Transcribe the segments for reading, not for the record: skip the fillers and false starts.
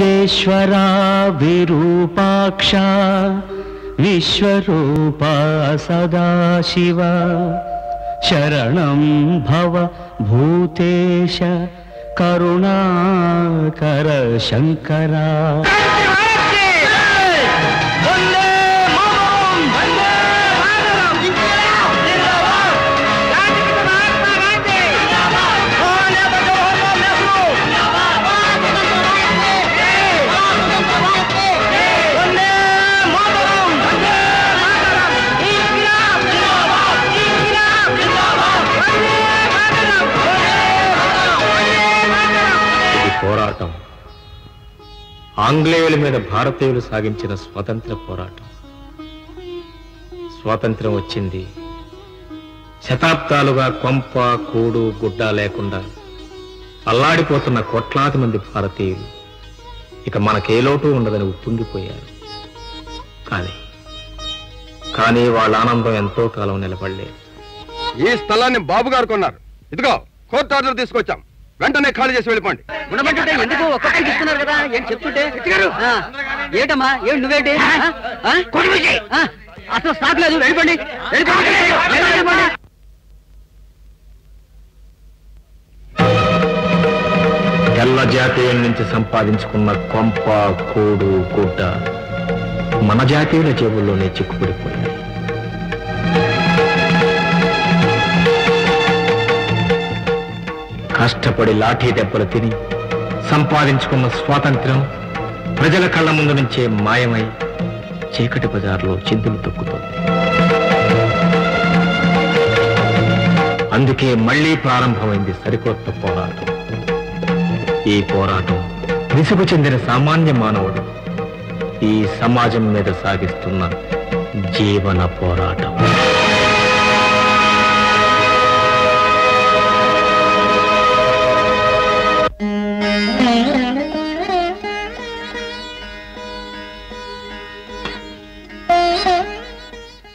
विश्वेश्वरा विरूपाक्षा विश्वरूपा सदाशिवा शरणं भव भूतेश करुणाकर शंकरा। పోరాటం ఆంగ్లేయుల మీద భారతీయులు సాగించిన స్వాతంత్ర పోరాటం. స్వాతంత్రం వచ్చింది శతాబ్దాలుగా కొంప కూడు గుడ్డ లేకుండా అల్లాడిపోతున్న కోట్లాది మంది భారతీయులు ఇక మనకే లోటు ఉండదని ఉప్పొంగిపోయారు. కానీ వాళ్ళ ఆనందం ఎంతో కాలం నిలబడలేదు. ఈ స్థలాన్ని బాబు గారు కొన్నారు. ఇదిగో కోర్టు ఆర్డర్ తీసుకొచ్చాం, వెంటనే ఖాళీ చేసి వెళ్ళిపోండి. ఎందుకు ఒక్కరికి ఇస్తున్నారు కదా? ఏం చెప్తుంటే ఏటమ్మా? ఏం నువ్వేంటి? అసలు స్టాక్ లేదు, వెళ్ళిపోండి. తెల్ల జాతీయుల నుంచి సంపాదించుకున్న కొంప కోడు గుడ్డ మన జాతీయుల జేబుల్లోనే చిక్కుపడిపోయింది. కష్టపడి లాఠీ దెబ్బలు తిని సంపాదించుకున్న స్వాతంత్రం ప్రజల కళ్ళ ముందు నుంచే మాయమై చీకటి బజార్లో చిందులు తొక్కుతోంది. అందుకే మళ్లీ ప్రారంభమైంది సరికొత్త పోరాటం. ఈ పోరాటం విసుగు చెందిన సామాన్య మానవుడు ఈ సమాజం మీద సాగిస్తున్న జీవన పోరాటం.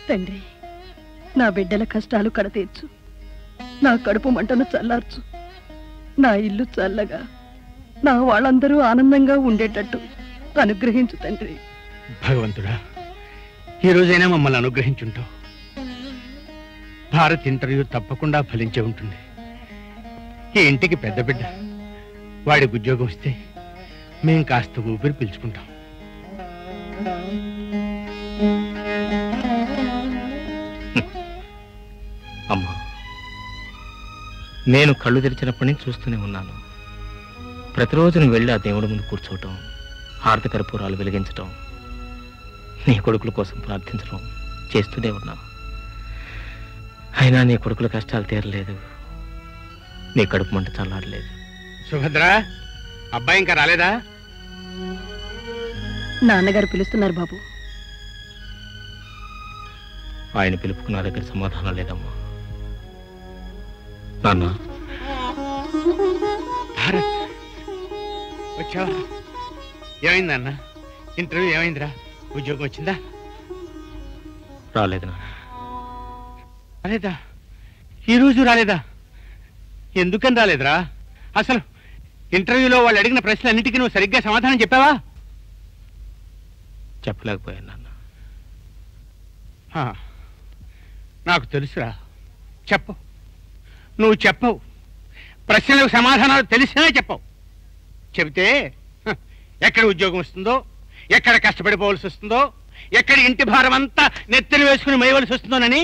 తండ్రి, నా బిడ్డల కష్టాలు కడతీర్చు, నా కడుపు మంటను చల్లార్చు, నా ఇల్లు చల్లగా నా వాళ్ళందరూ ఆనందంగా ఉండేటట్టు అనుగ్రహించు తండ్రి. భగవంతుడా, ఈరోజైనా మమ్మల్ని అనుగ్రహించుంటావు. భారత్ ఇంటర్వ్యూ తప్పకుండా ఫలించే ఉంటుంది. ఈ ఇంటికి పెద్ద బిడ్డ, వాడికి ఉద్యోగం వస్తే మేం కాస్త ఊపిరి పీల్చుకుంటాం. అమ్మా, నేను కళ్ళు తెరిచినప్పటి నుంచి చూస్తూనే ఉన్నాను. ప్రతిరోజు నువ్వు వెళ్ళి ఆ దేవుడి ముందు కూర్చోవటం, హారతి కర్పూరాలు వెలిగించటం, నీ కొడుకుల కోసం ప్రార్థించడం చేస్తూనే ఉన్నాను. అయినా నీ కొడుకుల కష్టాలు తీరలేదు, నీ కడుపు మంట చల్లారలేదు. సుభద్ర, అబ్బాయి ఇంకా రాలేదా? నాన్నగారు పిలుస్తున్నారు బాబు. ఆయన పిలుపుకు నా దగ్గర సమాధానం లేదమ్మా. నాన్న, వచ్చావా? ఏమైంది అన్న? ఇంటర్వ్యూ ఏమైందిరా? ఉద్యోగం వచ్చిందా? రాలేదు నాన్న. రాలేదా? ఈరోజు రాలేదా? ఎందుకని రాలేదురా? అసలు ఇంటర్వ్యూలో వాళ్ళు అడిగిన ప్రశ్నలన్నిటికీ నువ్వు సరిగ్గా సమాధానం చెప్పావా? చెప్పలేకపోయాను నాన్న. నాకు తెలుసురా, చెప్పు. నువ్వు చెప్పవు, ప్రశ్నలకు సమాధానాలు తెలిసినా చెప్పవు. చెబితే ఎక్కడ ఉద్యోగం వస్తుందో, ఎక్కడ కష్టపడిపోవలసి వస్తుందో, ఎక్కడ ఇంటి భారం అంతా నెత్తిని వేసుకుని మేయవలసి వస్తుందోనని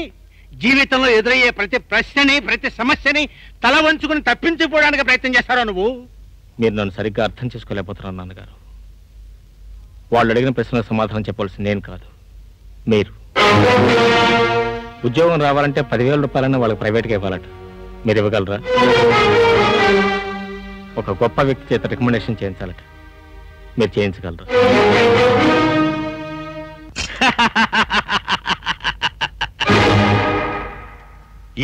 జీవితంలో ఎదురయ్యే ప్రతి ప్రశ్నని, ప్రతి సమస్యని తల వంచుకుని తప్పించుకోవడానికి ప్రయత్నం చేస్తారా నువ్వు? మీరు నన్ను సరిగ్గా అర్థం చేసుకోలేకపోతున్నారు నాన్నగారు. వాళ్ళు అడిగిన ప్రశ్నలకు సమాధానం చెప్పవలసింది నేను కాదు, మీరు. ఉద్యోగం రావాలంటే 10,000 రూపాయలన్నా వాళ్ళకి ప్రైవేట్గా ఇవ్వాలట. మీరు ఇవ్వగలరా? ఒక గొప్ప వ్యక్తి చేత రికమెండేషన్ చేయించాలట. మీరు చేయించగలరా?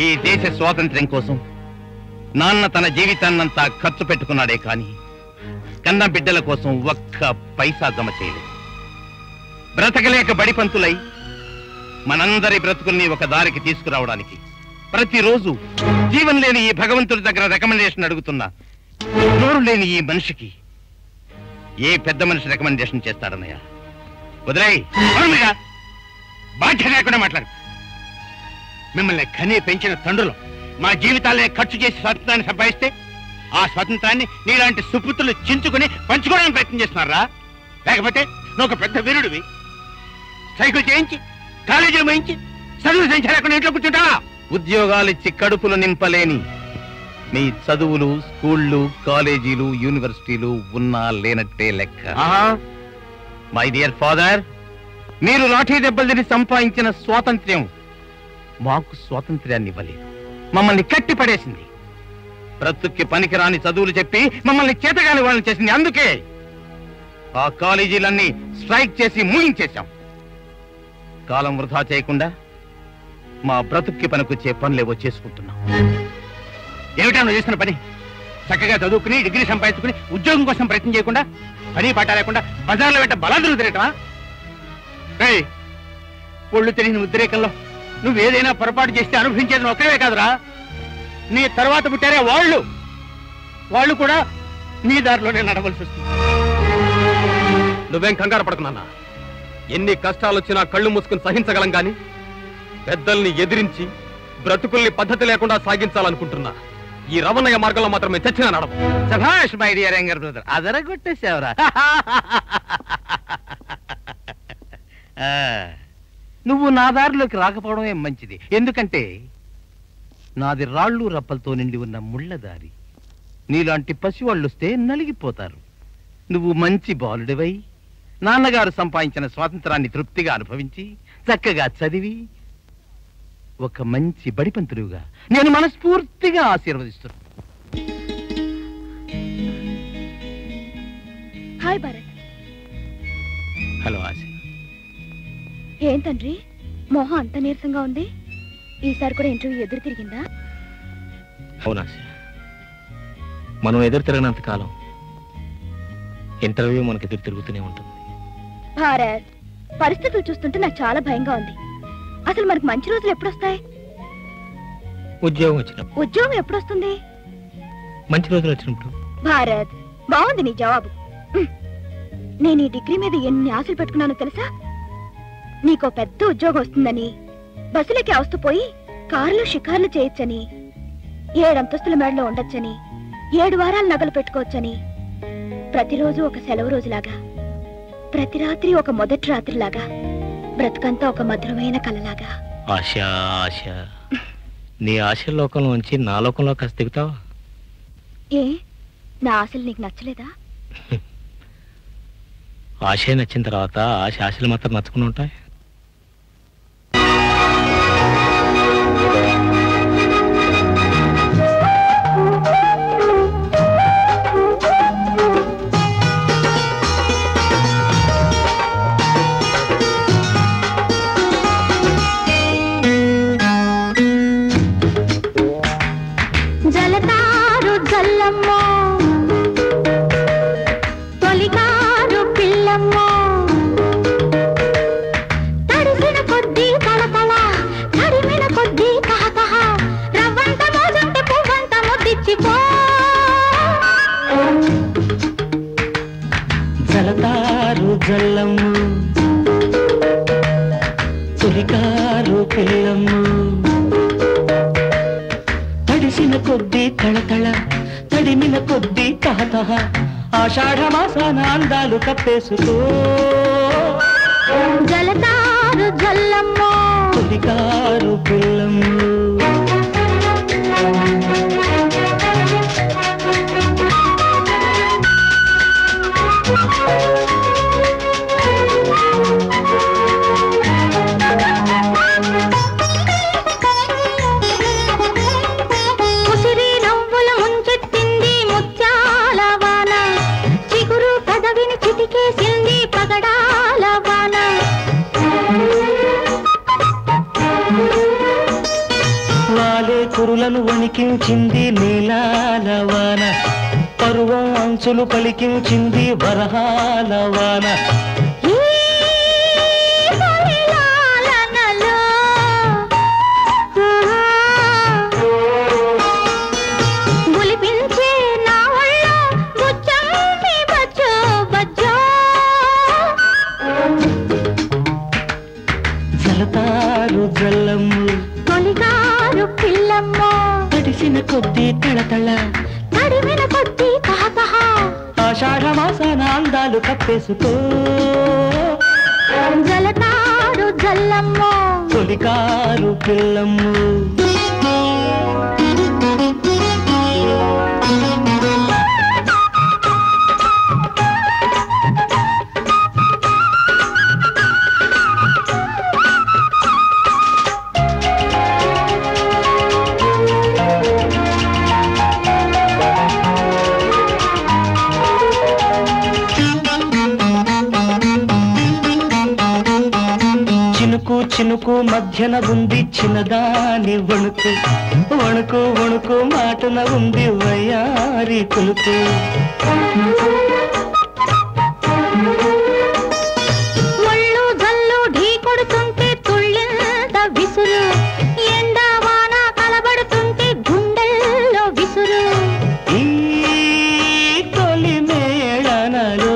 ఈ దేశ స్వాతంత్ర్యం కోసం నాన్న తన జీవితాన్నంతా ఖర్చు పెట్టుకున్నాడే కానీ కన్న బిడ్డల కోసం ఒక్క పైసా జమ చేయలేదు. బ్రతకలేక బడిపంతులై మనందరి బ్రతుకుల్ని ఒక దారికి తీసుకురావడానికి ప్రతిరోజు జీవం లేని ఈ భగవంతుడి దగ్గర రికమెండేషన్ అడుగుతున్నా నోరు లేని ఈ మనిషికి ఏ పెద్ద మనిషి రికమెండేషన్ చేస్తాడన్నయ్య. వదిలేయ్, బాధ్యత లేకుండా మాట్లాడు. మిమ్మల్ని కనే పెంచిన తండ్రులు మా జీవితాలనే ఖర్చు చేసి స్వాతంత్రాన్ని సంపాదిస్తే ఆ స్వాతంత్రాన్ని నీలాంటి సుపుత్రులు చించుకుని పంచుకోవడానికి ప్రయత్నం చేస్తున్నారా? లేకపోతే నువ్వు ఒక పెద్ద వీరుడివి, సైకిల్ చేయించి కాలేజీలు వేయించి చదువు సంచలేకుండా ఇంట్లో కూర్చుంటావా? ఉద్యోగాలు ఇచ్చి కడుపులు నింపలేని మీ చదువులు, స్కూళ్ళు, కాలేజీలు, యూనివర్సిటీలు ఉన్నా లేనట్టే లెక్క. మై డియర్ ఫాదర్, మీరు లాఠీ దెబ్బలు తిని సంపాదించిన స్వాతంత్ర్యం మాకు స్వాతంత్ర్యాన్ని ఇవ్వలేదు, మమ్మల్ని కట్టి పడేసింది. బ్రతుక్కి పనికిరాని చదువులు చెప్పి మమ్మల్ని చేతగాని వాళ్ళని చేసింది. అందుకే ఆ కాలేజీలన్నీ స్ట్రైక్ చేసి మూయించేశాం. కాలం వృధా చేయకుండా మా బ్రతుక్కి పనికొచ్చే పనులేవో చేసుకుంటున్నాం. ఏమిటా నువ్వు చేసిన పని? చక్కగా చదువుకుని డిగ్రీ సంపాదించుకుని ఉద్యోగం కోసం ప్రయత్నం చేయకుండా, పని పాట లేకుండా బజార్లో పెట్ట బలాదులు తిరగటమా? ఒళ్ళు తెలియని ఉద్రేకంలో నువ్వేదైనా పొరపాటు చేస్తే అనుభవించేది ఒక్కడే కాదురా, నీ తర్వాత పుట్టారే వాళ్ళు, వాళ్ళు కూడా నీ దారిలోనే నడవలసి వస్తుంది. నువ్వేం కంగారు పడుతున్నా, ఎన్ని కష్టాలు వచ్చినా కళ్ళు మూసుకుని సహించగలం. కానీ పెద్దల్ని ఎదిరించి బ్రతుకుల్ని పద్ధతి లేకుండా సాగించాలనుకుంటున్నా. ఈ రవణయ్య మార్గంలో మాత్రమే చచ్చిన నడవం. సభాష్ మై డియర్ యంగర్ బ్రదర్, అదరగొట్టేసేవరా. నువ్వు నా దారిలోకి రాకపోవడమే మంచిది, ఎందుకంటే నాది రాళ్ళు రప్పలతో నిండి ఉన్న ముళ్ళదారి. నీలాంటి పసివాళ్ళు వస్తే నలిగిపోతారు. నువ్వు మంచి బాలుడివై నాన్నగారు సంపాదించిన స్వాతంత్రాన్ని తృప్తిగా అనుభవించి చక్కగా చదివి ఒక మంచి బడిపంతులుగా నేను మనస్ఫూర్తిగా ఆశీర్వదిస్తున్నాను. హాయ్ భారత్. హలో ఆశ. ఏం తండ్రి మోహం అంత నీరసంగా ఉంది? ఈసారి కూడా ఇంటర్వ్యూ ఎదురు తిరిగిందా? అవునా, మనం ఎదురు తిరగనంత కాలం ఇంటర్వ్యూ మనకు ఎదురు తిరుగుతూనే ఉంటుంది. భారత్, పరిస్థితులు చూస్తుంటే నాకు చాలా భయంగా ఉంది. అసలు మనకు మంచి రోజులు ఎప్పుడు వస్తాయి? ఉద్యోగం వచ్చినప్పుడు. ఉద్యోగం ఎప్పుడు వస్తుంది? మంచి రోజులు వచ్చినప్పుడు. భారత్, బాగుంది నీ జవాబు. నేను ఈ డిగ్రీ మీద ఎన్ని ఆశలు పెట్టుకున్నానో తెలుసా? నీకో పెద్ద ఉద్యోగం వస్తుందని, బస్సులకి అవస్థ పోయి కార్లు షికార్లు చేయొచ్చని, 7 అంతస్తుల మేడలో ఉండొచ్చని, 7 వారాలు నగలు పెట్టుకోవచ్చని, ప్రతిరోజు ఒక సెలవు రోజులాగా, ప్రతి రాత్రి ఒక మొదటి రాత్రిలాగా, బ్రతుకంతా ఒక మధురమైన కలలాగా. ఆశా, ఆశ, నీ ఆశ లోకంలోంచి నా లోకంలో కాస్త దిగుతావా? ఏ, నా ఆశలు నీకు నచ్చలేదా? ఆశ నచ్చిన తర్వాత ఆశ ఆశలు మాత్రం నచ్చుకుని ఉంటాయి. ఆషాఢమాసాన అందాలు కప్పేసుకో. జలతారు జల్లమ్మ, పులికారు పిల్లమ్మ. వణికించింది నీలాల వాన, పర్వం అంచులు పలికించింది వరహాల వాన. గులిపించే నా వల్ల బుచ్చం బచ్చు బచ్చు ತಳ ನಡುವಿನ ಕೊಟ್ಟಿ ಕಹ ಆಷಾಢ ಮಾಸ ನಾಂದಾಲು ಕಪ್ಪೆಸುಕೋ ಜಲತಾರು ಜಲ್ಲಮ್ಮೋ ಸೊಲಿಕಾರು ಪಿಲ್ಲಮ್ಮೋ చినుకు మధ్యన ఉంది చిన్నదాని వణుకు వణుకు వణుకు మాటన ఉంది వయారి కులుకు ఒళ్ళు జల్లు ఢీ కొడుతుంటే తుళ్ళెద విసురు ఎండ వాన కలబడుతుంటే గుండెల్లో విసురు ఈ తొలి మేళనలో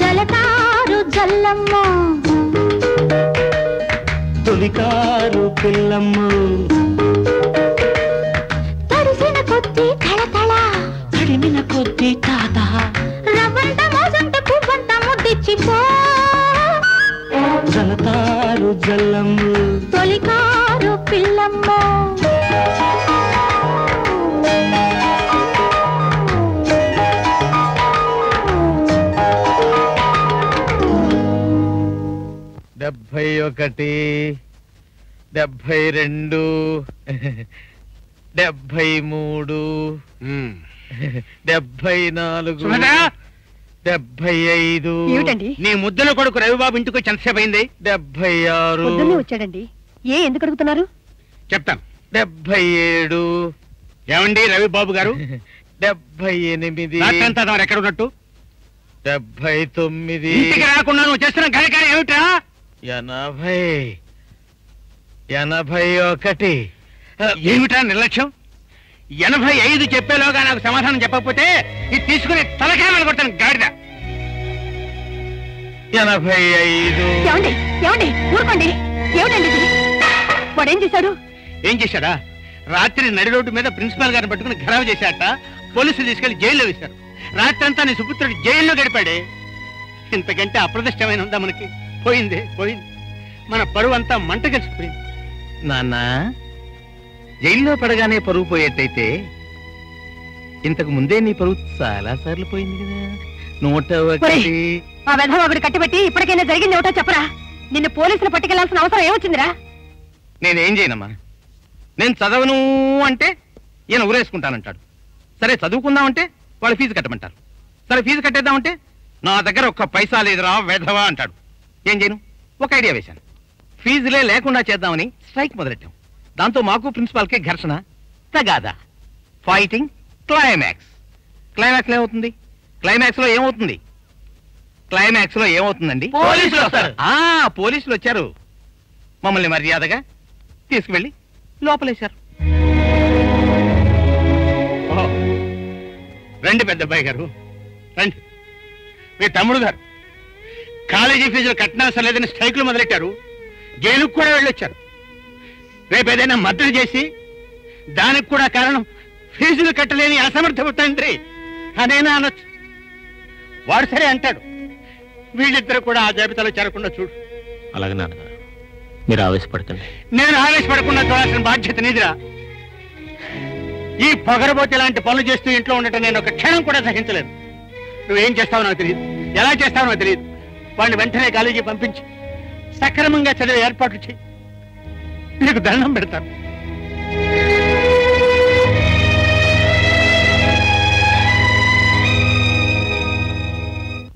జలతారు జల్లమ్మ తొలికారు పిల్లమ్మ తరిసిన కొద్ది తళతళ తడిమిన కొద్ది తాత రవ్వంత మోసంత పువ్వంత ముద్దిచ్చిపో జలతారు జల్లమ్మ తొలికారు పిల్లమ్మ ఒకటి 72 73 74 75 నీ ముద్దల కొడుకు రవిబాబు ఇంటికి వచ్చి ఎంతసేపు అయింది? 76 వచ్చాడండి. ఏ ఎందుకు అడుగుతున్నారు? చెప్తాను. 77 ఏమండి రవిబాబు గారు? 78 ఎక్కడ ఉన్నట్టు? 79 రాకుండా నువ్వు చేస్తున్న కార్యకారం ఏమిటా? 80 81 ఏమిటా నిర్లక్ష్యం? 85 చెప్పేలోగా నాకు సమాధానం చెప్పకపోతే ఇది తీసుకుని తలకాయ నిలబడతాను గాడిద. 85 ఏం చేశాడా? రాత్రి నడి రోడ్డు మీద ప్రిన్సిపాల్ గారిని పట్టుకుని ఘరావ చేశాట. పోలీసులు తీసుకెళ్లి జైల్లో వేశారు. రాత్రి అంతా నీ సుపుత్రుడు జైల్లో గడిపాడే. ఇంతకంటే అప్రదిష్టమైన ఉందా మనకి? పోయింది పోయింది. మన పరువు అంతా మంట కలిసిపోయింది. నాన్న జైల్లో పడగానే పరువు పోయేటైతే ఇంతకు ముందే నీ పరువు చాలా సార్లు పోయింది కదా. 101 ఆ వెధవబడి కట్టిపెట్టి ఇప్పటికైనా జరిగింది ఏమిటో చెప్పరా? నిన్ను పోలీసులు పట్టుకెళ్లాల్సిన అవసరం ఏమొచ్చిందిరా? నేనేం చేయనమ్మా. నేను చదవను అంటే ఈయన ఊరేసుకుంటానంటాడు. సరే చదువుకుందామంటే వాళ్ళు ఫీజు కట్టమంటారు. సరే ఫీజు కట్టేద్దామంటే నా దగ్గర ఒక్క పైసా లేదురా వెధవా అంటాడు. ఏం చేయను? ఒక ఐడియా వేశాను. ఫీజులే లేకుండా చేద్దామని స్ట్రైక్ మొదలెట్టాం. దాంతో మాకు ప్రిన్సిపాల్కే ఘర్షణ, తగాదా, ఫైటింగ్, క్లైమాక్స్. క్లైమాక్స్లో ఏమవుతుంది? క్లైమాక్స్లో ఏమవుతుంది? క్లైమాక్స్లో ఏమవుతుందండి? పోలీసులు వస్తారు. పోలీసులు వచ్చారు. మమ్మల్ని మర్యాదగా తీసుకువెళ్ళి లోపలేశారు. రండి పెద్ద అబ్బాయి గారు, రండి. మీ తమ్ముడు గారు కాలేజీ ఫీజులు కట్టనవసరం లేదని స్ట్రైక్లు మొదలెట్టారు. జైలుకు కూడా వెళ్ళొచ్చారు. రేపు ఏదైనా మద్దతు చేసి దానికి కూడా కారణం ఫీజులు కట్టలేని అసమర్థపు తండ్రి అనేనా అనొచ్చు. వాడు సరే అంటాడు. వీళ్ళిద్దరు కూడా ఆ జాబితాలో చేరకుండా చూడు. అలాగే నాన్న. మీరు ఆవేశపడకండి. నేను ఆవేశపడకుండా చూడాల్సిన బాధ్యత నీదిరా. ఈ పొగరబోతే ఇలాంటి పనులు చేస్తూ ఇంట్లో ఉండటం నేను ఒక క్షణం కూడా సహించలేదు. నువ్వేం చేస్తావో నాకు తెలియదు, ఎలా చేస్తావో నాకు తెలియదు. వాళ్ళని వెంటనే కాలేజీ పంపించి సక్రమంగా చదివే ఏర్పాట్లు చేయి. నీకు దండం పెడతాను.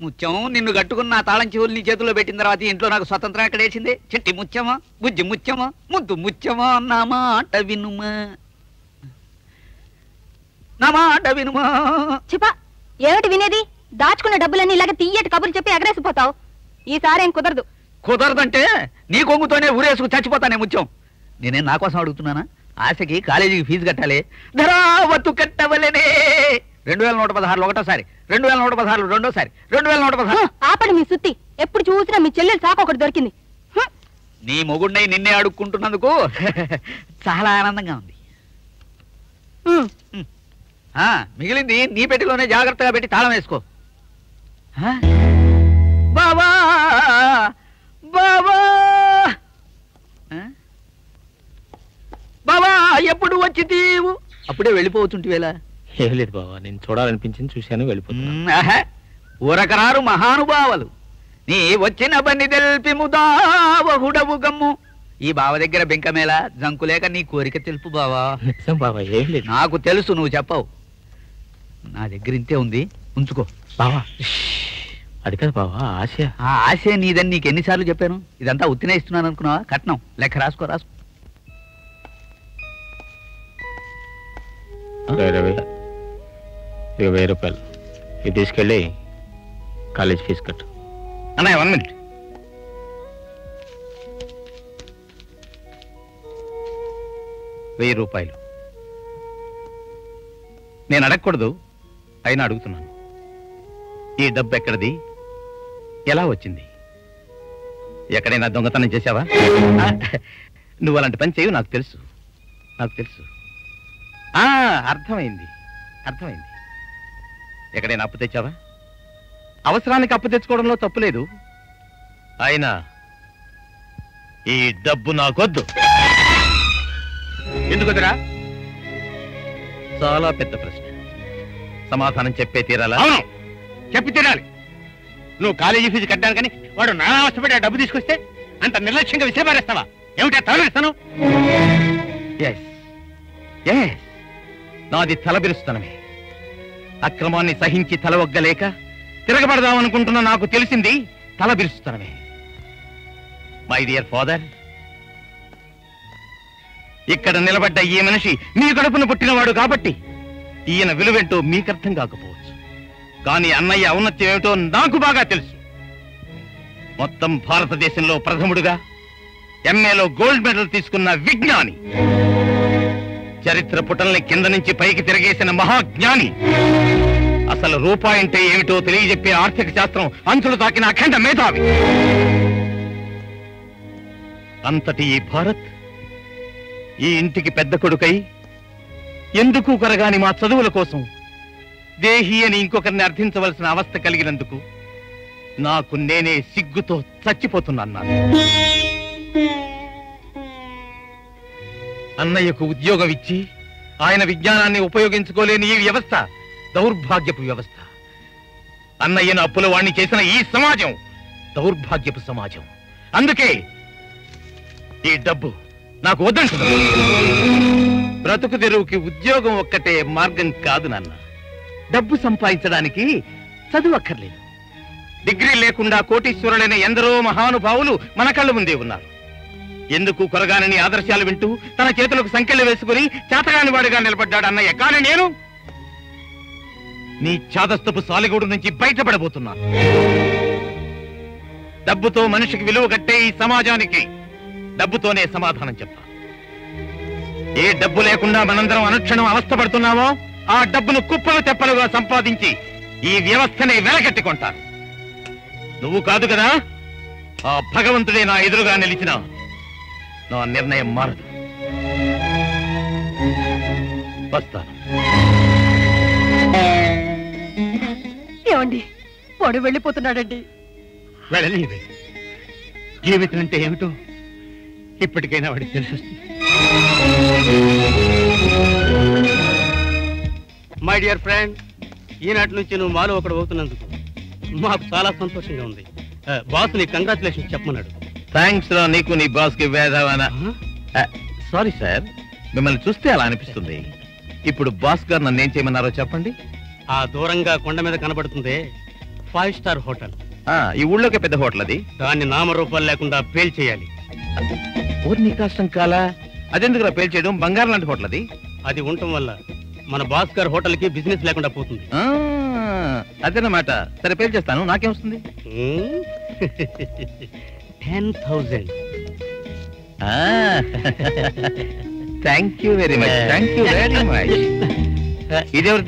ముత్యం, నిన్ను కట్టుకున్న తాళం చెవులు నీ చేతుల్లో పెట్టిన తర్వాత ఇంట్లో నాకు స్వతంత్రం ఎక్కడ వేసింది? చెట్టి ముత్యమా, బుజ్జి ముత్యమా, ముద్దు ముత్యమా, నా మాట వినుమా, నా మాట వినుమా. చెప్పా ఏమిటి వినేది? దాచుకున్న డబ్బులన్నీ ఇలాగ తీయటి కబుర్లు చెప్పి ఎగరేసిపోతావు. ఈసారి ఏం కుదరదు. కుదరదంటే నీ కొంగుతోనే ఊరేసుకు చచ్చిపోతానే ముత్యం. నేనేం నా కోసం అడుగుతున్నానా? ఆశకి కాలేజీకి ఫీజు కట్టాలి, ధరా వత్తు కట్టవలనే దొరికింది నీ మొగుడ్ని నిన్నే అడుక్కుంటున్నందుకు చాలా ఆనందంగా ఉంది. మిగిలింది నీ పెట్టిలోనే జాగ్రత్తగా పెట్టి తాళం వేసుకో. బాబా బాబా బాబా ఎప్పుడు వచ్చి తీవు? అప్పుడే వెళ్ళిపోతుంటివేలా? ఏం లేదు బాబా, నేను చూడాలనిపించింది చూశాను, వెళ్ళిపోతున్నా. ఊరకరారు మహానుభావులు, నీ వచ్చిన పని తెలిపి ముదావహుడవు గమ్ము. ఈ బావ దగ్గర బెంకమేలా, జంకులేక నీ కోరిక తెలుపు బావా. బాబా ఏం లేదు, నాకు తెలుసు, నువ్వు చెప్పవు. నా దగ్గర ఇంతే ఉంది, ఉంచుకో బావా. అది కాదు బావా, ఆశ. ఆ ఆశే నీదని నీకు ఎన్నిసార్లు చెప్పాను? ఇదంతా ఉత్తినే ఇస్తున్నాను అనుకున్నావా? కట్నం లెక్క రాసుకో, రాసుకో. ₹1000 ఇది తీసుకెళ్ళి కాలేజ్ ఫీజు కట్టు. అన్నయ్య 1 minute. ₹1000 నేను అడగకూడదు, అయినా అడుగుతున్నాను. ఈ డబ్బు ఎక్కడిది? ఎలా వచ్చింది? ఎక్కడైనా దొంగతనం చేశావా? నువ్వు అలాంటి పని చేయవు, నాకు తెలుసు, నాకు తెలుసు. అర్థమైంది, అర్థమైంది. ఎక్కడైనా అప్పు తెచ్చావా? అవసరానికి అప్పు తెచ్చుకోవడంలో తప్పులేదు, అయినా ఈ డబ్బు నాకొద్దు. ఎందుకొద్దురా? చాలా పెద్ద ప్రశ్న, సమాధానం చెప్పే తీరాలా? అవును, చెప్పి తీరాలి. నువ్వు కాలేజీ ఫీజు కట్టడానికని వాడు నానా అవసరపడి ఆ డబ్బు తీసుకొస్తే అంత నిర్లక్ష్యంగా విసిరిపారేస్తావా? ఏమిటా తలబిరుస్తాను? నాది తలబిరుస్తానమే. అక్రమాన్ని సహించి తలవొగ్గలేక తిరగబడదామనుకుంటున్నా, నాకు తెలిసింది తలబిరుస్తానమే. మై డియర్ ఫాదర్, ఇక్కడ నిలబడ్డ ఈ మనిషి మీ కడుపును పుట్టినవాడు కాబట్టి ఈయన విలువేంటో మీకు అర్థం కాకపోవచ్చు, కానీ అన్నయ్య ఔన్నత్యం ఏమిటో నాకు బాగా తెలుసు. మొత్తం భారతదేశంలో ప్రథముడుగా ఎంఏలో గోల్డ్ మెడల్ తీసుకున్న విజ్ఞాని, చరిత్ర పుటల్ని కింద నుంచి పైకి తిరగేసిన మహాజ్ఞాని, అసలు రూపాయి అంటే ఏమిటో తెలియజెప్పే ఆర్థిక శాస్త్రం అంచులు తాకిన అఖండ మేధావి. అంతటి ఈ భారత్, ఈ ఇంటికి పెద్ద కొడుకై ఎందుకు కరగాని మా చదువుల కోసం దేహి అని ఇంకొకరిని అర్థించవలసిన అవస్థ కలిగినందుకు నాకు నేనే సిగ్గుతో చచ్చిపోతున్నాను. అన్నయ్యకు ఉద్యోగం ఇచ్చి ఆయన విజ్ఞానాన్ని ఉపయోగించుకోలేని ఈ వ్యవస్థ దౌర్భాగ్యపు వ్యవస్థ. అన్నయ్యను అప్పుల వాణ్ణి చేసిన ఈ సమాజం దౌర్భాగ్యపు సమాజం. అందుకే ఈ డబ్బు నాకు వద్దంటున్నాను. బ్రతుకు తెరువుకి ఉద్యోగం ఒక్కటే మార్గం కాదు నాన్న. డబ్బు సంపాదించడానికి చదువు అక్కర్లేదు. డిగ్రీ లేకుండా కోటీశ్వరులైన ఎందరో మహానుభావులు మన కళ్ళ ముందే ఉన్నారు. ఎందుకు కొరగానని ఆదర్శాలు వింటూ తన చేతులకు సంకెళ్ళు వేసుకుని చేతగాని వాడిగా నిలబడ్డాడు అన్నయ్య. కానీ నేను నీ చాదస్తపు సాలిగూడు నుంచి బయటపడబోతున్నా. డబ్బుతో మనిషికి విలువ కట్టే ఈ సమాజానికి డబ్బుతోనే సమాధానం చెప్తా. ఏ డబ్బు లేకుండా మనందరం అనుక్షణం అవస్థపడుతున్నామో ఆ డబ్బును కుప్పలు తెప్పలుగా సంపాదించి ఈ వ్యవస్థనే వెలగట్టుకుంటారు. నువ్వు కాదు కదా, ఆ భగవంతుడే నా ఎదురుగా నిలిచిన నా నిర్ణయం మారదు. వస్తాను. ఏమండి, వాడు వెళ్ళిపోతున్నాడండి. వెళ్ళలేవే, జీవితం అంటే ఏమిటో ఇప్పటికైనా వాడికి తెలిసొస్తుంది. మై డియర్ ఫ్రెండ్, ఈనాటి నుంచి నువ్వు మాలో ఒకడు అవుతున్నందుకు మాకు చాలా సంతోషంగా ఉంది. బాస్ నీకు కంగ్రాచులేషన్ చెప్పమన్నాడు. థ్యాంక్స్ రా నీకు, నీ బాస్కి వేదావానా. సారీ సార్, మిమ్మల్ని చూస్తే అలా అనిపిస్తుంది. ఇప్పుడు బాస్ గారు నన్ను ఏం చేయమన్నారో చెప్పండి. ఆ దూరంగా కొండ మీద కనబడుతుంది 5-star హోటల్. ఈ ఊళ్ళోకే పెద్ద హోటల్ అది. దాన్ని నామరూపాలు లేకుండా పేల్ చేయాలి. ఊరిని కష్టం కాలా? అదెందుకు పేల్ చేయడం? బంగారం లాంటి హోటల్ అది. అది ఉండటం వల్ల మన బాస్ గారు హోటల్ కి బిజినెస్ లేకుండా పోతుంది. అదేనమాట. సరే పేల్ చేస్తాను, నాకేమొస్తుంది? 10,000. Thank you very much, thank you very much. మరి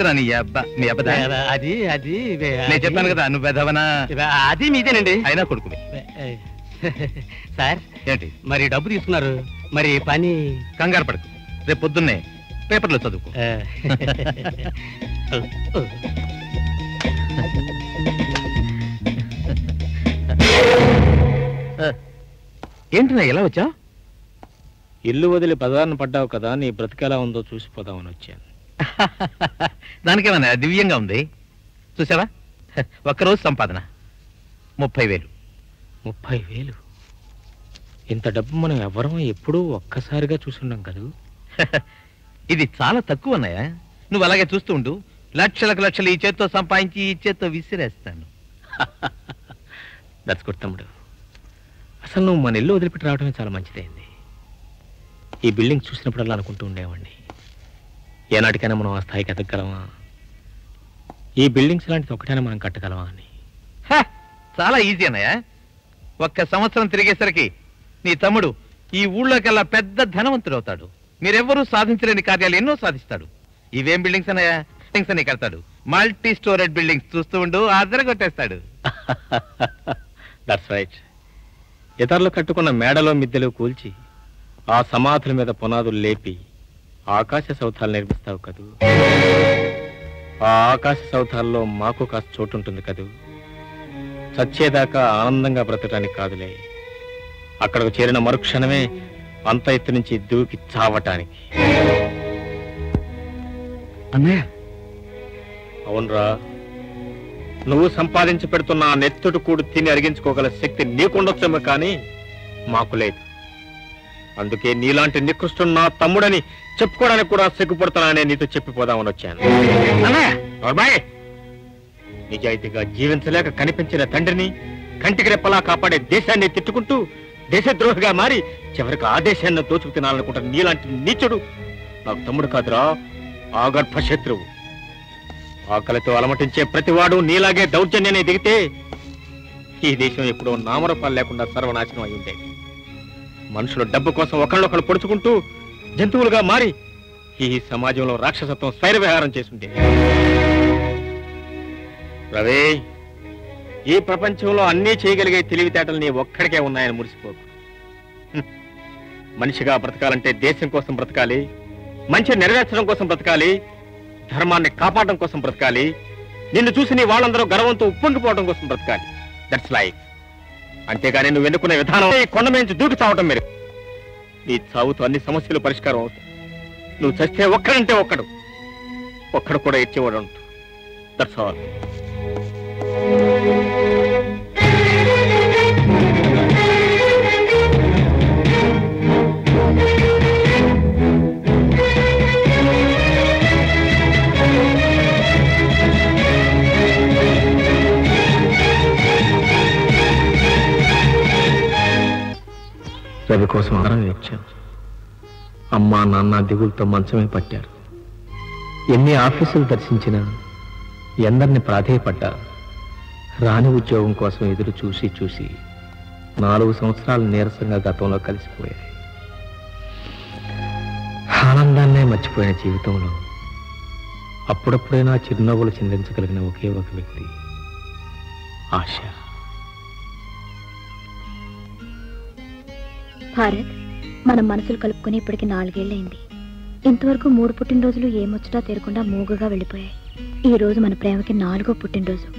డబ్బు తీసుకున్నారు, మరి పని కంగారు పడకు, రేపు పొద్దున్నే పేపర్లో చదువుకో. ఏంటన్నా ఎలా వచ్చావు? ఇల్లు వదిలి పదార్న పడ్డావు కదా, నీ బ్రతికెలా ఉందో చూసిపోదామని వచ్చాను. దానికేమన్నా దివ్యంగా ఉంది చూసావా? ఒక్కరోజు సంపాదన 30,000. 30,000? ఇంత డబ్బు మనం ఎవరం ఎప్పుడూ ఒక్కసారిగా చూసున్నాం కదా. ఇది చాలా తక్కువ అన్నయ్య, నువ్వు అలాగే చూస్తూ ఉండు. లక్షలకు లక్షలు ఈ చేత్తో సంపాదించి ఈ చేత్తో విసిరేస్తాను. దర్శకుడు, అసలు నువ్వు మన ఇల్లు వదిలిపెట్టి రావడమే చాలా మంచిదైంది. ఈ బిల్డింగ్ చూసినప్పుడల్లా అనుకుంటూ ఉండేవాడిని, ఏనాటికైనా మనం ఆ స్థాయికి ఎదగలమా, ఈ బిల్డింగ్స్ లాంటిది ఒకటైనా మనం కట్టగలమా అని. చాలా ఈజీ అన్నయ్య, ఒక్క సంవత్సరం తిరిగేసరికి నీ తమ్ముడు ఈ ఊళ్ళోకెల్లా పెద్ద ధనవంతుడు అవుతాడు. మీరెవ్వరూ సాధించలేని కార్యాలు ఎన్నో సాధిస్తాడు. ఇవేం బిల్డింగ్స్ అన్నయ్య, బిల్డింగ్స్ అని కడతాడు, మల్టీ స్టోరేజ్ బిల్డింగ్స్. చూస్తూ ఉండు, ఆదర కొట్టేస్తాడు. That's right. ఇతరులు కట్టుకున్న మేడలో మిద్దెలు కూల్చి ఆ సమాధుల మీద పునాదులు లేపి ఆకాశ సౌధాలు నిర్మిస్తావు కదూ. ఆ ఆకాశ సౌధాల్లో మాకు కాస్త చోటు ఉంటుంది కదూ. చచ్చేదాకా ఆనందంగా బ్రతకడానికి కాదులే, అక్కడకు చేరిన మరుక్షణమే అంత ఎత్తు నుంచి దూకి చావటానికి. అన్నయ్య, అవునరా, నువ్వు సంపాదించి పెడుతున్న ఆ నెత్తుడు కూడు తిని అరిగించుకోగల శక్తి నీకుండొచ్చేమో కానీ మాకు లేదు. అందుకే నీలాంటి నికృష్టుడు నా తమ్ముడని చెప్పుకోవడానికి కూడా సిగ్గుపడుతున్నానే నీతో చెప్పిపోదామని వచ్చాను. నిజాయితీగా జీవించలేక కనిపించిన తండ్రిని, కంటికి రెప్పలా కాపాడే దేశాన్ని తిట్టుకుంటూ దేశద్రోహిగా మారి చివరికి ఆ దేశాన్ని దోచుకు తినాలనుకుంటాను నీలాంటి నీచుడు నాకు తమ్ముడు కాదురా, ఆ గర్భ శత్రువు. ఆకలితో అలమటించే ప్రతివాడు నీలాగే దౌర్జన్యాన్ని దిగితే ఈ దేశం ఎప్పుడో నామరూపాలు లేకుండా సర్వనాశనం అయి ఉండేది. మనుషులు డబ్బు కోసం ఒకళ్ళొకళ్ళు పొడుచుకుంటూ జంతువులుగా మారి ఈ సమాజంలో రాక్షసత్వం స్వైర విహారం చేస్తుంటే. రవే, ఈ ప్రపంచంలో అన్నీ చేయగలిగే తెలివితేటలు నీ ఒక్కడికే ఉన్నాయని మురిసిపోకు. మనిషిగా బ్రతకాలంటే దేశం కోసం బ్రతకాలి, మంచి నెరవేర్చడం కోసం బ్రతకాలి, ధర్మాన్ని కాపాడడం కోసం బ్రతకాలి, నిన్ను చూసి నీ వాళ్ళందరూ గర్వంతో ఉప్పొంగిపోవడం కోసం బ్రతకాలి. That's life. అంతేగాని నువ్వు ఎన్నుకునే విధానం కొండ మీద నుంచి దూకి చావటం మీరు. నీ చావుతో అన్ని సమస్యలు పరిష్కారం అవుతాయి. నువ్వు చస్తే ఒక్కడంటే ఒక్కడు కూడా ఇచ్చేవాడు అంటూ. That's all. రవి కోసం ఆహారం ఇచ్చాను, అమ్మా నాన్న దిగులతో మంచమే పట్టారు. ఎన్ని ఆఫీసులు దర్శించినా ఎందరిని ప్రాధేయపడ్డారు. రాని ఉద్యోగం కోసం ఎదురు చూసి చూసి 4 సంవత్సరాలు నీరసంగా గతంలో కలిసిపోయాయి. ఆనందాన్నే మర్చిపోయిన జీవితంలో అప్పుడప్పుడైనా చిరునవ్వులు చిందించగలిగిన ఒకే ఒక వ్యక్తి ఆశ. భారత్, మనం మనసులు కలుపుకుని ఇప్పటికి 4 ఏళ్లైంది. ఇంతవరకు 3 పుట్టినరోజులు ఏమొచ్చటా తీరకుండా మూగుగా వెళ్ళిపోయాయి. ఈ రోజు మన ప్రేమకి 4వ పుట్టినరోజు.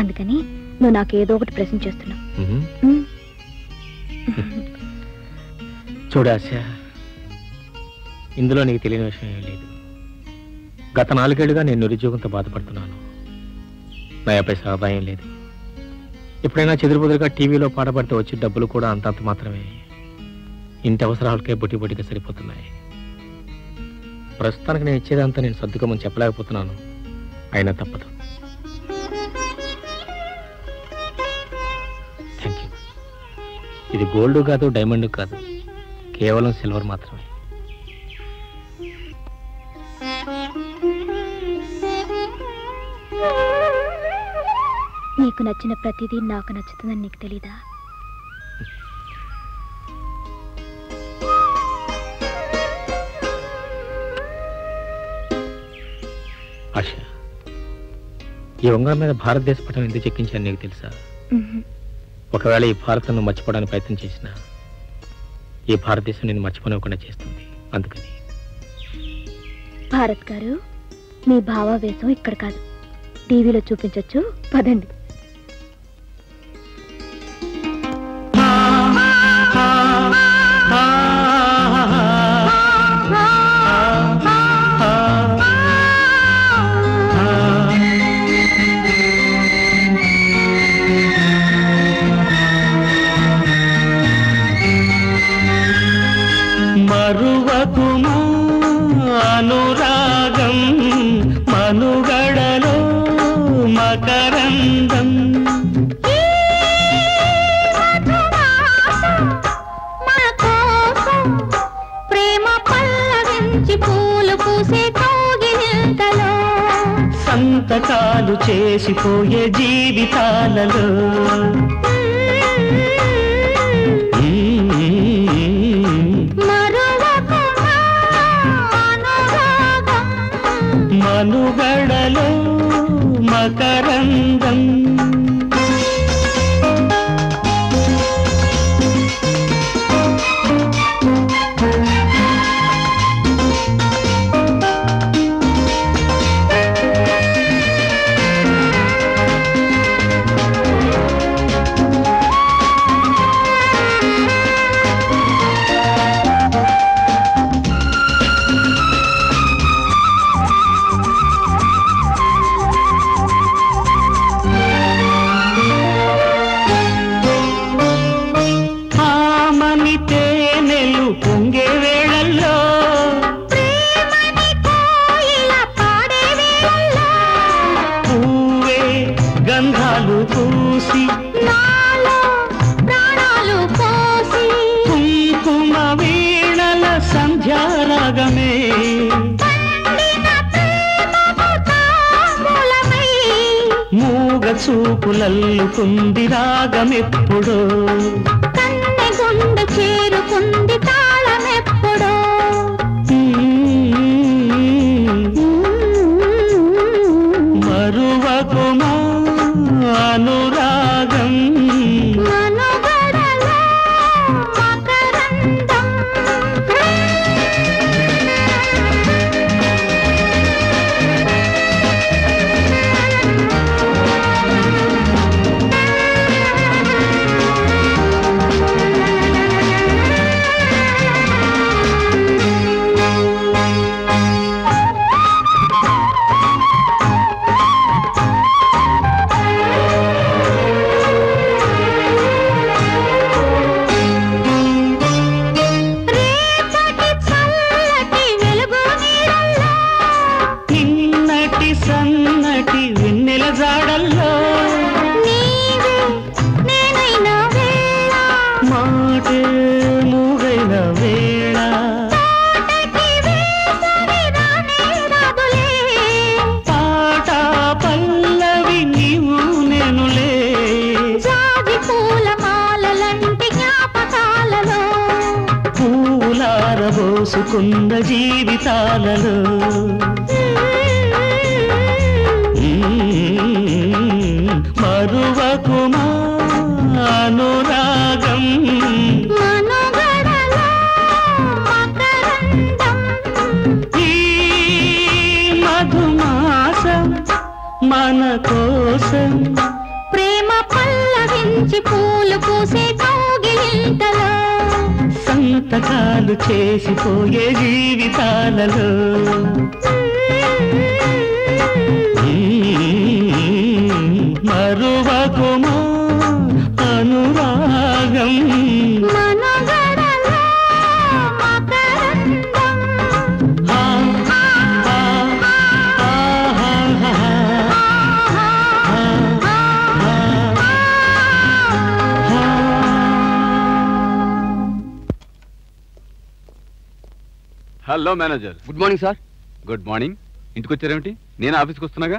అందుకని నువ్వు నాకేదో ఒకటి ప్రశ్న చేస్తున్నావు. చూడాశా, ఇందులో నీకు తెలియని విషయం ఏం లేదు. గత 4 ఏళ్లుగా నేను నిరుద్యోగంతో బాధపడుతున్నాను. నాపైసా ఆదాయం లేదు. ఎప్పుడైనా చెదురుబుదురుగా టీవీలో పాటపడితే వచ్చే డబ్బులు కూడా అంతంత మాత్రమే. ఇంటి అవసరాలకే బొట్టి బొట్టిగా సరిపోతున్నాయి. ప్రస్తుతానికి నేను ఇచ్చేదంతా నేను సర్దుకోమని చెప్పలేకపోతున్నాను. అయినా తప్పదు. Thank you. ఇది గోల్డ్ కాదు, డైమండ్ కాదు, కేవలం సిల్వర్ మాత్రమే. నీకు నచ్చిన ప్రతిదీ నాకు నచ్చుతుందని నీకు తెలీదా? ఈ వంగ మీద భారతదేశ పటం ఎందుకు చెక్కించాను నీకు తెలుసా? ఒకవేళ ఈ భారతం నువ్వు మర్చిపోవడానికి ప్రయత్నం చేసినా ఈ భారతదేశం నేను మర్చిపోనివ్వకుండా చేస్తుంది. అందుకని భారత్ గారు మీ భావావేశం ఇక్కడ కాదు, టీవీలో చూపించొచ్చు, పదండి. మరువకుము అనురాగం మనుగడలో మకరందం ప్రేమ పల్లవించి పూలు పూసే కౌగిలింతలో సంతకాలు చేసిపోయే జీవితాలలో మనుగడలో మకరందం. చూపులల్లుకుంది రాగమెప్పుడో కన్నె గుండె చేరుకుంది తాళమెప్పుడో మరువకుమా అనురాగం మనుగడలో మకరందం. కుంద జీవితాలలో మరువకుమా అనురాగం మనుగడలో మకరందం. ఈ మధుమాసం మన కోసం ప్రేమ పల్లవించి పూలు పూసే కౌగిలింతలో సంతకాలు చేసిపోయే జీవితాలలో మరువకుమా అనురాగం మనుగడలో మకరందం. Hello manager. Good morning sir. Good morning. ఇంటికి వచ్చారేమిటి? నేను ఆఫీస్కి వస్తున్నాగా.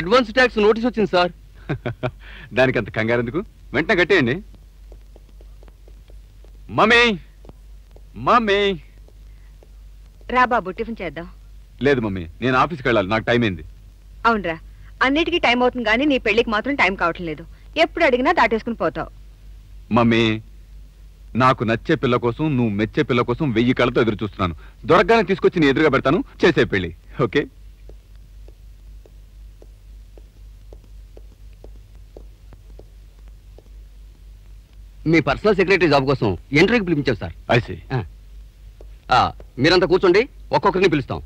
అడ్వాన్స్ ట్యాక్స్ నోటీస్ వచ్చింది సార్. దానికి అంత కంగారు ఎందుకు, వెంటనే కట్టేయండి. మమ్మీ మమ్మీ రా బాబు టిఫిన్ చేద్దాం. లేదు మమ్మీ, నేను ఆఫీస్కి వెళ్ళాలి, నాకు టైం అయింది. అవునరా, అన్నిటికీ టైం అవుతుంది కానీ నీ పెళ్ళికి మాత్రం టైం కావట్లేదు. ఎప్పుడు అడిగినా దాటేసుకుని పోతావు. మమ్మీ నాకు నచ్చే పిల్ల కోసం, నువ్వు మెచ్చే పిల్ల కోసం 1000 కళ్ళతో ఎదురు చూస్తున్నాను. దొరకగానే తీసుకొచ్చి నీ ఎదురుగా పెడతాను, చేసే పెళ్ళి. ఓకే మీ పర్సనల్ సెక్రటరీ జాబ్ కోసం ఎంట్రీకి పిలిపించాం సార్. ఐసీ మీరంతా కూర్చోండి, ఒక్కొక్కరిని పిలుస్తాం.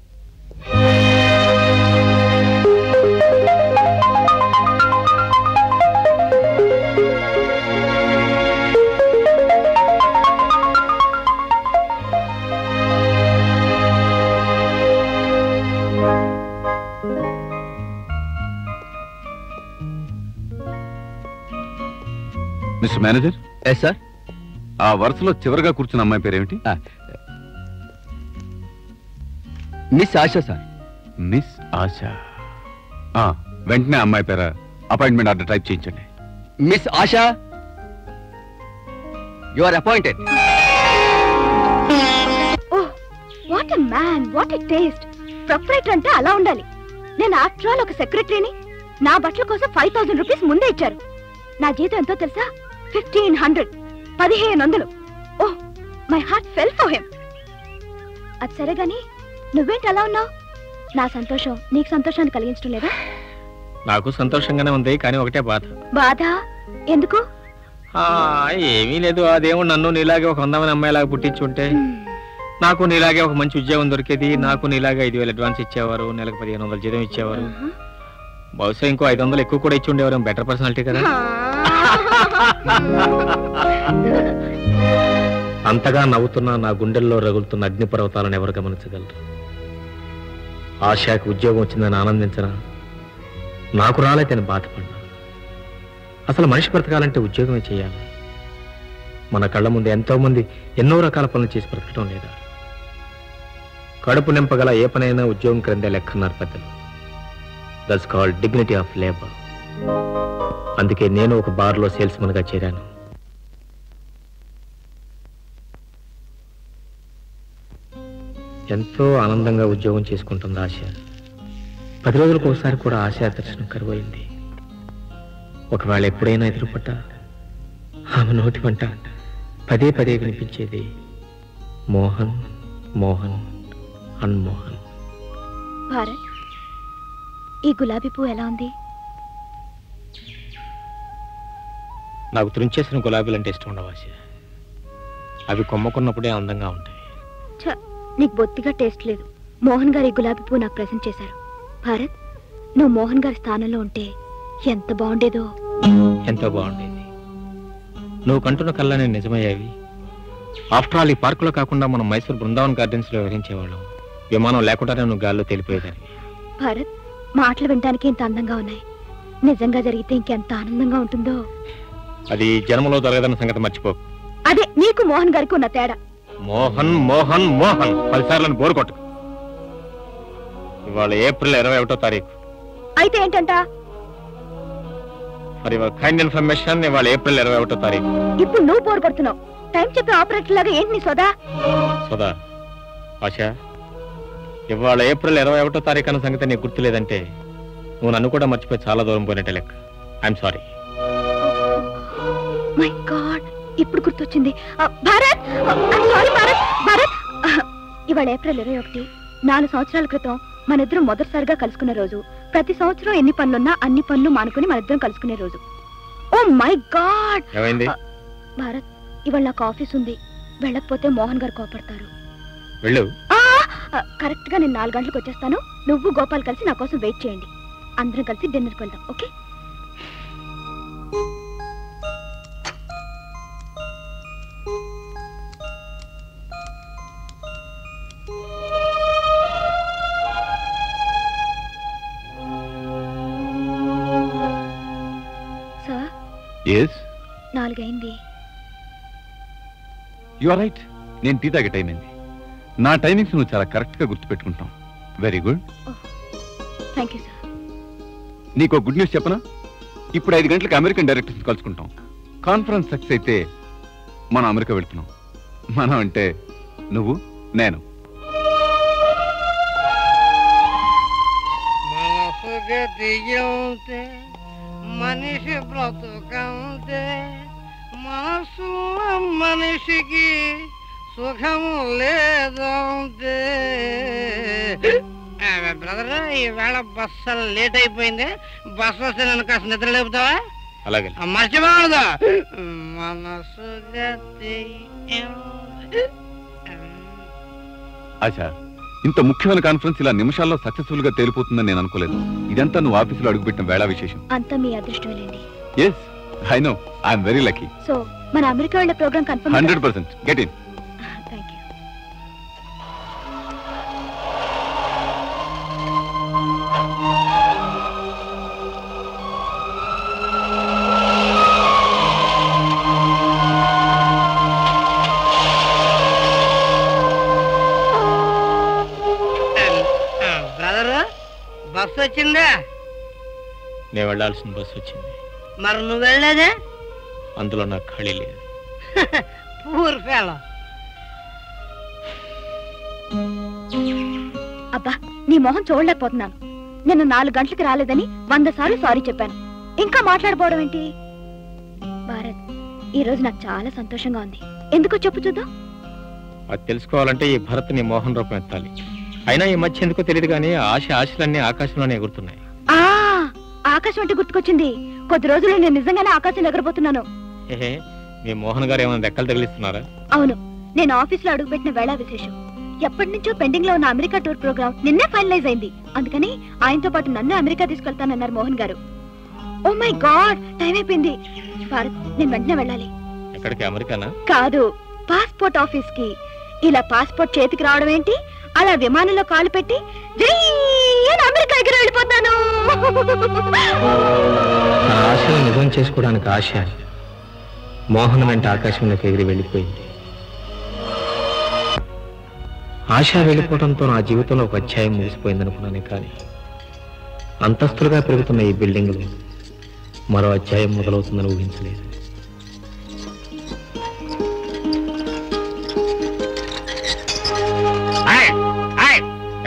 Mister manager. Yes sir. ఆ వరుసలో చివరిగా కూర్చున్న అమ్మాయి పేరేమిటి? Miss Asha sir. Miss Asha. వెంటనే అమ్మాయి పేర అపాయింట్మెంట్ ఆర్డర్ టైప్ చేయించండి. Miss Asha you are appointed. What a man, what a taste. Proprietor అంటే అలా ఉండాలి. నేను ఆఫ్టర్ ఆల్ ఒక సెక్రటరీని. నా బట్టల కోసం 5000 రూపాయలు ముందే ఇచ్చారు. నా జీతం ఎంతో తెలుసా? 1500. Oh, my heart fell for him. అది సరే గాని నువ్వేంటి అలా ఉన్నావు? నా సంతోషం నీకు సంతోషాన్ని కలిగించడం లేదా? నాకు సంతోషంగానే ఉంది కానీ ఒకటే బాధ. బాధ ఎందుకు? ఏమీ లేదు, అదేమో నన్ను నీలాగే ఒక అందమైన అమ్మాయిలాగా పుట్టించుంటే నాకు నీలాగే ఒక మంచి ఉద్యోగం దొరికేది. నాకు నీలాగే 5000 అడ్వాన్స్ ఇచ్చేవారు, నెలకు 1500 జీతం ఇచ్చేవారు. బహుశా ఇంకో 500 ఎక్కువ కూడా ఇచ్చి ఉండేవారు. బెటర్ పర్సనాలిటీ కదా. అంతగా నవ్వుతున్నా నా గుండెల్లో రగులుతున్న అగ్ని పర్వతాలను ఎవరు గమనించగలరు? ఆశకు ఉద్యోగం వచ్చిందని ఆనందించరా, నాకు రాలేదని బాధపడినా. అసలు మనిషి బ్రతకాలంటే ఉద్యోగమే చేయాలి. మన కళ్ళ ముందు ఎంతో మంది ఎన్నో రకాల పనులు చేసి బ్రతకటం లేదా? కడుపు నింపగల ఏ పనైనా ఉద్యోగం క్రిందే లెక్కన్నారు పెద్దలు. That's called dignity of labour. అందుకే నేను ఒక బార్లో సేల్స్మెన్ గా చేరాను. ఎంతో ఆనందంగా ఉద్యోగం చేసుకుంటుంది ఆశ. 10 రోజులకు ఒకసారి కూడా ఆశ దర్శనం కరువైంది. ఒకవేళ ఎప్పుడైనా ఎదురుపడ్డా ఆమె నోటి వంట పదే వినిపించేది మోహన్, మోహన్, అన్మోహన్. భారత్, ఈ గులాబీ పువ్వు ఎలా ఉంది? నాకు తుంచేసిన గులాబీలు అంటే ఇష్టం ఉండవు ఆశ. అవి కొమ్మకున్నప్పుడే అందంగా ఉంటాయి. నీకు బొత్తిగా టేస్ట్ లేదు. మోహన్ గారు ఈ గులాబీ పువ్వు నాకు ప్రెజెంట్ చేశారు. భారత్, నువ్వు మోహన్ గారి స్థానంలో ఉంటే ఎంత బాగుండేదో. ఎంతో బాగుండేది. నువ్వు కంటున్న కళ్ళనే నిజమయ్యావి. ఆఫ్టర్ ఆల్ ఈ పార్కులో కాకుండా మనం మైసూర్ బృందావన్ గార్డెన్స్లో వివరించేవాళ్ళం. విమానం లేకుండానే నువ్వు గాల్లో తెలిపోయేదాన్ని. భారత్, మాటలు వినడానికి ఎంత అందంగా ఉన్నాయి. నిజంగా జరిగితే ఇంకెంత ఆనందంగా ఉంటుందో. అది జన్మలో దొరకదన్న సంగతి మర్చిపో. అదే నీకు మోహన్ గారికి ఉన్న తేడా. మోహన్, మోహన్, మోహన్ 10 సార్లు బోరు కొట్టు. ఇవాళ ఏప్రిల్ 21వ తారీఖు. అయితే ఏంటంట? మరి కైండ్ ఇన్ఫర్మేషన్, ఇవాళ ఏప్రిల్ 21వ తారీఖు. ఇప్పుడు నువ్వు బోరు కొడుతున్నావు. టైం చెప్పే ఆపరేటర్ లాగా ఏంటి నీ సోదా సోదా? ఆశా, ఇవాళ ఏప్రిల్ 21వ తారీఖు అన్న సంగతి నీకు గుర్తులేదంటే నువ్వు నన్ను కూడా మర్చిపోయి చాలా దూరం పోయినట్టే లెక్క. I'm sorry. మై గాడ్, ఇప్పుడు గుర్తొచ్చింది. Bharat, I'm sorry. భారత్, భారత్, ఇవాళ ఏప్రిల్ 21. 4 సంవత్సరాల క్రితం మనిద్దరం మొదటిసారిగా కలుసుకునే రోజు. ప్రతి సంవత్సరం ఎన్ని పనులున్నా అన్ని పనులు మానుకుని మనిద్దరం కలుసుకునే రోజు. Oh my God. భారత్, ఇవాళ నాకు ఆఫీస్ ఉంది. వెళ్ళకపోతే మోహన్ గారు కోపడతారు. వెళ్ళు. కరెక్ట్ గా నేను 4 గంటలకు వచ్చేస్తాను. నువ్వు గోపాల్ కలిసి నా కోసం వెయిట్ చేయండి. అందరం కలిసి డిన్నర్కి వెళ్దాం. ఓకే? సార్, 4 అయింది. You are right. నేను టీ తాగే టైం అయింది. నా టైమింగ్స్ నువ్వు చాలా కరెక్ట్గా గుర్తుపెట్టుకుంటాం. Very good. Thank you sir. నీకు గుడ్ న్యూస్ చెప్పనా? ఇప్పుడు 5 గంటలకు అమెరికన్ డైరెక్టర్స్ కలుసుకుంటాం. కాన్ఫరెన్స్ సక్సెస్ అయితే మనం అమెరికా వెళ్తున్నాం. మనం అంటే నువ్వు, నేను. బతికింటే మనిషి బ్రతుకంటే మనసు మనిషికి సుఖము లేదంటే. బ్రదర్ ఈవేళ బస్సు లేట్ అయిపోయింది, బస్సు వస్తే నన్ను కాస్త నిద్ర లేపుతావా? అలాగే. మర్చిపోదా మనసు ఆశా, ఇంత ముఖ్యమైన కాన్ఫరెన్స్ ఇలా నిమిషాల్లో సక్సెస్ఫుల్ గా తేలిపోతుందని నేను అనుకోలేదు. ఇదంతా నువ్వు ఆఫీసులో అడుగుపెట్టిన వేళ విశేషం. అంతా మీ అదృష్టమేనండి. yes I know I am very lucky. so మన అమెరికా వాళ్ళ program confirm 100% get in. Thank you. Bus వచ్చిందా? నేను వెళ్ళాల్సిన బస్సు వచ్చింది. మరి నువ్వు వెళ్ళలేదా? అందులో నాకు ఖాళీ లేదు. అబ్బా, నీ మొహం చూడలేకపోతున్నాను. నేను 4 గంటలకు రాలేదని 100 సార్లు సారీ చెప్పాను, ఇంకా మాట్లాడపోవడం ఏంటి? భారత్, ఈ రోజు నాకు చాలా సంతోషంగా ఉంది. ఎందుకో చెప్పు చూద్దాం. అది తెలుసుకోవాలంటే ఈ భరత్ నీ మోహన్ రూపం ఎత్తాలి. అయినా ఈ మధ్య ఎందుకో తెలియదు కానీ ఆశలన్నీ ఆకాశంలోనే ఎగురుతున్నాయి. ఆకాశం అంటే గుర్తుకొచ్చింది. కొద్ది రోజులు నేను నిజంగానే ఆకాశం ఎగరబోతున్నాను. మీ మోహన్ గారు ఏమైనా దెక్కలు తగిలిస్తున్నారా? అవును, నేను ఆఫీస్ లో అడుగుపెట్టిన వేళ విశేషం. ఎప్పటి నుంచో పెండింగ్ లో ఉన్న అమెరికా టూర్ ప్రోగ్రామ్ నిన్నే ఫైనలైజ్ అయింది. అందుకని ఆయనతో పాటు నన్ను అమెరికా తీసుకెళ్తానన్నారు మోహన్ గారు. ఓ మై గాడ్, టైం అయిపోయింది. భారత్, నేను వెంటనే వెళ్ళాలి. ఎక్కడికి? అమెరికానా? కాదు, పాస్పోర్ట్ ఆఫీస్ కి. ఇలా పాస్పోర్ట్ చేతికి రావడం ఏంటి? అలా విమానంలో కాలు పెట్టి జై అమెరికా దగ్గర వెళ్ళిపోతాను. ఆశను నిజం చేసుకోవడానికి ఆశ మోహన్ వెంట ఆకాశంలోకి ఎగిరి వెళ్ళిపోయింది. ఆశ వెళ్ళిపోవడంతో నా జీవితంలో ఒక అధ్యాయం ముగిసిపోయింది అనుకున్నాను. కానీ అంతస్తులుగా పెరుగుతున్న ఈ బిల్డింగ్లో మరో అధ్యాయం మొదలవుతుందని ఊహించలేదు.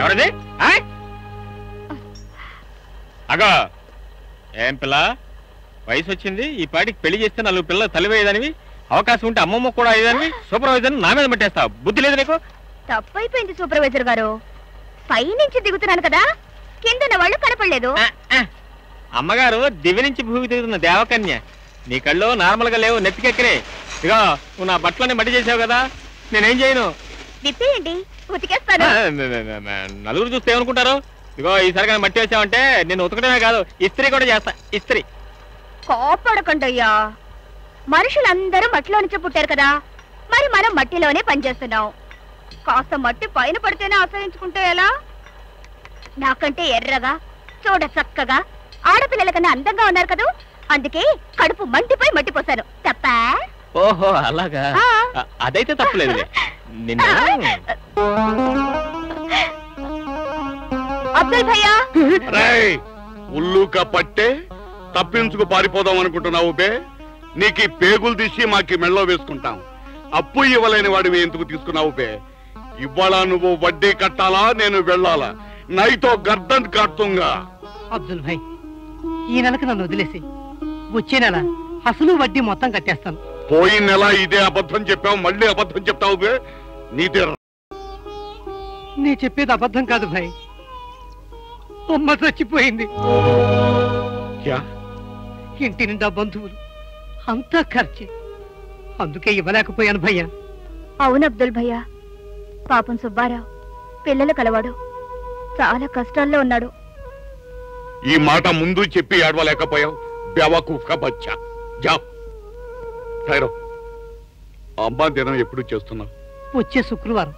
ఎవరది? అగో ఏం పిల్ల, వయసు వచ్చింది, ఈ పాటికి పెళ్లి చేస్తే 4 పిల్లలు తల్లివేయదానివి, అవకాశం ఉంటే అమ్మమ్మ కూడా అయ్యేదానివి, సూపర్వైజర్ నా మీద పెట్టేస్తావు, బుద్ధి లేదు నీకు. తప్పైపోయింది సూపర్వైజర్ గారు, పై నుంచి దిగుతున్నాను కదా, కింద వాళ్ళు కనపడలేదు. అమ్మగారు దివి నుంచి భూమి దిగుతున్న దేవకన్య, నీ కళ్ళు నార్మల్ గా లేవు, నెత్తికెక్కరే. ఇగో నువ్వు నా బట్టలని మట్టి చేసావు కదా, నేనేం చేయను. విప్పేయండి, ఉతికేస్తాను. నలుగురు చూస్తే ఏమనుకుంటారు? ఇగో ఈసారి కానీ మట్టి వేసావంటే నేను ఉతకడమే కాదు, ఇస్త్రీ కూడా చేస్తా. ఇస్త్రీ కోపడకండయ్యా, మనుషులందరూ మట్టిలో నుంచే పుట్టారు కదా, మరి మనం మట్టిలోనే పనిచేస్తున్నాం. కాస్త మట్టి పైన పడితేనే ఆశ్రయించుకుంటే ఎలా? నాకంటే ఎర్రగా, చూడ చక్కగా, ఆడపిల్లల కన్నా అందంగా ఉన్నారు కదా, అందుకే కడుపు మంటిపై మట్టి పోసాను. తప్ప? ఓహో అలాగా, అదైతే తప్పలేదు. అబ్దుల్ భయ్యా, ఉల్లుక పట్టే తప్పించుకు పారిపోదాం అనుకుంటున్నావు బే? నీకు పేగులు తీసి మాకి మెళ్ళో వేసుకుంటాం. అప్పు ఇవ్వలేని వాడివి ఎందుకు తీసుకున్నావు బే? ఇవాళ నువ్వు వడ్డీ కట్టాలా, నేను వెళ్ళాలా? నైతో గర్దన్ కడుతుంగా. అబ్దుల్ భాయ్, ఈ నెలకు నన్ను వదిలేసి వచ్చే నెల అసలు వడ్డీ మొత్తం కట్టేస్తాను. పోయిన నెల ఇదే అబద్ధం చెప్పావు, మళ్ళీ అబద్ధం చెప్తావు బే. నీ చెప్పేది అబద్ధం కాదు భాయ్, అమ్మ చచ్చిపోయింది. ఇంటి నిండా బంధువులు, అంతా ఖర్చే, అందుకే ఇవ్వలేకపోయాను భయ్యా. అవును అబ్దుల్ భయ్యా, పాపం సుబ్బారావు పిల్లలు కలవాడు, చాలా కష్టాల్లో ఉన్నాడు. ఈ మాట ముందు చెప్పి ఏడవలేకపోయావు. అమ్మా దినం ఎప్పుడు చేస్తున్నావు? వచ్చే శుక్రవారం.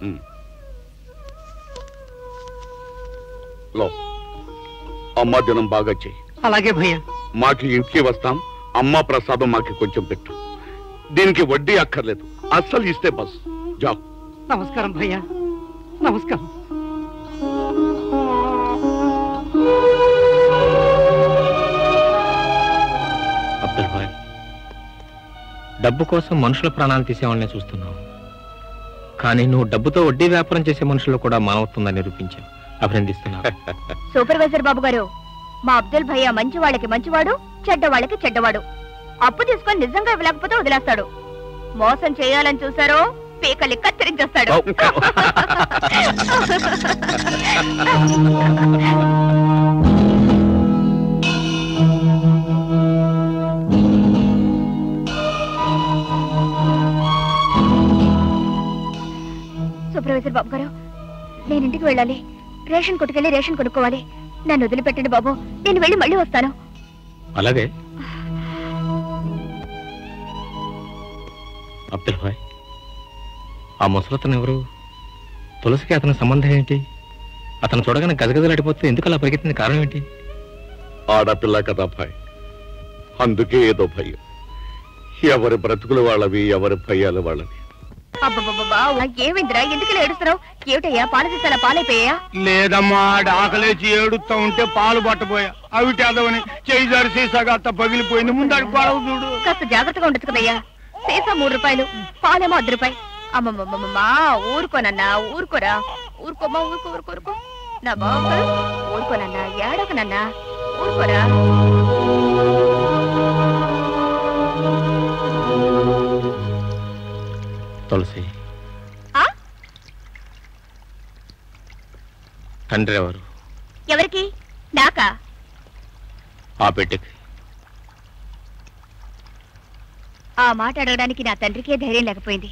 అమ్మా దినం బాగా చెయ్యి. అలాగే భయ్యా. మాకు ఇంటికి వస్తాం, అమ్మ ప్రసాదం మాకు కొంచెం పెట్టు. దీనికి వడ్డీ అక్కర్లేదు, అస్సలు ఇస్తే బస్. జా. నమస్కారం భయ్యా. నమస్కారం. అబ్దుల్ భాయ్, డబ్బు కోసం మనుషుల ప్రాణాలు తీసేవాళ్ళని చూస్తున్నావు, కానీ నువ్వు డబ్బుతో వడ్డీ వ్యాపారం చేసే మనుషులు కూడా మానవత్వంగా నిరూపించావు. అభినందిస్తున్నాను సూపర్వైజర్ బాబు గారు. మా అబ్దుల్ భయ్యా మంచి వాళ్ళకి మంచివాడు, చెడ్డ వాళ్ళకి చెడ్డవాడు. అప్పు తీసుకొని నిజంగా ఇవ్వలేకపోతే వదిలేస్తాడు. మోసం చేయాలని చూసారో పేకలి కత్తిరించేస్తాడు. సూపర్వైజర్ బాబు గారు, నేను ఇంటికి వెళ్ళాలి. రేషన్ కొట్టుకెళ్ళి రేషన్ కొనుక్కోవాలి. నన్ను వదిలిపెట్టండి బాబు, నేను వెళ్ళి మళ్ళీ వస్తాను. అలాగే అబ్దుల్ భాయ్, ఆ ముసలతను ఎవరు? తులసికి అతని సంబంధం ఏంటి? అతను చూడగానే గజగజలాడిపోతే ఎందుకు అలా పరిగెత్తింది? కారణం ఏంటి? ఆడపిల్ల కదా భాయ్, అందుకే ఏదో భయం. ఎవరి బ్రతుకులు వాళ్ళవి, ఎవరి భయాలు వాళ్ళవి. ఏమిందిరా ఎందుకు ఏడుస్తున్నావు? ఏమిటయ్యా పాలు తీసాలా? పాలైపోయా? లేదమ్మా, ఆకలేచి ఏడుస్తా ఉంటే పాలు పట్టబోయా. అవి చేదవని చేయి జారి సీసాగా అత్త పగిలిపోయింది. ముందాడు పాలు చూడు. కాస్త జాగ్రత్తగా ఉండొచ్చు కదయ్యా. సీసా 3 రూపాయలు, పాలేమో 1 రూపాయి. అమ్మమ్మమ్మమ్మా ఊరుకోనన్నా, ఊరుకోరా, ఊరుకోమ్మా, ఊరుకో, ఊరుకో, ఊరుకో నా బాబు, ఊరుకోనన్నా, ఏడవకనన్నా, ఊరుకోరా. తులసి తండ్రి ఎవరు? ఎవరికి? నాకా? ఆ బిడ్డకి. ఆ మాట అడగడానికి నా తండ్రికే ధైర్యం లేకపోయింది.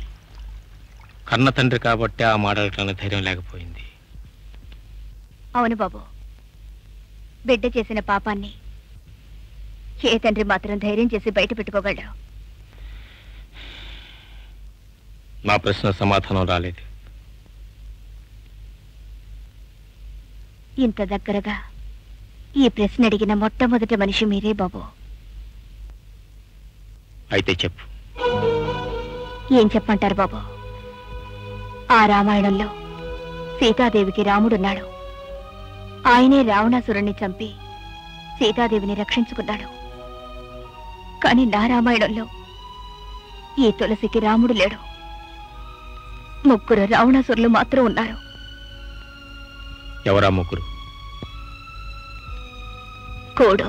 కన్న తండ్రి కాబట్టి ఆ మాట అడగడానికి ధైర్యం లేకపోయింది. అవును బాబు, బిడ్డ చేసిన పాపాన్ని ఏ తండ్రి మాత్రం ధైర్యం చేసి బయట పెట్టుకోగలరు? నా ప్రశ్న సమాధానం రాలేదు. ఇంత దగ్గరగా ఈ ప్రశ్న అడిగిన మొట్టమొదటి మనిషి మీరే బాబు. అయితే చెప్పు. ఏం చెప్పంటారు బాబు? ఆ రామాయణంలో సీతాదేవికి రాముడున్నాడు. ఆయనే రావణాసురుణ్ణి చంపి సీతాదేవిని రక్షించుకున్నాడు. కానీ నా రామాయణంలో ఈ తులసికి రాముడు లేడు. ముగ్గురు రావణాసురులు మాత్రం ఉన్నారు. ఎవరా ముగ్గురు? కోడు,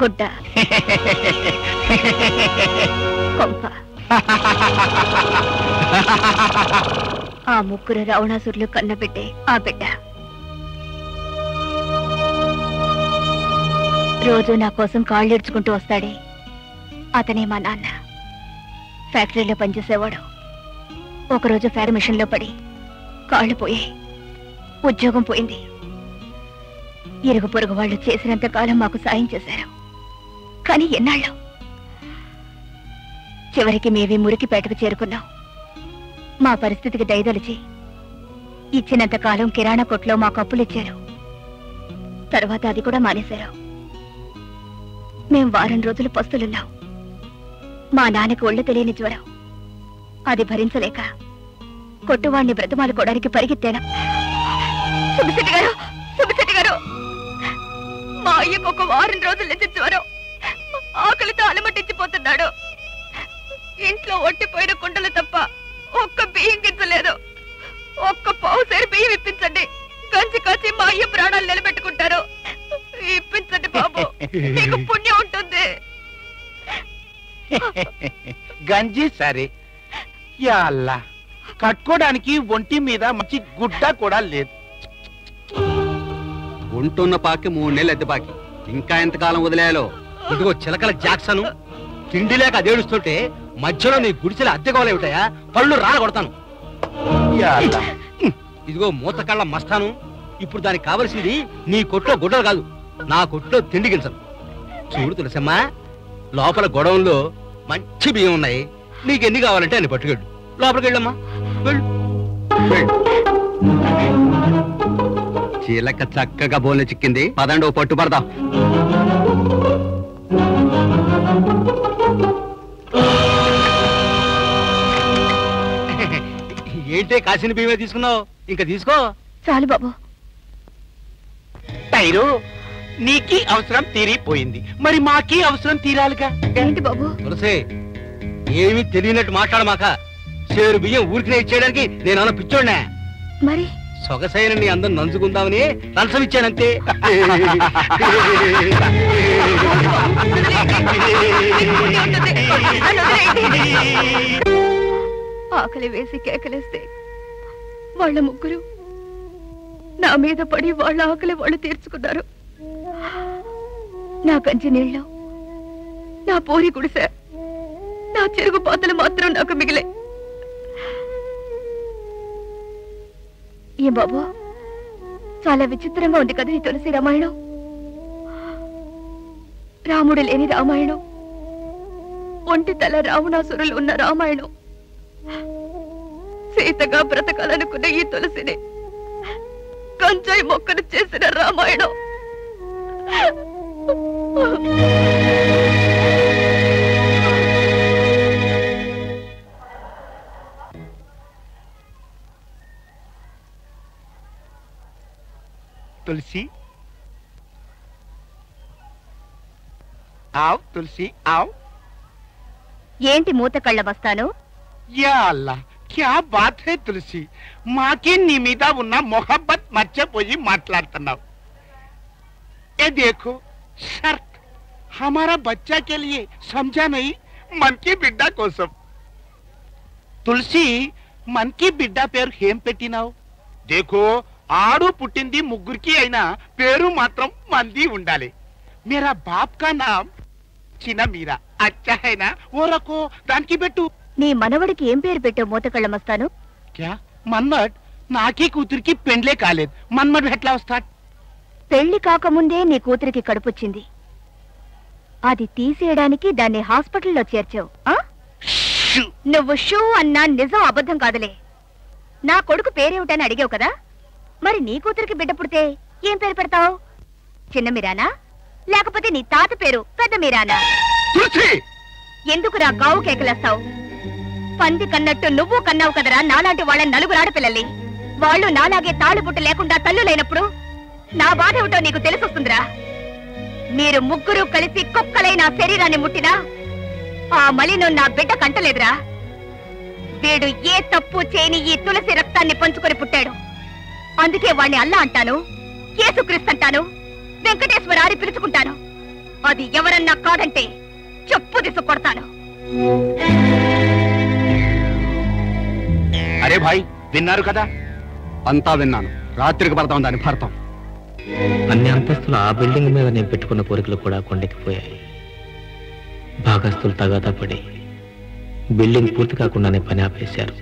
గుడ్డ, కొంప. ఆ ముగ్గురు రావణాసురులు కన్న బిడ్డే ఆ బిడ్డ. రోజు నా కోసం కాళ్ళేడ్చుకుంటూ వస్తాడే అతనే మా నాన్న. ఫ్యాక్టరీలో పనిచేసేవాడు. ఒకరోజు ఫ్యాక్టరీ మిషన్లో పడి కాళ్ళు పోయాయి, ఉద్యోగం పోయింది. ఇరుగు పొరుగు వాళ్ళు చేసినంత కాలం మాకు సాయం చేశారు. కానీ ఎన్నాళ్ళు? చివరికి మేమే మురికిపేటకు చేరుకున్నాం. మా పరిస్థితికి దయదలిచి ఇచ్చినంత కాలం కిరాణా కొట్లో మాకు అప్పులు ఇచ్చారు. తర్వాత అది కూడా మానేశారు. మేం 10 రోజులు పస్తులున్నాం. మా నాన్నకు ఒళ్ళు తెలియని జ్వరం. అది భరించలేక కొట్టువాణ్ణి బ్రతమాలుకోవడానికి పరిగెత్తాను. సుబ్బిశెట్టి గారు, మా అయ్యకు 1 వారం రోజుల నుంచి జ్వరం. ఆకలితో అలమటించిపోతున్నాడు. ఇంట్లో ఒట్టిపోయిన కుండలు తప్ప 1 బియ్యం గింజలేదు. 1 పావు సేరు బియ్యం ఇప్పించండి. కంచి కాచి మా అయ్య ప్రాణాలు నిలబెట్టుకుంటారు. ఇప్పించండి బాబు, మీకు పుణ్యం ఉంటుంది. గంజి సరే, యాల్లా కట్టుకోడానికి ఒంటి మీద మంచి గుడ్డ కూడా లేదు. ఒంటున్న పాకి 3 నెలలు ఎద్ద పాకి. ఇంకా ఎంతకాలం వదిలేయాలో? ఇదిగో చిలకల జాక్సను, తిండి లేక అదేడుస్తుంటే మధ్యలో నీ గుడిసెల అద్దెకోలేమిటయా? పళ్ళు రాలగొడతాను. ఇదిగో మూత కళ్ళ మస్తాను. ఇప్పుడు దానికి కావలసింది నీ కొట్లో గుడ్డలు కాదు, నా కొట్లో తిండి గింజలు. చూడు తులసమ్మా, లోపల గొడవంలో మంచి బియ్యం ఉన్నాయి. నీకెన్ని కావాలంటే అన్ని పట్టుకెళ్ళు. లోపలికి వెళ్ళమ్మా, వెళ్ళు. చీలక చక్కగా బోన్లు చిక్కింది. పదండి, ఓ పట్టు పడదాం. ఏంటే కాసిన బియ్యమే తీసుకున్నావు? ఇంకా తీసుకో. చాలు బాబు. టైరు, నీకి అవసరం తీరిపోయింది, మరి మాకి అవసరం తీరాలిగా. ఏమి తెలియనట్టు మాట్లాడమాక. 1 సేరు బియ్యం ఊరికి ఇచ్చేయడానికి నేనన్నా పిచ్చోడ్నా? సొగసైన నీ అందం నంచుకుందామని లంచమిచ్చానంతే. ఆకలి వేసి కేకలేస్తే వాళ్ళ ముగ్గురు నా మీద పడి వాళ్ళ ఆకలి వాళ్ళు తీర్చుకున్నారు. నా గంజి నీళ్ళు, నా పోరి గుడిసె, నా చెరుగు పాతలు మాత్రం నాకు మిగిలే. ఏ బాబు, చాలా విచిత్రంగా ఉంది కదా ఈ తులసి రామాయణం. రాముడు లేని రామాయణం, ఒంటి తల రావణాసురులు ఉన్న రామాయణం, సీతగా బ్రతకాలనుకున్న ఈ తులసిని కంచాయి మొక్కను చేసిన రామాయణం. तुलसी आओ, तुलसी आओ. ఏంటి మూత కళ్ళ బస్తాను? యా అల్లా, క్యా బాత్ హై తులసి, మాకి నీ మీద ఉన్న మొహబ్బత్ మర్చిపోయి మాట్లాడుతున్నావు. ఏ దేఖో షర్త్ హమారా బచ్చా కే లియే, సమజా నహీ, మన్ కి బిడ్డ కోసం. తులసి, మన్ కి బిడ్డ పేరు ఏం పెట్టినావు? దేఖో, ఆడు పుట్టింది ముగ్గురికి అయినా పేరు మాత్రం మంది ఉండాలి. మేరా బాప్ కా నామ్ చిన్న మీరా, అచ్చా హైనా, ఓ రకో దానికి పెట్టు. నీ మనవడికి ఏం పేరు పెట్టావు మూతకళ్ళ మస్తాను? క్యా మన్మడ్? నాకే కూతురికి పెండ్లే కాలేదు, మన్మడు ఎట్లా వస్తాడు? పెళ్లి కాకముందే నీ కూతురికి కడుపొచ్చింది, అది తీసేయడానికి దాన్ని హాస్పిటల్లో చేర్చావు. నువ్వు షూ అన్నా నిజం అబద్ధం కాదులే. నా కొడుకు పేరేమిటని అడిగావు కదా, మరి నీ కూతురికి బిడ్డ పుడితే ఏం పేరు పెడతావు? చిన్న మీరానా, లేకపోతే నీ తాత పేరు పెద్ద మీరానా? ఎందుకురా గావు కేకలేస్తావు? పంది కన్నట్టు నువ్వు కన్నావు కదరా నాలాంటి వాళ్ళని, నలుగురు ఆడపిల్లల్ని. వాళ్ళు నాలాగే తాళిబుట్టు లేకుండా తల్లులైనప్పుడు నా బాధ ఏమిటో నీకు తెలిసొస్తుందిరా. మీరు ముగ్గురు కలిసి కుక్కలై నా శరీరాన్ని ముట్టినా ఆ మలినం నా బిడ్డ కంటలేదురా. వీడు ఏ తప్పు చేయని ఈ తులసి రక్తాన్ని పంచుకొని పుట్టాడు, అందుకే వాణ్ణి అల్లా అంటాను, యేసుక్రీస్తు అంటాను, వెంకటేశ్వర అని పిలుచుకుంటాను. అది ఎవరన్నా కాదంటే చెప్పు తీసు కొడతాను. అరే భాయ్, విన్నారు కదా? అంతా విన్నాను. రాత్రికి పడతాం దాని భర్తం. అన్ని అంతస్తులు ఆ బిల్డింగ్ మీద నేను పెట్టుకున్న కోరికలు కూడా కొండెక్కిపోయాయి. భాగస్తులు తగాదా పడి బిల్డింగ్ పూర్తి కాకుండానే పని ఆపేశారు.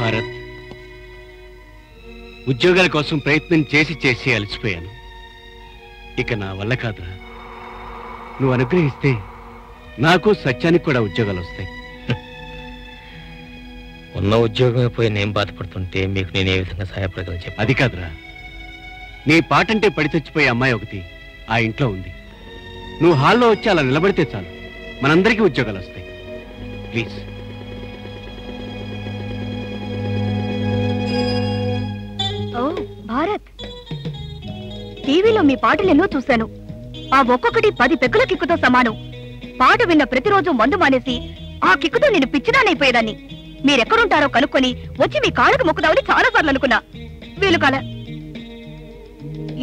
భారత్, ఉద్యోగాల కోసం ప్రయత్నం చేసి చేసి అలసిపోయాను. ఇక నా వల్ల కాదురా. నువ్వు అనుగ్రహిస్తే నాకు సత్యానికి కూడా ఉద్యోగాలు వస్తాయి. ఉన్న ఉద్యోగమే పోయి నేను బాధపడుతుంటే మీకు నేను ఏ విధంగా సహాయపడగలను చెప్పు. అది కాదురా, నీ పాటంటే పడి చచ్చిపోయే అమ్మాయి ఒకటి ఆ ఇంట్లో ఉంది. నువ్వు హాల్లో వచ్చి అలా నిలబడితే చాలు, మనందరికీ ఉద్యోగాలు వస్తాయి. ప్లీజ్. భారత్, టీవీలో మీ పాటలెన్నో చూశాను. ఆ ఒక్కొక్కటి 10 పెక్కుల కిక్కుతో సమానం. పాట విన్న ప్రతిరోజు మందు మానేసి ఆ కిక్కుతో నేను పిచ్చిదానైపోయేదాన్ని. మీరెక్కడుంటారో కనుక్కొని వచ్చి మీ కాళ్ళకు మొక్కుదామని చాలా సార్లు అనుకున్నా, వీలు కాల.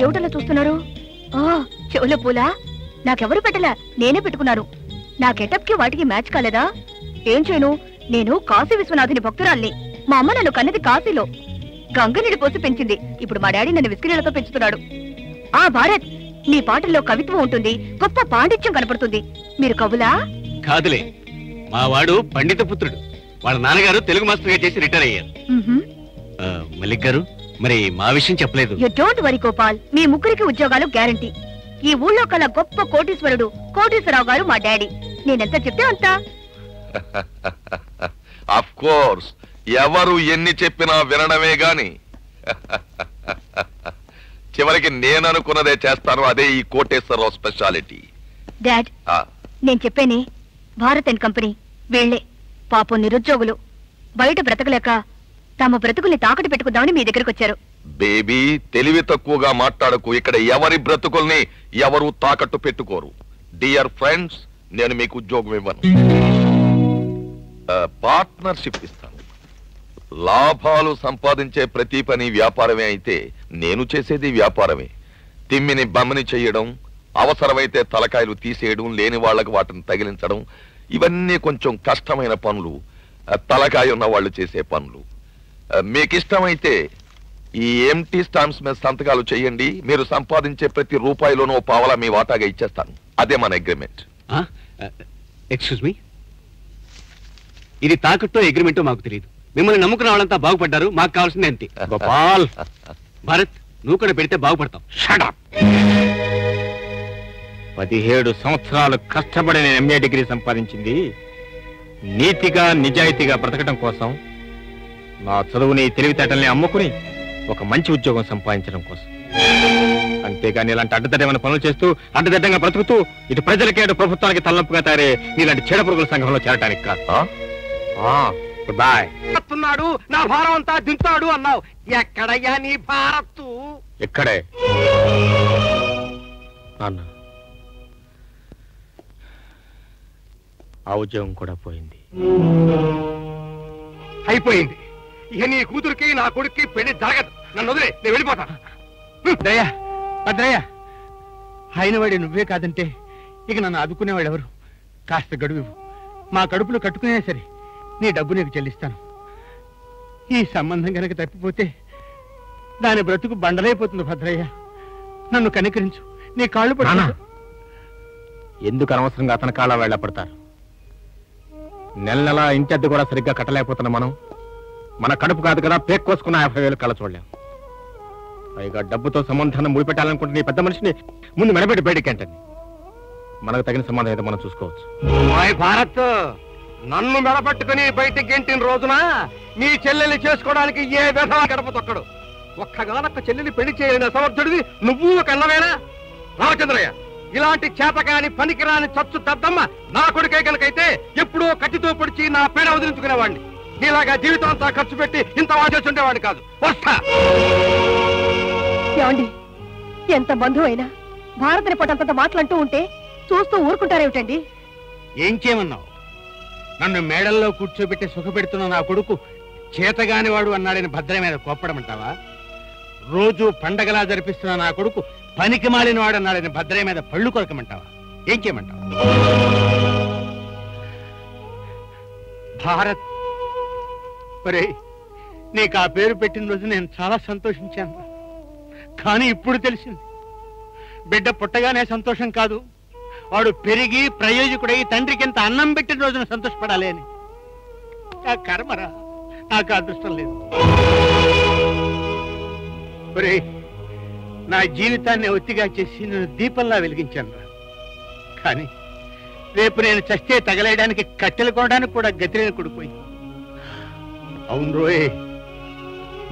ఎవటలా చూస్తున్నారు? ఆ చెవుల పూలా నాకెవరు పెట్టలా, నేనే పెట్టుకున్నాను. నా గెటప్ కి వాటికి మ్యాచ్ కాలేదా? ఏం చేయను, నేను కాశీ విశ్వనాథుని భక్తురాల్ని. మా అమ్మ నన్ను కన్నది కాశీలో, గంగ నీళ్ళు పోసి పెంచింది. ఇప్పుడు మా డాడీ నన్ను విసుకునేలతో పెంచుతున్నాడు. ఆ భారత్, నీ పాటల్లో కవిత్వం ఉంటుంది, గొప్ప పాండిత్యం కనపడుతుంది. మీరు కవులా? కాదులే, మా వాడు పండిత పుత్రుడు. వాళ్ళ నాన్నగారు తెలుగు మాస్టర్ గా చేసి రిటైర్ అయ్యారు. మలిక్ గారు, మరి మా విషయం చెప్పలేదు. యు డోంట్ వరీ గోపాల్, మీ ముగ్గురికి ఉద్యోగాలు గ్యారంటీ. ఈ ఊళ్ళో కల గొప్ప కోటీశ్వరుడు కోటీశ్వరరావు గారు మా డాడీ. నేనెంత చెప్తే అంతా. ఆఫ్ కోర్స్, ఎవరు ఎన్ని చెప్పినా వినడమే గాని చివరికి నేననుకున్నదే చేస్తాను. అదే ఈ కోటేశ్వరరావు స్పెషాలిటీ. డాడ్, నేను చెప్పానే, భారత్ అండ్ కంపెనీ వీళ్లే పాపం నిరుద్యోగులు. బయట బ్రతకలేక తమ బ్రతుకుల్ని తాకట్టు పెట్టుకుందామని మీ దగ్గరకు వచ్చారు. బేబీ, తెలివి తక్కువగా మాట్లాడకు. ఇక్కడ ఎవరి బ్రతుకుల్ని ఎవరు తాకట్టు పెట్టుకోరు. డియర్ ఫ్రెండ్స్, నేను మీకు ఉద్యోగం ఇవ్వను. పార్ట్నర్షిప్ ఇస్తాను. లాభాలు సంపాదించే ప్రతి పని వ్యాపారమే అయితే నేను చేసేది వ్యాపారమే. తిమ్మిని బమ్మని చేయడం, అవసరమైతే తలకాయలు తీసేయడం, లేని వాళ్లకు వాటిని తగిలించడం, ఇవన్నీ కొంచెం కష్టమైన పనులు, తలకాయ ఉన్న వాళ్ళు చేసే పనులు. మీకిష్టమైతే ఈ ఎంటీ స్టాంప్స్ మీద సంతకాలు చేయండి. మీరు సంపాదించే ప్రతి రూపాయిలోనూ పావలా మీ వాటాగా ఇచ్చేస్తాను. అదే మన అగ్రిమెంట్. ఎక్స్క్యూజ్ మీ, ఇది తాకట్టో అగ్రిమెంటో మాకు తెలియదు. మిమ్మల్ని నమ్ముకున్న వాళ్ళంతా బాగుపడ్డారు, మాకు కావాల్సింది అంతే. గోపాల్, భారత్, నువ్వు కూడా పెడితే బాగుపడతాం. 17 సంవత్సరాలు కష్టపడి నేను MA డిగ్రీ సంపాదించింది నీతిగా నిజాయితీగా బ్రతకడం కోసం, నా చదువుని తెలివితేటల్ని అమ్ముకుని ఒక మంచి ఉద్యోగం సంపాదించడం కోసం. అంతేగాని ఇలాంటి అడ్డదడ్డమైన పనులు చేస్తూ అడ్డదడ్డంగా బ్రతుకుతూ ఇటు ప్రజలకి అటు ప్రభుత్వానికి తలనొప్పిగా తయారే నీలాంటి చెడపురుగుల సంఘంలో చేరడానికి కాదు. నా భారం అంతా దింటాడు అన్నావు, ఎక్కడయ్యా నీ భారత్? ఎక్కడే నాన్న, ఆ ఉద్యోగం కూడా పోయింది. అయిపోయింది. ఇక నీ కూతురికి నా కొడుక్కి పెళ్లి జరగదు. నన్ను వదిలే, నేను వెళ్ళిపోతా. దయ్యా భద్రయ్య, అయినవాడి నువ్వే కాదంటే ఇక నన్ను ఆదుకునేవాడు ఎవరు? కాస్త గడువు మా కడుపులో కట్టుకునే సరే నీ డబ్బు నీకు చెల్లిస్తాను. ఈ సంబంధం కనుక తప్పిపోతే దాని బ్రతుకు బండలైపోతుంది. భద్రయ్య, నన్ను కనికరించు, నీ కాళ్ళు పడతాను. ఎందుకు అనవసరంగా అతని కాళ్ళ వెళ్ళపడతారు? నెల నెల ఇంటి అద్దె కూడా సరిగ్గా కట్టలేకపోతున్నాం మనం. మన కడుపు కాదు కదా పేక్ కోసుకున్న 50,000 కళ్ళ చూడలేం. పైగా డబ్బుతో సంబంధాన్ని ముడిపెట్టాలనుకుంటున్న ఈ పెద్ద మనిషిని ముందు మెడబెట్టి బయటకి అంటండి. మనకు తగిన సంబంధం అయితే మనం చూసుకోవచ్చు. భారత్, నన్ను మెడబెట్టుకుని బయటకి గెంటిన రోజున నీ చెల్లెల్ని చేసుకోవడానికి ఏ విధంగా గడప తొక్కడు. ఒక్కగానొక్క చెల్లెల్ని పెళ్లి చేయని అసమర్థుడివి నువ్వు కన్నవేనా? రామచంద్రయ్య, ఇలాంటి చేతకాని పనికిరాని చచ్చు తద్దమ్మ నా కొడుకే కనుకైతే ఎప్పుడో కట్టితో పొడిచి నా పేడ వదిలించుకునేవాడిని. నీలాగా జీవితం అంతా ఖర్చు పెట్టి ఇంత వాచేసి ఉండేవాడిని కాదు. ఎంత బంధువు అయినా భారతని పొట్టంత మాటలంటూ ఉంటే చూస్తూ ఊరుకుంటారేమిటండి? ఏం చేయమన్నావు? నన్ను మేడల్లో కూర్చోబెట్టి సుఖపెడుతున్న నా కొడుకు చేతగాని వాడు అన్నాడని భద్ర మీద కోప్పడమంటావా? రోజు పండగలా జరిపిస్తున్న నా కొడుకు పనికి మాలిన వాడు అన్నాడని భద్రయ్య మీద పళ్ళు కొరకమంటావా? ఏం చేయమంటావు? భారత్, నీకు ఆ పేరు పెట్టిన రోజు నేను చాలా సంతోషించాను. కానీ ఇప్పుడు తెలిసింది, బిడ్డ పుట్టగానే సంతోషం కాదు, వాడు పెరిగి ప్రయోజకుడై తండ్రికి ఎంత అన్నం పెట్టిన రోజున సంతోషపడాలి అని. ఆ కర్మరా, నాకు అదృష్టం లేదు. నా జీవితాన్ని ఒత్తిగా చేసి నేను దీపంలా వెలిగించాను రా. కానీ రేపు నేను చస్తే తగలేయడానికి కట్టెలు కొనడానికి కూడా గతిలేని కూడిపోయింది. అవును రోయ్,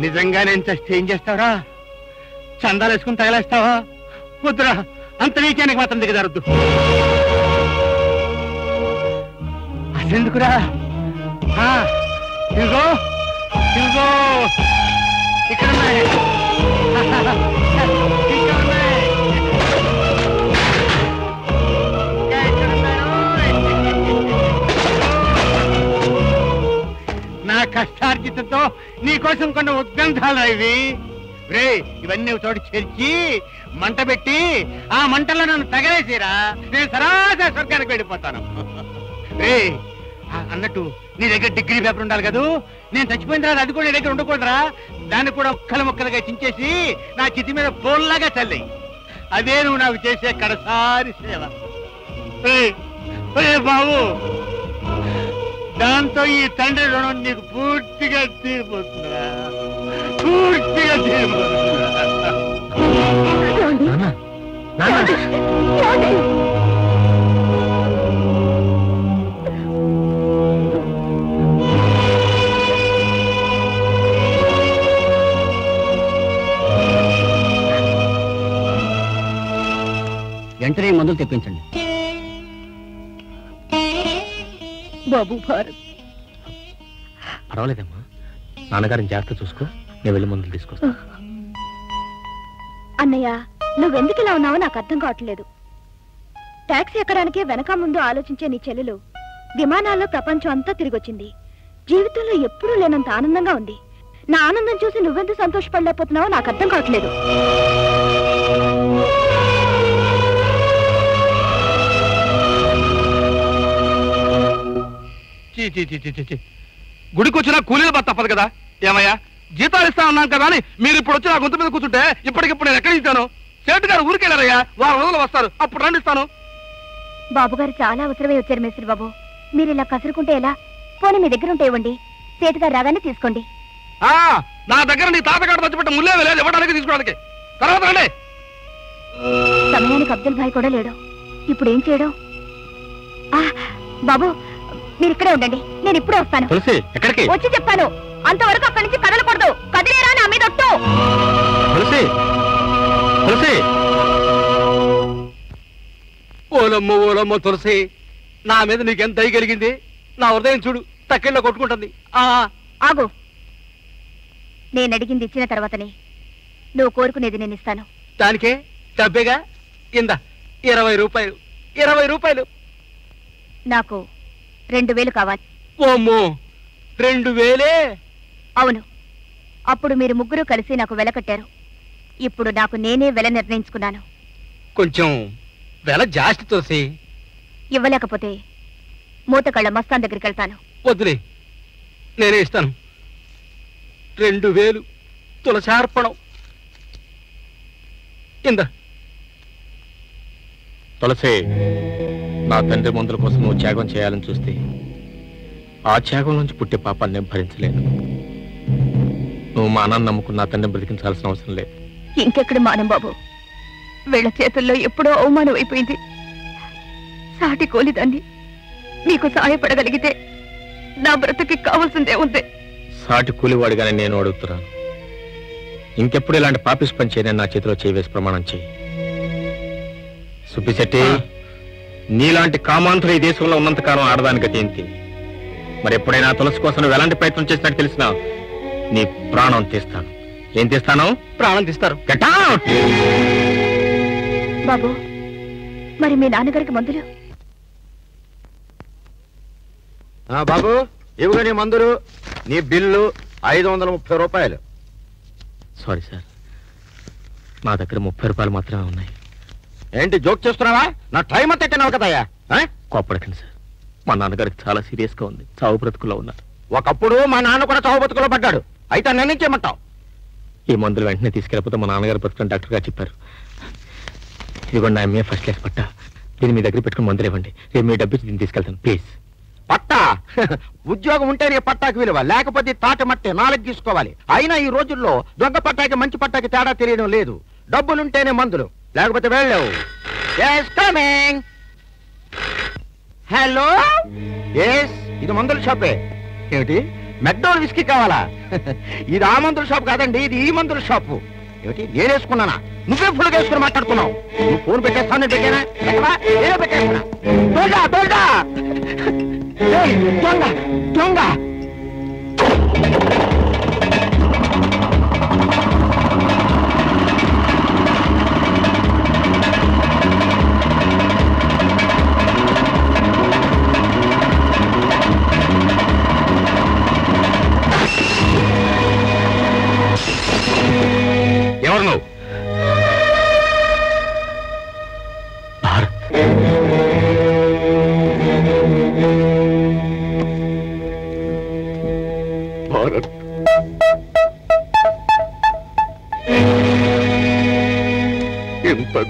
నిజంగా నేను చస్తే ఏం చేస్తావురా? చందాలు వేసుకుని తగలేస్తావా? వద్దురా, అంత నీచానికి మాత్రం దిగజారద్దు. అసెందుకురా? ఇదిగో ఇదిగో ఇక్కడ నా కష్టార్జితతో నీకోసం కొన్ని ఉద్గంధాలు ఇవి. రే, ఇవన్నీ చోటు చేర్చి మంట పెట్టి ఆ మంటల్లో నన్ను తగలేసిరా, నేను సరాసరి స్వర్గానికి వెళ్ళిపోతాను. రే, అన్నట్టు నీ దగ్గర డిగ్రీ పేపర్ ఉండాలి కదా? నేను చచ్చిపోయిన తర్వాత అది కూడా నీ దగ్గర ఉండకూడదురా. దాన్ని కూడా ముక్కలు ముక్కలుగా చించేసి నా చితి మీద పోల్లాగా చల్లి, అదే నువ్వు నాకు చేసే కడసారి సేవ. బాబు, దాంతో ఈ తండ్రి రుణం నీకు పూర్తిగా తీరిపోతుందా? పూర్తిగా తీరిపోతుందా? వెంటనే మందులు తెప్పించండి. బాబు భారత్, పర్వాలేదమ్మా, నాన్నగారిని జాగ్రత్త చూసుకో, నేను వెళ్ళి మందులు తీసుకొస్తా. అన్నయ్య, నువ్వెందుకు ఇలా ఉన్నావో నాకు అర్థం కావట్లేదు. ట్యాక్సీ ఎక్కడానికే వెనక ముందు ఆలోచించే నీ చెల్లెలు విమానాల్లో ప్రపంచం అంతా తిరిగొచ్చింది. జీవితంలో ఎప్పుడూ లేనంత ఆనందంగా ఉంది. నా ఆనందం చూసి నువ్వెంత సంతోషపడలేకపోతున్నావో నాకు అర్థం కావట్లేదు. గుడికొచ్చినా కూలీల బాధ తప్పదు కదా. ఏమయ్యా జీతాలు ఇస్తా ఉన్నాను కదా అని మీరు ఇప్పుడు వచ్చి నా గుంత మీద కూర్చుంటే ఇప్పటికిప్పుడు నేను ఎక్కడ ఇస్తాను? సేటు గారు ఊరికెళ్ళారయ్యా, 100 రోజులు వస్తారు, అప్పుడు రండి ఇస్తాను. బాబు గారు చాలా అవసరమే వచ్చారు మేస్త్రి బాబు. మీరు ఇలా కసురుకుంటే ఎలా? పోనీ మీ దగ్గర ఉంటే ఇవ్వండి, సేటు గారు రాగానే తీసుకోండి. నా దగ్గర నీ తాతగాడు మధ్యపెట్ట ముల్లే లేదు ఇవ్వడానికి, తీసుకోవడానికి. తర్వాత రండి. సమయానికి అబ్దుల్ భాయ్ కూడా లేడు, ఇప్పుడు ఏం చేయడం? బాబు మీరు ఇక్కడే ఉండండి, నేను ఇప్పుడు వస్తాను. వచ్చి చెప్పాను, అంతవరకు అక్కడి నుంచి కదలకూడదు. కదిలేరా నా మీద ఒట్టు. ఓలమ్మ ఓలమ్మ తులసి, నా మీద నీకెంత దయ కలిగింది. నా హృదయం చూడు తక్కిళ్ళ కొట్టుకుంటుంది. ఆగు, నేను అడిగింది ఇచ్చిన తర్వాతనే నువ్వు కోరుకునేది నేను ఇస్తాను. దానికే డబ్బేగా, ఇందా 20 రూపాయలు. 20 రూపాయలు నాకు 2000 కావాలి. ఓమ్మో, 2000? అవును, అప్పుడు మీరు ముగ్గురు కలిసి నాకు వెల కట్టారు. ఇప్పుడు నాకు నేనే వెల నిర్ణయించుకున్నాను. కొంచెం వెల జాస్తి తోసి. ఇవ్వలేకపోతే మూతకళ్ళ మస్తాన్ దగ్గరికి వెళ్తాను. వద్దులే, నేనే ఇస్తాను. 2000 తులసార్పణం. ఇందా తులసే, నా తండ్రి మందుల కోసం నువ్వు త్యాగం చేయాలని చూస్తే ఆ త్యాగం నుంచి పుట్టే పాపాన్ని నేను భరించలేను. నువ్వు మా నాన్న నమ్ముకుని నా తండ్రిని బ్రతికించాల్సిన అవసరం లేదు. ఇంకెక్కడ మానం బాబు, వీళ్ళ చేతుల్లో ఎప్పుడో అవమానం అయిపోయింది. సాటి కోలిదాన్ని మీకు సహాయపడగలిగితే నా బ్రతుకి కావాల్సిందే ఉంది. సాటి కూలివాడుగానే నేను అడుగుతున్నాను, ఇంకెప్పుడు ఇలాంటి పాపిస్ పని చేయని నా చేతిలో చేయవేసి ప్రమాణం చేయి. సుబ్బిశెట్టి, నీలాంటి కామాంతులు ఈ దేశంలో ఉన్నంతకాలం ఆడదానికి తేంతి. మరి ఎప్పుడైనా తులసి కోసం ఎలాంటి ప్రయత్నం చేసినట్టు తెలిసినా నీ ప్రాణం తీస్తాను. ఏం తీస్తాను? ప్రాణం తీస్తారు. బాబు, మరి మీ నాన్నగారికి మందులు? బాబు ఇవిగా నీ మందులు, నీ బిల్లు 530 రూపాయలు. సారీ సార్, నా దగ్గర 30 రూపాయలు మాత్రమే ఉన్నాయి. ఏంటి జోక్ చేస్తున్నావా? నా టైం అంతా తిన్నావు కదయ్యా. కోపడకండి సార్, మా నాన్నగారికి చాలా సీరియస్ గా ఉంది, చావు బ్రతుకులో ఉన్నారు. ఒకప్పుడు మా నాన్న కూడా చావు బ్రతుకులో పడ్డాడు. అయితే నేనేం చేయమంటావు? ఈ మందులు వెంటనే తీసుకెళ్ళకపోతే మా నాన్నగారు బ్రతుకుని డాక్టర్ గారు చెప్పారు. ఇదిగోండి నా అమ్మాయి ఫస్ట్ క్లాస్ పట్టా, దీన్ని మీ దగ్గర పెట్టుకుని మందులు ఇవ్వండి. రేపు మీ డబ్బు దీన్ని తీసుకెళ్తాను ప్లీజ్. పట్టా ఉద్యోగం ఉంటే నీ పట్టాకి విలువ, లేకపోతే తాట మట్టే నాలుగు తీసుకోవాలి. అయినా ఈ రోజుల్లో దొంగ పట్టాకి మంచి పట్టాకి తేడా తెలియడం లేదు. డబ్బులుంటేనే మందులు, లేకపోతే వెళ్ళవు. హలో, ఇది మందుల షాపే ఏమిటి? మెక్డోల్ విస్కీ కావాలా? ఇది ఆ మందుల షాప్ కాదండి, ఇది ఈ మందుల షాపు. ఏమిటి నేనేసుకున్నానా? నువ్వే ఫుల్గా వేసుకుని మాట్లాడుతున్నావు. నువ్వు ఫోన్ పెట్టేస్తాను, నేనే పెట్టేస్తున్నా. దొంగ దొంగ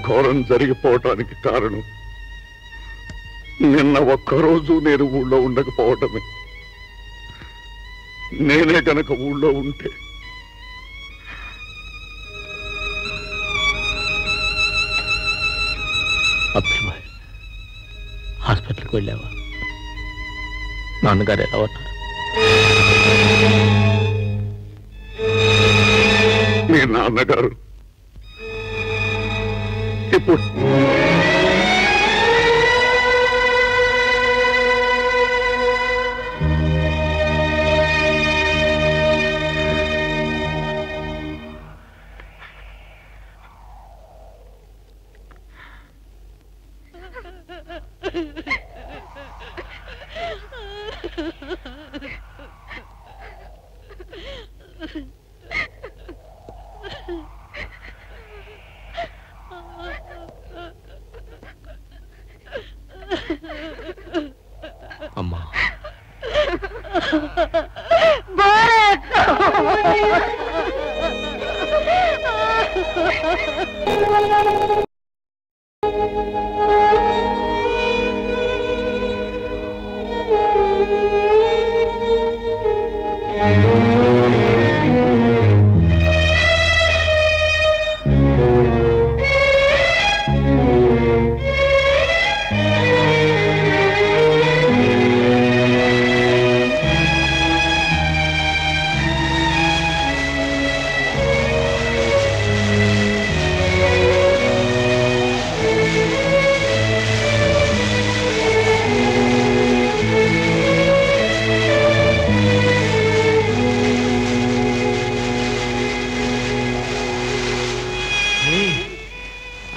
ఘోరం జరిగిపోవటానికి కారణం నిన్న ఒక్కరోజు నేను ఊళ్ళో ఉండకపోవటమే. నేనే గనక ఊళ్ళో ఉంటే అబ్బాయి. హాస్పిటల్కి వెళ్ళావా? నాన్నగారు ఎలా ఉన్నారు? మీ నాన్నగారు ఇప్పుడు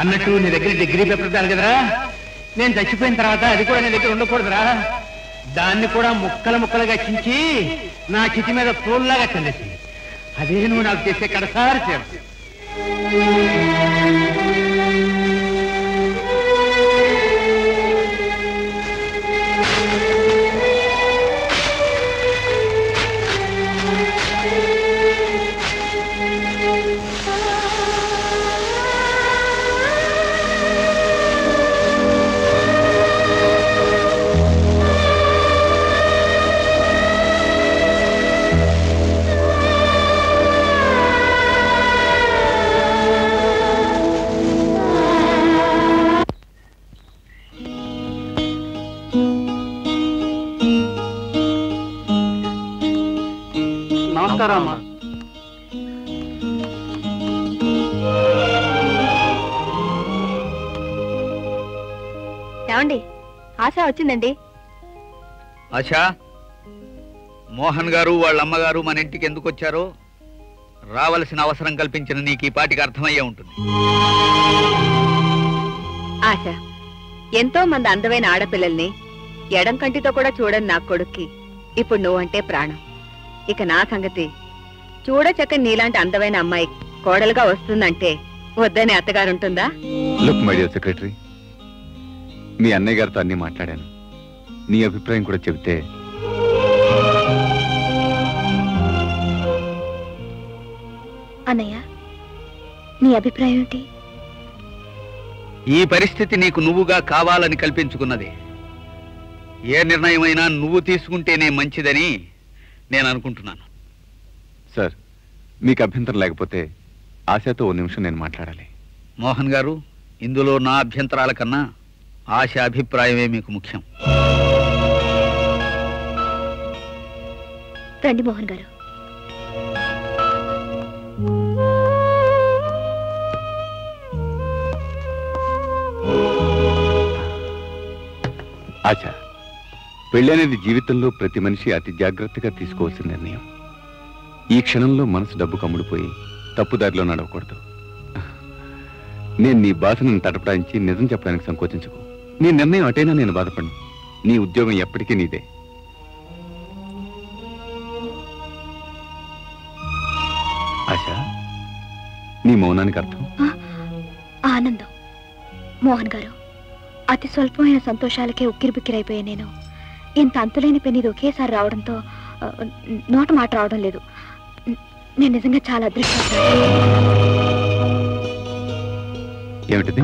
అన్నట్టు నీ దగ్గర డిగ్రీ పేపర్ పెట్టాను కదరా, నేను చచ్చిపోయిన తర్వాత అది కూడా నీ దగ్గర ఉండకూడదురా, దాన్ని కూడా ముక్కలు ముక్కలుగా చించి నా చితి మీద పూల్లాగా చల్లేసి అదే నువ్వు నాకు చేసే కడసారి సేవ. వచ్చిందండి. ఆశా, మోహన్ గారు వాళ్ళ అమ్మగారు మన ఇంటికి ఎందుకు వచ్చారో రావలసిన అవసరం కల్పించిన నీకు ఈ పాటికి అర్థమయ్యే ఉంటుంది. ఆశా, ఎంతో మంది అందమైన ఆడపిల్లల్ని ఎడం కంటితో కూడా చూడని నా కొడుక్కి ఇప్పుడు నువ్వంటే ప్రాణం. ఇక నా సంగతి చూడచక్క నీలాంటి అందమైన అమ్మాయి కోడలుగా వస్తుందంటే వద్దనే అత్తగారుంటుందా? లుక్ మై డియర్ సెక్రటరీ, మీ అన్నయ్య గారితో అన్ని మాట్లాడాను, నీ అభిప్రాయం కూడా చెబితే అన్నయ్య. నీ అభిప్రాయం ఏంటి? ఈ పరిస్థితి నీకు నువ్వుగా కావాలని కల్పించుకున్నది. ఏ నిర్ణయమైనా నువ్వు తీసుకుంటేనే మంచిదని నేను అనుకుంటున్నాను. సార్, మీకు అభ్యంతరం లేకపోతే ఆశతో ఓ నిమిషం నేను మాట్లాడాలి. మోహన్ గారు, ఇందులో నా అభ్యంతరాల కన్నా ఆశ అభిప్రాయమే మీకు ముఖ్యం. రండి మోహన్ గారు. ఆశ, పెళ్ళనేది జీవితంలో ప్రతి మనిషి అతి జాగ్రత్తగా తీసుకోవాల్సిన నిర్ణయం. ఈ క్షణంలో మనసు డబ్బు కమ్ముడిపోయి తప్పుదారిలో నడవకూడదు. నేను నీ బాధను తడపడానికి, నిజం చెప్పడానికి సంకోచించకు. నీ నిర్ణయం అటైనా నేను బాధపడను. నీ ఉద్యోగం ఎప్పటికీ నీదే. ఆశా, నీ మౌనానికి అర్థం ఆనందం. మోహన్ గారు, అతి స్వల్పమైన సంతోషాలకే ఉక్కిరిబిక్కిరైపోయా నేను. ఇంత అంతులేని పెన్నిది ఒకేసారి రావడంతో నోట మాట రావడం లేదు. నేను నిజంగా చాలా అదృష్టం. ఏమిటిది?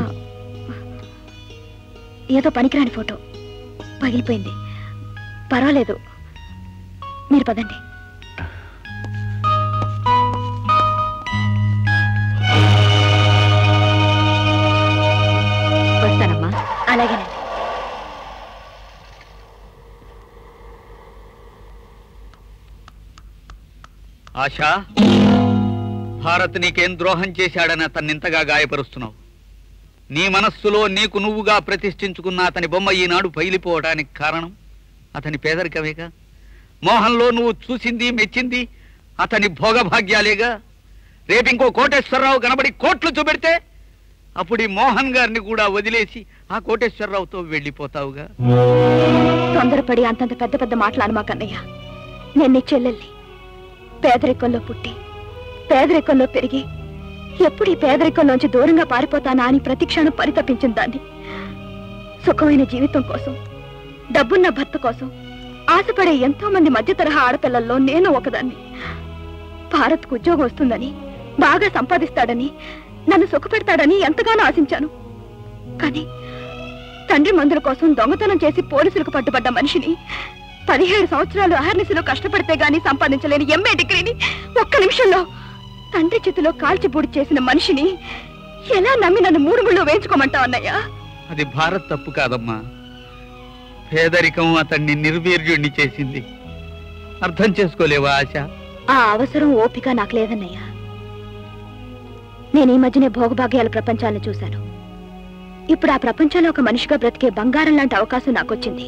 ఏదో పనికిరాని ఫోటో పగిలిపోయింది. పర్వాలేదు, మీరు పదండి. వస్తానమ్మా. అలాగేనండి. ఆశా, భారత్ నీకేం ద్రోహం చేశాడని అతన్ని ఇంతగా గాయపరుస్తున్నావు. నీ మనస్సులో నీకు నువ్వుగా ప్రతిష్ఠించుకున్న అతని బొమ్మ ఈనాడు పగిలిపోవడానికి కారణం అతని పేదరికమేగా. మోహన్లో నువ్వు చూసింది, మెచ్చింది అతని భోగభాగ్యాలేగా. రేపింకో కోటేశ్వరరావు కనబడి కోట్లు చూపెడితే అప్పుడు ఈ మోహన్ గారిని కూడా వదిలేసి ఆ కోటేశ్వరరావుతో వెళ్ళిపోతావుగా. తొందరపడి అంతంత పెద్ద పెద్ద మాటలు మా కన్నయ్య. నేను నీ చెల్లెల్ని. పేదరికంలో పుట్టి పేదరికంలో పెరిగి ఎప్పుడు ఈ పేదరికంలోంచి దూరంగా పారిపోతానా అని ప్రతిక్షణం పరితపించింది దాన్ని. సుఖమైన జీవితం కోసం, డబ్బున్న భర్త కోసం ఆశపడే ఎంతో మంది మధ్య తరహా ఆడపిల్లల్లో నేను ఒకదాన్ని. భారత్కు ఉద్యోగం వస్తుందని, బాగా సంపాదిస్తాడని, నన్ను సుఖపెడతాడని ఎంతగానో ఆశించాను. కానీ తండ్రి మందుల కోసం దొంగతనం చేసి పోలీసులకు పట్టుబడ్డ మనిషిని 17 సంవత్సరాలు అహర్నిశలో కష్టపడితే గానీ సంపాదించలేని ఎంఏ డిగ్రీని ఒక్క నిమిషంలో తండ్రి చేతిలో కాల్చిబూడి చేసిన మనిషిని ఎలా నమ్మి నన్ను మూడు ముళ్ళు వేయించుకోమంటావు అన్నయ్యా? అది భారత్ తప్పు కాదమ్మా. పేదరికం అతన్ని నిర్వీర్యుణ్ణి చేసింది. అర్థం చేసుకోలేవా ఆశ? ఆ అవసరం, ఓపిక నాకు లేదన్నయ్యా. నేను ఈ మధ్యనే భోగభాగ్యాల ప్రపంచాలను చూశాను. ఇప్పుడు ఆ ప్రపంచంలో ఒక మనిషిగా బ్రతికే బంగారం లాంటి అవకాశం నాకొచ్చింది.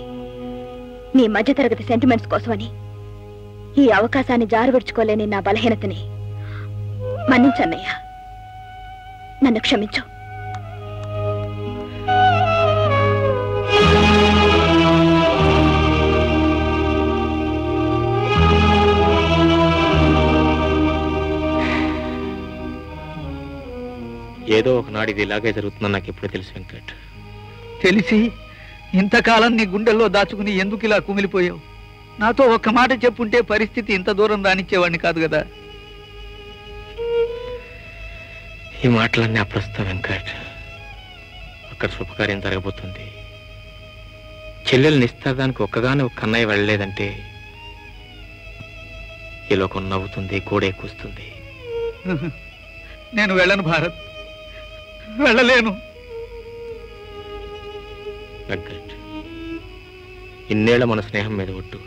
నీ మధ్యతరగతి సెంటిమెంట్స్ కోసమని ఈ అవకాశాన్ని జారువిడ్చుకోలేని నా బలహీనతని మన్నించన్నయ్యా. నన్ను క్షమించు. ఏదో ఒకనాడు ఇది ఇలాగే జరుగుతుందని నాకు ఎప్పుడు తెలుసు వెంకట్. తెలిసి ఇంతకాలం నీ గుండెల్లో దాచుకుని ఎందుకు ఇలా కుమిలిపోయావు? నాతో ఒక్క మాట చెప్పుంటే పరిస్థితి ఇంత దూరం రానిచ్చేవాడిని కాదు కదా. ఈ మాటలన్నీ అప్రస్తుతం వెంకట్. అక్కడ శుభకార్యం జరగబోతుంది. చెల్లెలు నిస్తార్థానికి ఒక్కగానే ఒక అన్నయ్య వెళ్ళలేదంటే ఈ లోకం నవ్వుతుంది, గోడే కూస్తుంది. నేను వెళ్ళను భారత్, వెళ్ళలేను. వెంకట్, ఇన్నేళ్ల మన స్నేహం మీద ఒట్టు.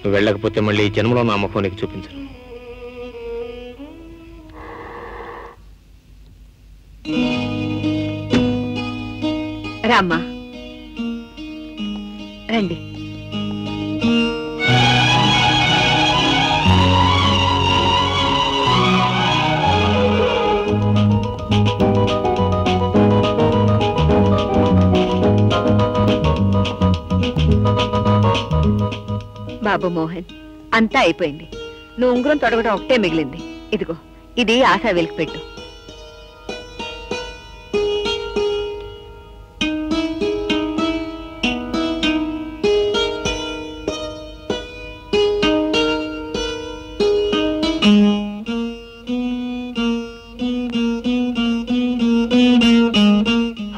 నువ్వు వెళ్ళకపోతే మళ్ళీ ఈ జన్మలో నా ముఖం నీకు చూపించను. రామ్మా, రండి. బాబు మోహన్, అంతా అయిపోయింది. నువ్వు ఉంగరం తొడగడం ఒకటే మిగిలింది. ఇదిగో, ఇది ఆశా వెలికి పెట్టు.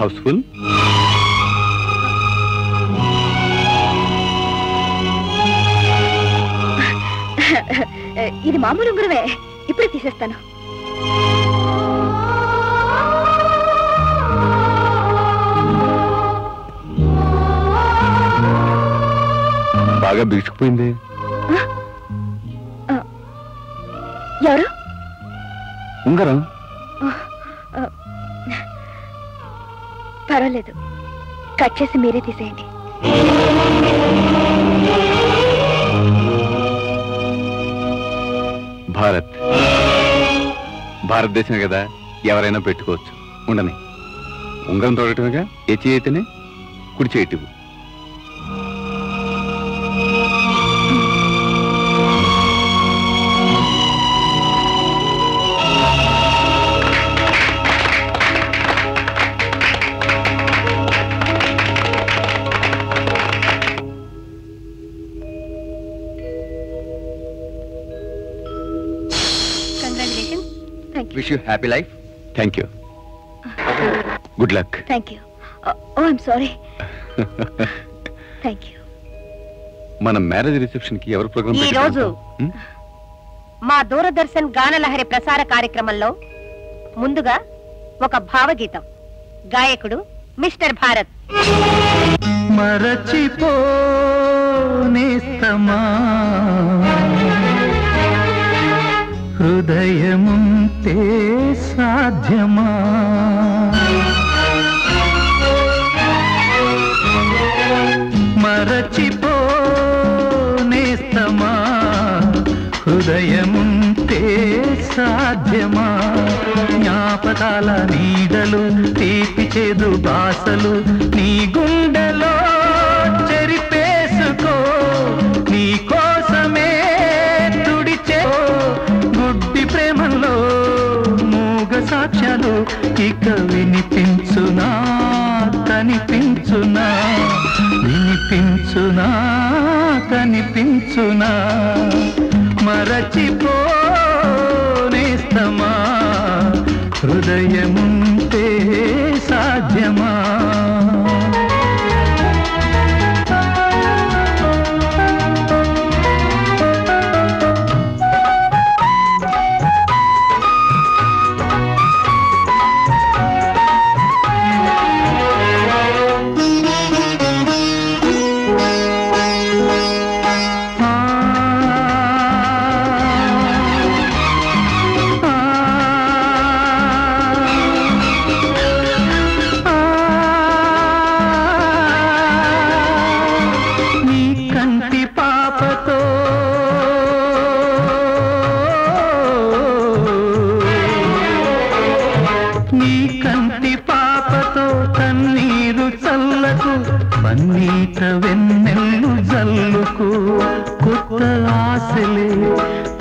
హౌస్ఫుల్ ఇది మామూలు ఉంగరమే, ఇప్పుడే తీసేస్తాను. బాగా బిగుసుకుపోయింది. ఎవరు? ఉంగరం. పర్వాలేదు, కట్ చేసి మీరే తీసేయండి. భారత్, భారతదేశమే కదా, ఎవరైనా పెట్టుకోవచ్చు. ఉండని ఉంగరం తోడటమేగా. ఏ చేయి అయితేనే? కుడి చేయి. Wish you happy life. Thank you. Good luck. Thank you. Oh, I'm sorry. Thank you. మన మ్యారేజ్ రిసెప్షన్ కి ఎవరు ప్రోగ్రామ్ పెట్టారు? ఈ రోజు మా దూరదర్శన్ గానలహరి ప్రసార కార్యక్రమంలో ముందుగా ఒక భావగీతం, గాయకుడు మిస్టర్ భారత్. మరచిపోనేస్తమా హృదయముంతే సాధ్యమా, మరచిపోనేస్తమా హృదయముంతే సాధ్యమా, జ్ఞాపకాల నీడలు తీపి చేదు బాసలు నీ గుండెలో చెరిపేసుకో, నీ కోసమే సాక్ష్యాలు ఇక వినిపించునా, కనిపించునా, వినిపించునా, కనిపించునా, మరచిపోనేస్తమా హృదయముంటే సాధ్యమా.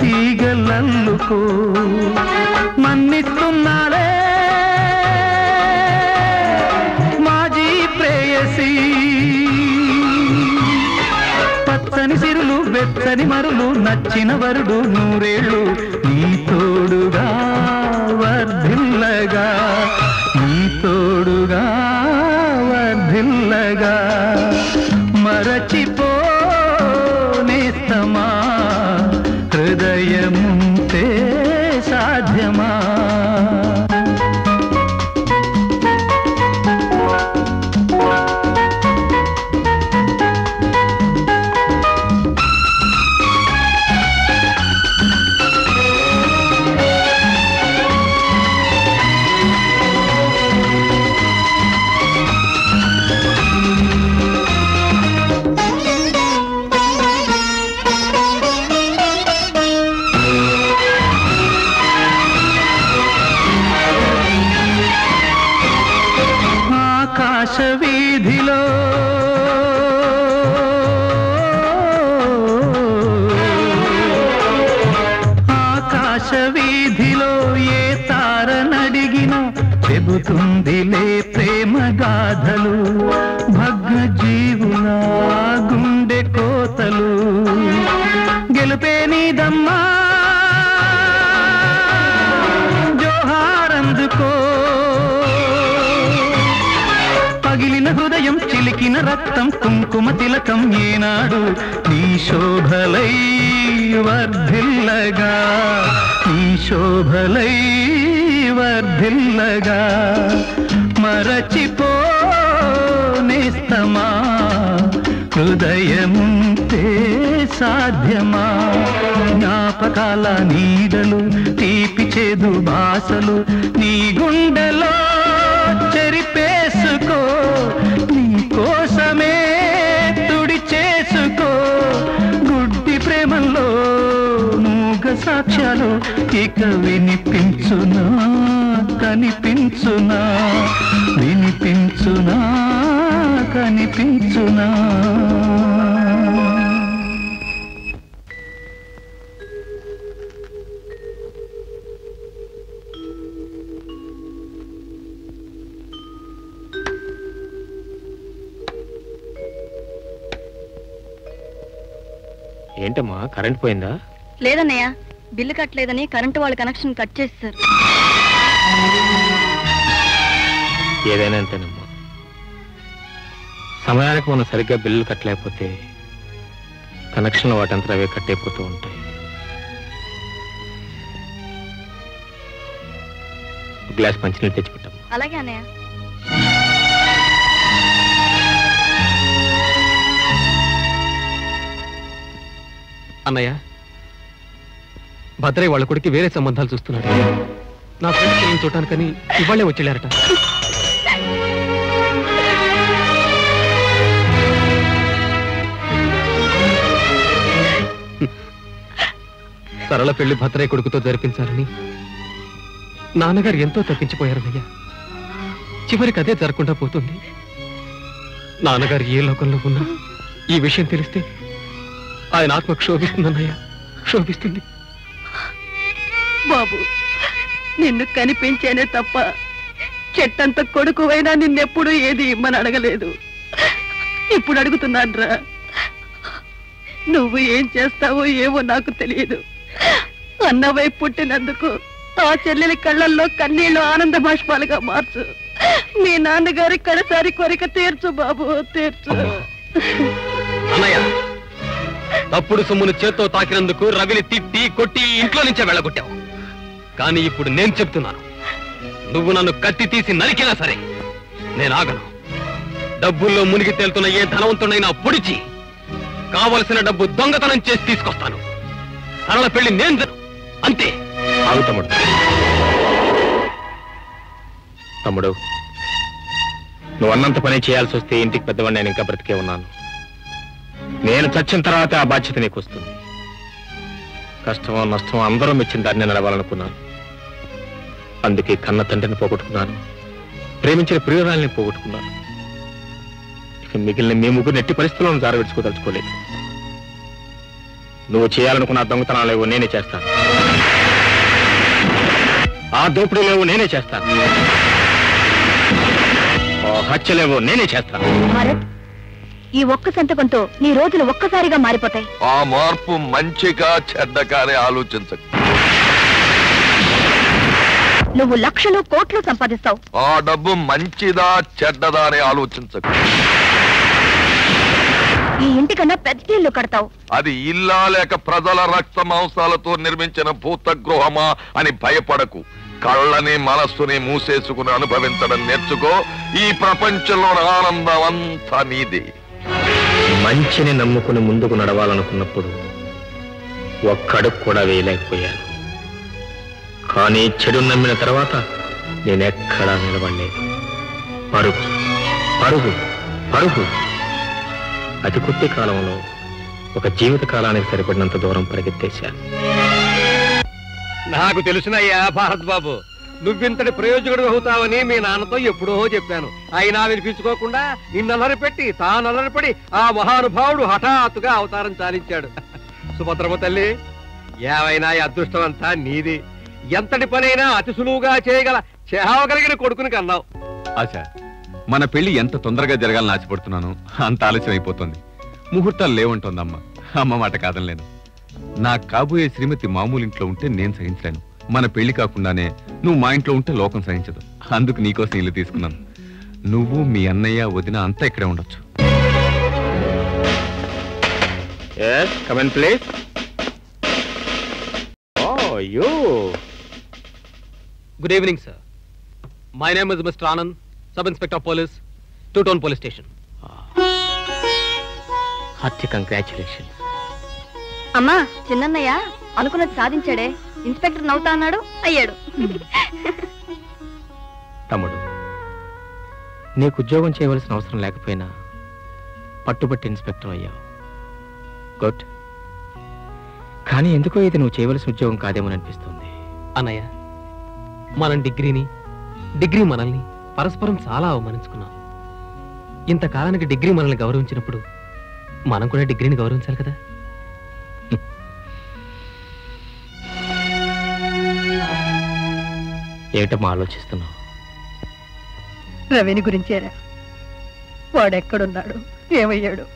తీగలల్లుకో మన్నిస్తున్నాలే వెచ్చని మరులు నచ్చిన వరుడు నూరేళ్ళు నీ తోడుగా వర్ధిల్లగా, నీ తోడుగా వర్ధిల్లగా. మరచిపోనేస్తమా హృదయముంటే సాధ్యమా? ఆకాశవీధిలో ఆకాశవీధిలో ఏ తారనడిగినా చెబుతుందిలే ప్రేమ గాథలు. భగ్న జీవుల గుండె కోతలు గెలుపే నీదమ్మా జోహారందుకో. పగిలిన హృదయం చిలికిన రక్తం కుంకుమ తిలకం ఏనాడు నీ శోభలై వర్ధిల్లగా, నీ శోభలై వర్ధిల్లగా. మరచిపోనేస్తమా హృదయముంటే సాధ్యమా? జ్ఞాపకాల నీడలు తీపి చేదు బాసలు నీ గుండెలో చెరిపేసుకో, నీ కోసమే తుడి చేసుకో. గుడ్డి ప్రేమలో మూగ సాక్ష్యాలు ఇక వినిపించునా కనిపించునా, వినిపించునా కనిపించునా? ఏంటమ్మా కరెంట్ పోయిందా? లేదన్నయ్య, బిల్లు కట్టలేదని కరెంటు వాళ్ళ కనెక్షన్ కట్ చేస్తారు. ఏదైనా అంతేనమ్మా, సమయానికి మనం సరిగ్గా బిల్లు కట్టలేకపోతే కనెక్షన్లు వాటంతా అవే కట్ అయిపోతూ ఉంటాయి. గ్లాస్ మంచినీళ్ళు తెచ్చిపెట్టాం. అలాగే అన్నయ్య. అన్నయ్య, భద్రయ్య వాళ్ళ కొడుకు వేరే సంబంధాలు చూస్తున్నాడు. నా ఫ్రెండ్స్ ఏం చూడటానికని ఇవాళ్ళే వచ్చేళ్ళారట. సరళ పెళ్లి భద్రయ్య కొడుకుతో జరిపించాలని నాన్నగారు ఎంతో తప్పించిపోయారన్నయ్య. చివరికి అదే జరగకుండా పోతుంది. నాన్నగారు ఏ లోకంలో ఉన్నా ఈ విషయం తెలిస్తే ఆయన ఆత్మ క్షోభిస్తుందన్నయ్య, క్షోభిస్తుంది. బాబు, నిన్ను కనిపించేనే తప్ప చెట్టంత కొడుకువైనా నిన్నెప్పుడు ఏది ఇమ్మని అడగలేదు. ఇప్పుడు అడుగుతున్నాన్రా. నువ్వు ఏం చేస్తావో ఏవో నాకు తెలియదు. అన్నవై పుట్టినందుకు ఆ చెల్లెలి కళ్ళల్లో కన్నీళ్లు ఆనంద బాష్పాలుగా మార్చు. మీ నాన్నగారి కడసారి కోరిక తీర్చు బాబు, తీర్చు. తప్పుడు సొమ్మును చేత్తో తాకినందుకు రవిని తిట్టి కొట్టి ఇంట్లో నుంచే వెళ్ళగొట్టావు. కానీ ఇప్పుడు నేను చెప్తున్నాను, నువ్వు నన్ను కత్తి తీసి నరికినా సరే నేను ఆగను. డబ్బుల్లో మునిగి తేలుతున్న ఏ ధనవంతుడైనా పొడిచి కావలసిన డబ్బు దొంగతనం చేసి తీసుకొస్తాను. సరళ పెళ్లి నేను అంతే. ఆగు తమ్ముడు, తమ్ముడు నువ్వు అన్నంత పని చేయాల్సి వస్తే ఇంటికి పెద్దవాడిని నేను ఇంకా బ్రతికే ఉన్నాను. నేను చచ్చిన తర్వాత ఆ బాధ్యత నీకు వస్తుంది. కష్టమో నష్టమో అందరూ మెచ్చిన దాన్ని నడవాలనుకున్నాను. అందుకే కన్న తండ్రిని పోగొట్టుకున్నాను, ప్రేమించిన ప్రియురాలని పోగొట్టుకున్నాను. ఇక మిగిలిన మీ ముగ్గురు నెట్టి పరిస్థితులను జారవిడ్చుకోదలుచుకోలేదు. నువ్వు చేయాలనుకున్న దొంగతనాలేవో నేనే చేస్తాను, ఆ దోపిడీలేవో నేనే చేస్తాను, హత్యలేవో నేనే చేస్తాను. ఈ ఒక్క సంతకంతో నీ రోజులు ఒక్కసారిగా మారిపోతాయి. ఆ మార్పు మంచిగా చెడ్డగానే ఆలోచించకు. నువ్వు లక్షలు కోట్లు సంపాదిస్తావు. ఆ డబ్బు మంచిదా చెడ్డదా అని ఆలోచించకు. ఈ ఇంటికన్నా పెద్ద ఇల్లు కడతావు. అది ఇల్లా లేక ప్రజల రక్త మాంసాలతో నిర్మించిన భూత గృహమా అని భయపడకు. కళ్ళని మనస్సుని మూసేసుకుని అనుభవించడం నేర్చుకో. ఈ ప్రపంచంలో ఆనందం అంతా నీది. మంచిని నమ్ముకుని ముందుకు నడవాలనుకున్నప్పుడు ఒక్కడుకు కూడా వేయలేకపోయాను. కానీ చెడు నమ్మిన తర్వాత నేనెక్కడా నిలబడలేదు. పరుగు పరుగు పరుగు. అతి కొద్ది కాలంలో ఒక జీవిత కాలానికి సరిపడినంత దూరం పరిగెత్తేశాను. నాకు తెలుసునయ్యా భారత్ బాబు, నువ్వింతటి ప్రయోజకుడు అవుతావని మీ నాన్నతో ఎప్పుడో చెప్పాను. అయినా వినిపించుకోకుండా నిన్నలరి పెట్టి తానలరి పడి ఆ మహానుభావుడు హఠాత్తుగా అవతారం చాలించాడు. సుభద్రమ్మ తల్లి, ఏవైనా అదృష్టం అంతా నీది. ఎంతటి పనైనా అతి సులువుగా చేయగల చేవగలిగిన కొడుకుని కన్నావు. ఆశా, మన పెళ్లి ఎంత తొందరగా జరగాలని ఆశపడుతున్నాను. అంత ఆలస్యం అయిపోతుంది. ముహూర్తాలు లేవంటోందమ్మ. అమ్మ మాట కాదనలేను. నా కాబోయే శ్రీమతి మామూలు ఇంట్లో ఉంటే నేను సహించలేను. మన పెళ్లి కాకుండానే నువ్వు మా ఇంట్లో ఉంటే లోకం సహించదు. అందుకు నీకోసం ఇల్లు తీసుకున్నాను. నువ్వు మీ అన్నయ్య వదిన అంతా ఇక్కడే ఉండొచ్చు. Good evening sir. My name is mister Anand, sub inspector police, 2 Town police station. Hearty congratulations. అమ్మా, చిన్నయ్య అనుకున్నది సాధించాడే. ఇన్స్పెక్టర్ నవ్వుతా అన్నాడు, అయ్యాడు. తమ్ముడు, నీకు ఉద్యోగం చేయవలసిన అవసరం లేకపోయినా పట్టుబట్టి ఇన్స్పెక్టర్ అయ్యావు. గుడ్. కానీ ఎందుకో ఇది నువ్వు చేయవలసిన ఉద్యోగం కాదేమో అనిపిస్తుంది. అన్నయ్య, మనం డిగ్రీ మనల్ని పరస్పరం చాలా అవమానించుకున్నాం. ఇంతకాలానికి డిగ్రీ మనల్ని గౌరవించినప్పుడు మనం కూడా డిగ్రీని గౌరవించాలి కదా. ఏమిటమ్మా ఆలోచిస్తున్నావు? రవిని గురించేరా. వాడెక్కడున్నాడు, ఏమయ్యాడు?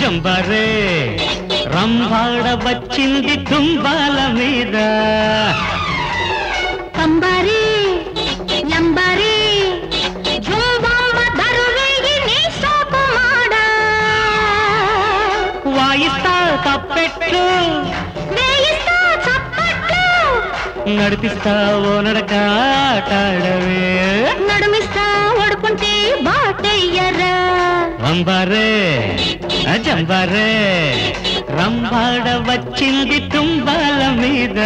జంబరే రంభాడ వచ్చింది తుంబాల మీద. కంబరే లంబరే జంబమ్మ దరువేగి నీ సోపుమాడ. వాయిస్తా తప్పెట్లు, వేయిస్తా చప్పట్లు, నడిపిస్తా ఓ నడక ఆటాడవే, నడుమిస్తా ఓడుకుంటే బాటయ్యరా. రంబరే జంబరే రంభాడ వచ్చింది తుంబాల మీద.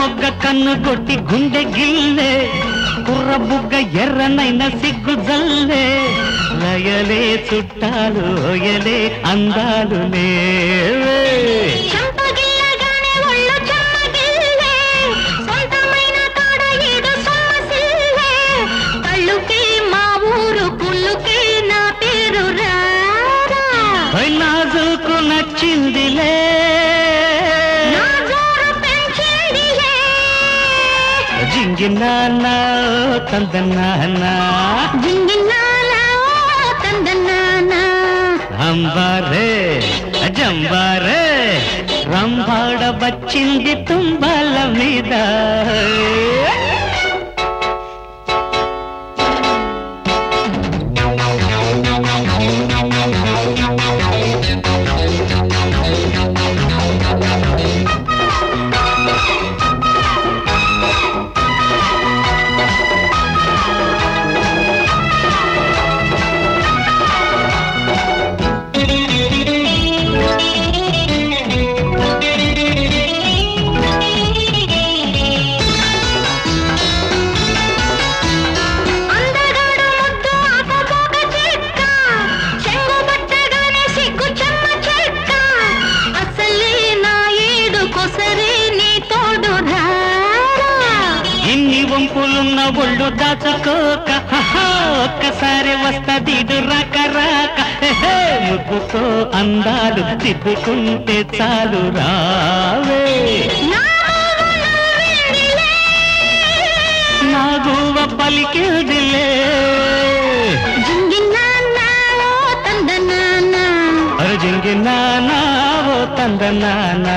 మొగ్గ కన్ను కొట్టి గుండె గిల్లే, కుర్ర బుగ్గ ఎర్రనైన సిగ్గు జల్లే, లయలే చుట్టాలు ఓయలే అందాలునే. నాజుకు నచ్చిందిలే, జింగినానా తందనానా, జింగినానా తందనానా. అంబరే జంబరే రం సంభాడ వచ్చింది తుంబాల మీద ఒక్కసారి వస్తది రాక రాక ముగ్గుతో అందాలు తిప్పుకుంటే చాలు రావే నా గోవ పలికిదిలే జింగి నానా ఓ తంద నానా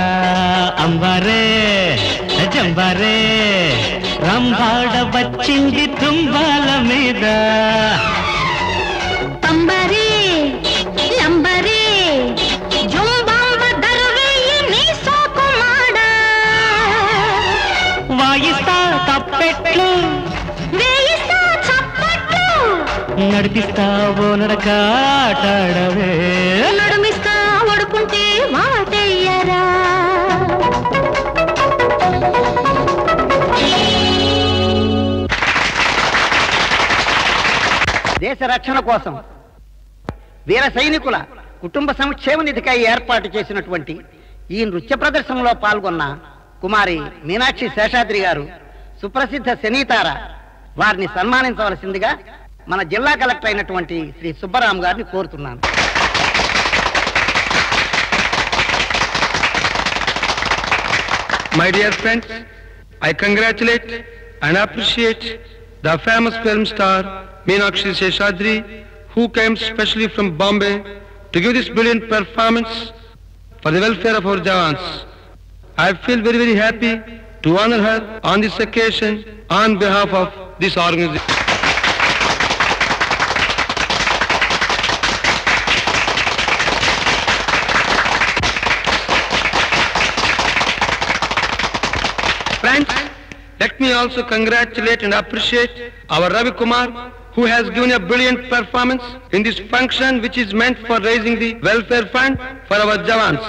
అంబారే జంబారే రంభాడ వచ్చింది తుంబాల మీద తంబరి లంబరి జుంబాంబ దరువేయి నీ సోకు మాడ వాయిస్తా తప్పెట్లు వేయిస్తా చప్పట్లు నడిపిస్తా ఓ నడక ఆటాడవే నడుమిస్తా ఒడుకుంటే మాటయ్యరా దేశ రక్షణ కోసం వీర సైనికుల కుటుంబ సంక్షేమ నిధికై ఏర్పాటు చేసినటువంటి ఈ నృత్య ప్రదర్శనలో పాల్గొన్న కుమారి మీనాక్షి శేషాద్రి గారు సుప్రసిద్ధ సినీతార వారిని సన్మానించవలసిందిగా మన జిల్లా కలెక్టర్ అయినటువంటి శ్రీ సుబ్బరాం గారిని కోరుతున్నాను. My dear friends, I congratulate and appreciate the famous film star Meenakshi Seshadri, who came specially from Bombay to give this brilliant performance for the welfare of our jawans. I feel very happy to honor her on this occasion on behalf of this organization. Friends, let me also congratulate and appreciate our Ravi Kumar, who has given a brilliant performance in this function which is meant for raising the welfare fund for our jawans.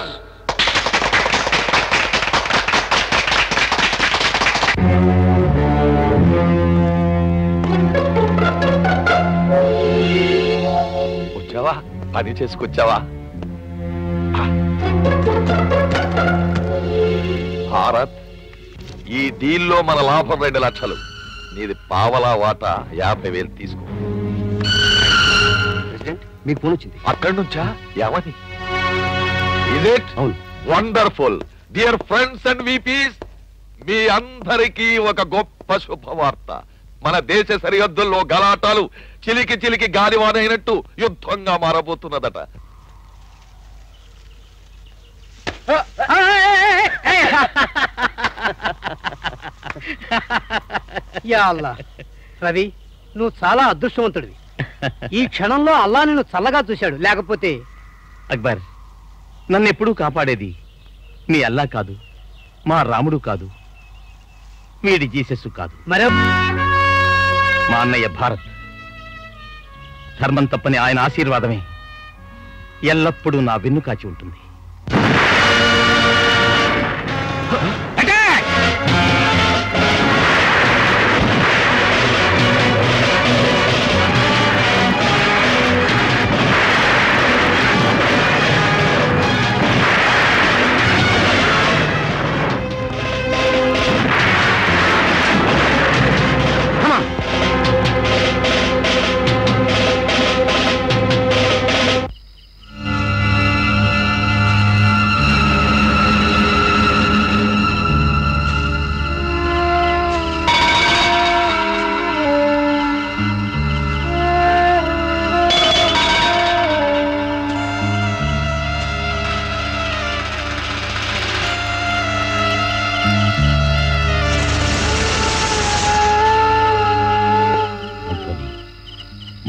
Ochava pani chesukochava Bharat. ఈ డీల్లో మన లాభం 2 లక్షలు, నీది పావలా వాటా 50,000 తీసుకో. మీకు phone వచ్చింది అక్కడి నుంచా? యావని is it wonderful. Dear friends and VPs, మీ అందరికీ ఒక గొప్ప శుభవార్త. మన దేశ సరిహద్దుల్లో గలాటాలు చిలికి చిలికి గాలివానైనట్టు యుద్ధంగా మారబోతున్నదట. రవి, నువ్వు చాలా అదృష్టవంతుడివి. ఈ క్షణంలో అల్లా నిన్ను చల్లగా చూశాడు. లేకపోతే అక్బర్, నన్నెప్పుడూ కాపాడేది నీ అల్లా కాదు, మా రాముడు కాదు, వీడి జీసస్ కాదు, మరో మా అన్నయ్య భారత్. ధర్మం తప్పని ఆయన ఆశీర్వాదమే ఎల్లప్పుడూ నా వెన్ను కాచి ఉంటుంది.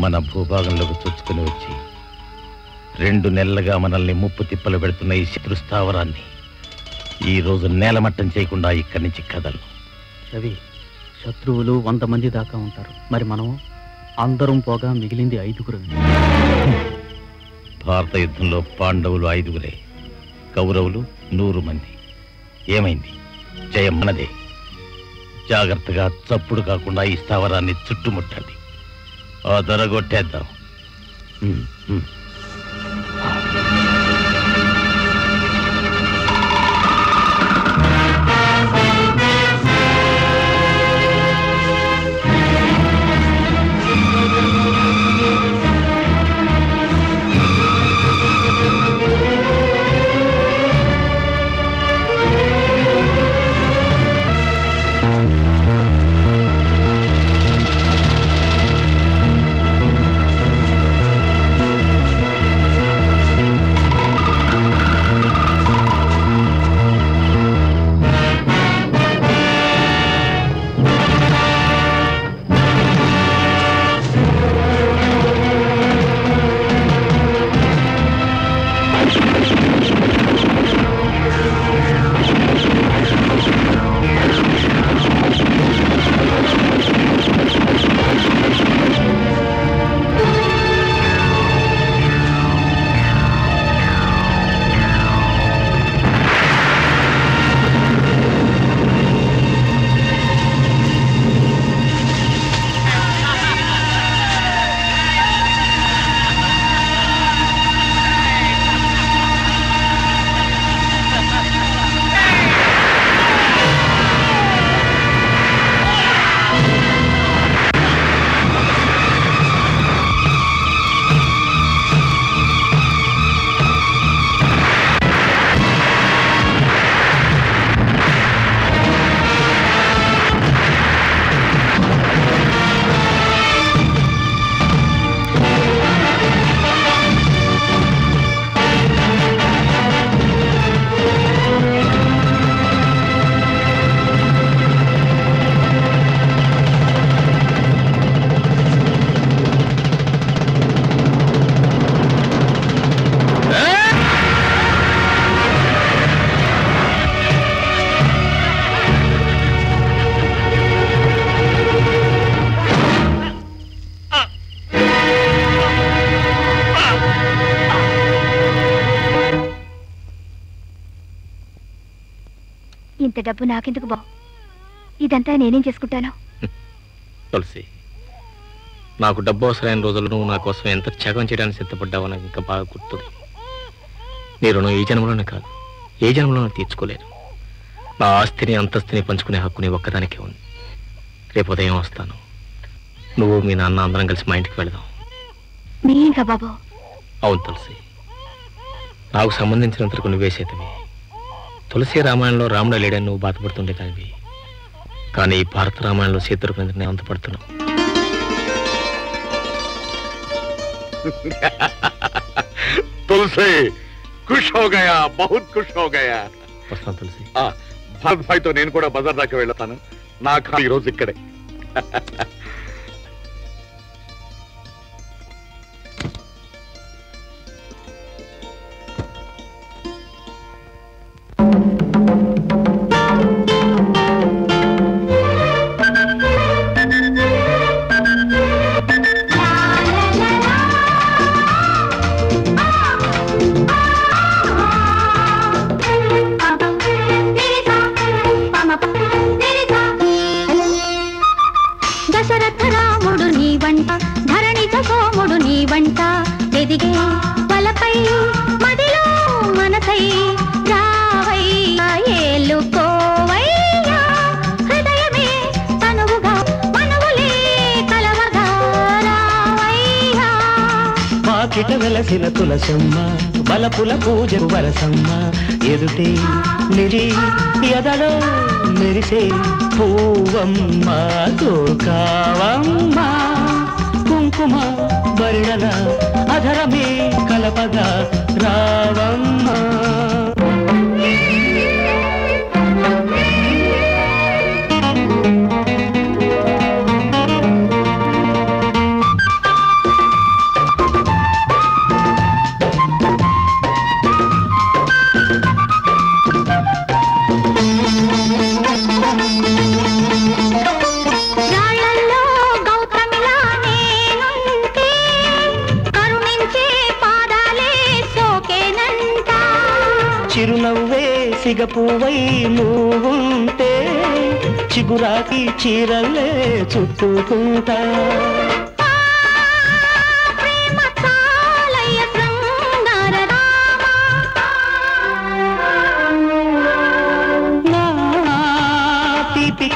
మన భూభాగంలోకి చొచ్చుకుని వచ్చి 2 నెలలుగా మనల్ని ముప్పు తిప్పలు పెడుతున్న ఈ శత్రుస్థావరాన్ని ఈ రోజు నేలమట్టం చేయకుండా ఇక్కడి నుంచి కదలు. రవి, శత్రువులు 100 మంది దాకా ఉంటారు. మరి మనం అందరం పోగా మిగిలింది 5గురు. భారత యుద్ధంలో పాండవులు 5గురే, కౌరవులు 100 మంది. ఏమైంది? జయం మనదే. జాగ్రత్తగా చప్పుడు కాకుండా ఈ స్థావరాన్ని చుట్టుముట్టండి, ఆ దొరగొట్టేద్దాం. డబ్బు నాకెందుకు బావు, ఇదంతా నేనేం చేసుకుంటాను? తులసి, నాకు డబ్బు అవసరమైన రోజులు నువ్వు నా కోసం ఎంత త్యాగం చేయడానికి సిద్ధపడ్డావో నాకు ఇంకా బాగా గుర్తుంది. నీ రుణం ఈ జన్మలోనే కాదు, ఏ జన్మలోనే తీర్చుకోలేదు. నా ఆస్తిని అంతస్తుని పంచుకునే హక్కు నీ ఒక్కదానికే ఉంది. రేపు ఉదయం వస్తాను, నువ్వు మీ నాన్న అందరం కలిసి మా ఇంటికి వెళదాం. మీకా బాబు? అవును తులసి, నాకు సంబంధించినంతకు నువ్వే సేతమే. తులసి రామాయణంలో రాముడు లేడని నువ్వు బాధపడుతుండే కానివి, కానీ భారత రామాయణంలో సీతరుకుని అంతపడుతున్నావు. తులసి ఖుష్ హో గయా, బహుత్ ఖుష్ హో గయా. వస్తాను తులసి. భారత్ భాయ్తో నేను కూడా బజార్ దాకా వెళ్తాను. నా ఖాళీ ఈరోజు ఇక్కడే. తులసమ్మ బలపుల పూజకు వరసమ్మ, ఎదుటే నిరి ఎదలో మెరిసే పూవమ్మ, తోకావమ్మ కుంకుమ వర్ణన అధరమే కలపగా రావమ్మ. பூவே சிகப்பூவை மூவும் தேன் చిగురాకి చీరలే చుట్టుకుంటా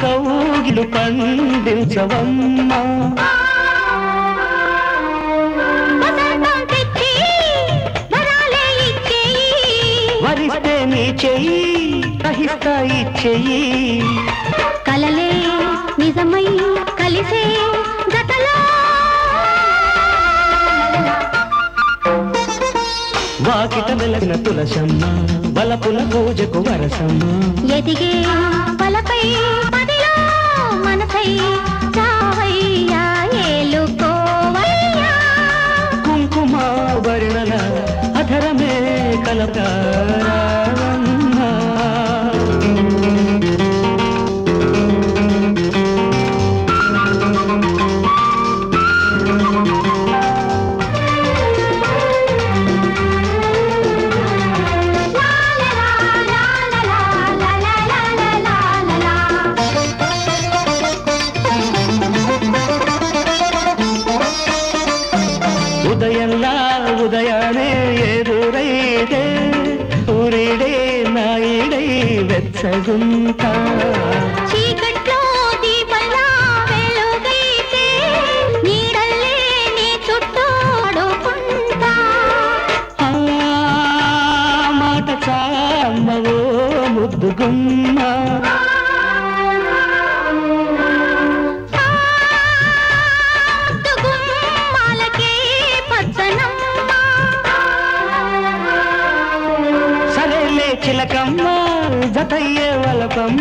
కౌగిలు పండించవమ్మ వరిస్తే నీ చెయ్యి రహిస్తా ఇచ్చేయి కలలే నిజమై కలిసే జతలో వాకిట వెలసిన తులసమ్మ వలపుల పూజకు వరసమ్మ ఎదిగే వలపై చావయ్యా ఏలుకోవయ్యా కుంకుమ వర్ణన అధరమే కలకారా చీకట్లో దీపలా వెలుగైతే నీడల్లే నీ చుట్టోడుకుంటా మాట చామ్మవో ముద్దుగుమ్మ గుమ్మాలకే పచ్చనమ్మ సరేలే చిలకమ్మ జతయ్యే వలపమ్మ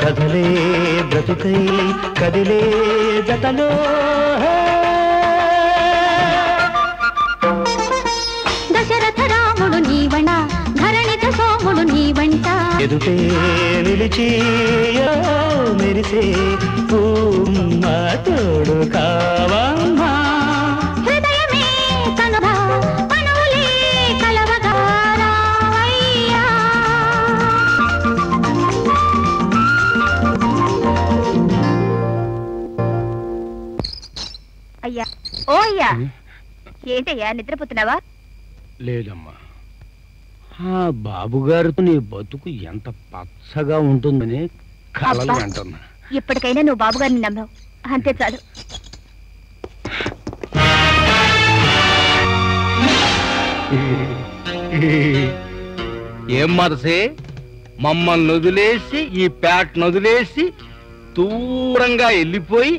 కదలే బ్రతుకై కదిలే జతలో దశరథ రాముడు నీవణ ధరణిత సోముడు నీవంట ఎదుటే నిలిచి మెరిసే పూమ్మ తోడు కావమ్మ ఏంటయ్యా నిద్రపోతున్నావా? లేదమ్మా, ఆ బాబుగారితో నీ బతుకు ఎంత పచ్చగా ఉంటుందని కలలు అంటున్నా. ఇప్పటికైనా నువ్వు బాబుగారిని నమ్మావు, అంతే చాలు. ఏం మరసే, మమ్మల్ని వదిలేసి ఈ ప్యాట్ నొదిలేసి దూరంగా వెళ్ళిపోయి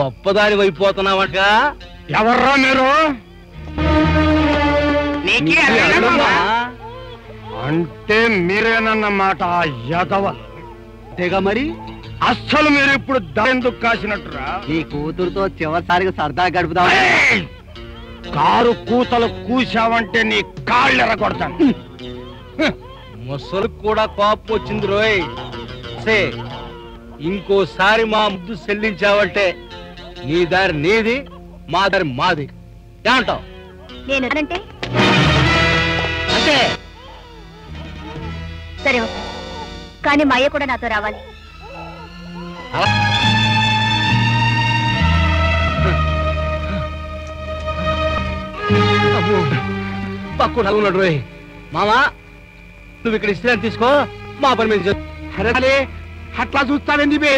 గొప్పదారి అయిపోతున్నావట. ఎవర్రా మీరు? అంటే మీరేనన్నమాట ఆ యదవలు తెగ. మరి అస్సలు మీరు ఇప్పుడు దారెందుకు కాసినట్టురా? ఈ కూతురుతో చివరిసారిగా సరదా గడుపుదా. కారు కూతలు కూసావంటే నీ కాళ్ళు ఎరగొడతాను. ముసలు కూడా కోపం వచ్చింది రోయ్. ఇంకోసారి మా ముద్దు చెల్లించావంటే నీ దారి నీది, మా దారి మాది. ఏమంటావు? అంటే సరే, కానీ మా అయ్య కూడా నాతో రావాలి. పక్కు నలుగున్నాడు రోయ్. మామా, నువ్వు ఇక్కడ ఇస్తాను తీసుకో, మా పని మీద చేస్తాలే. అట్లా చూస్తానని చెప్పి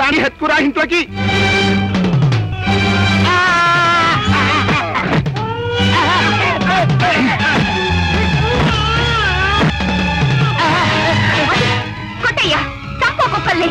దాని హెత్తుకురా ఇంట్లోకి. కొట్టయ్యా, తప్పకొక్కల్ని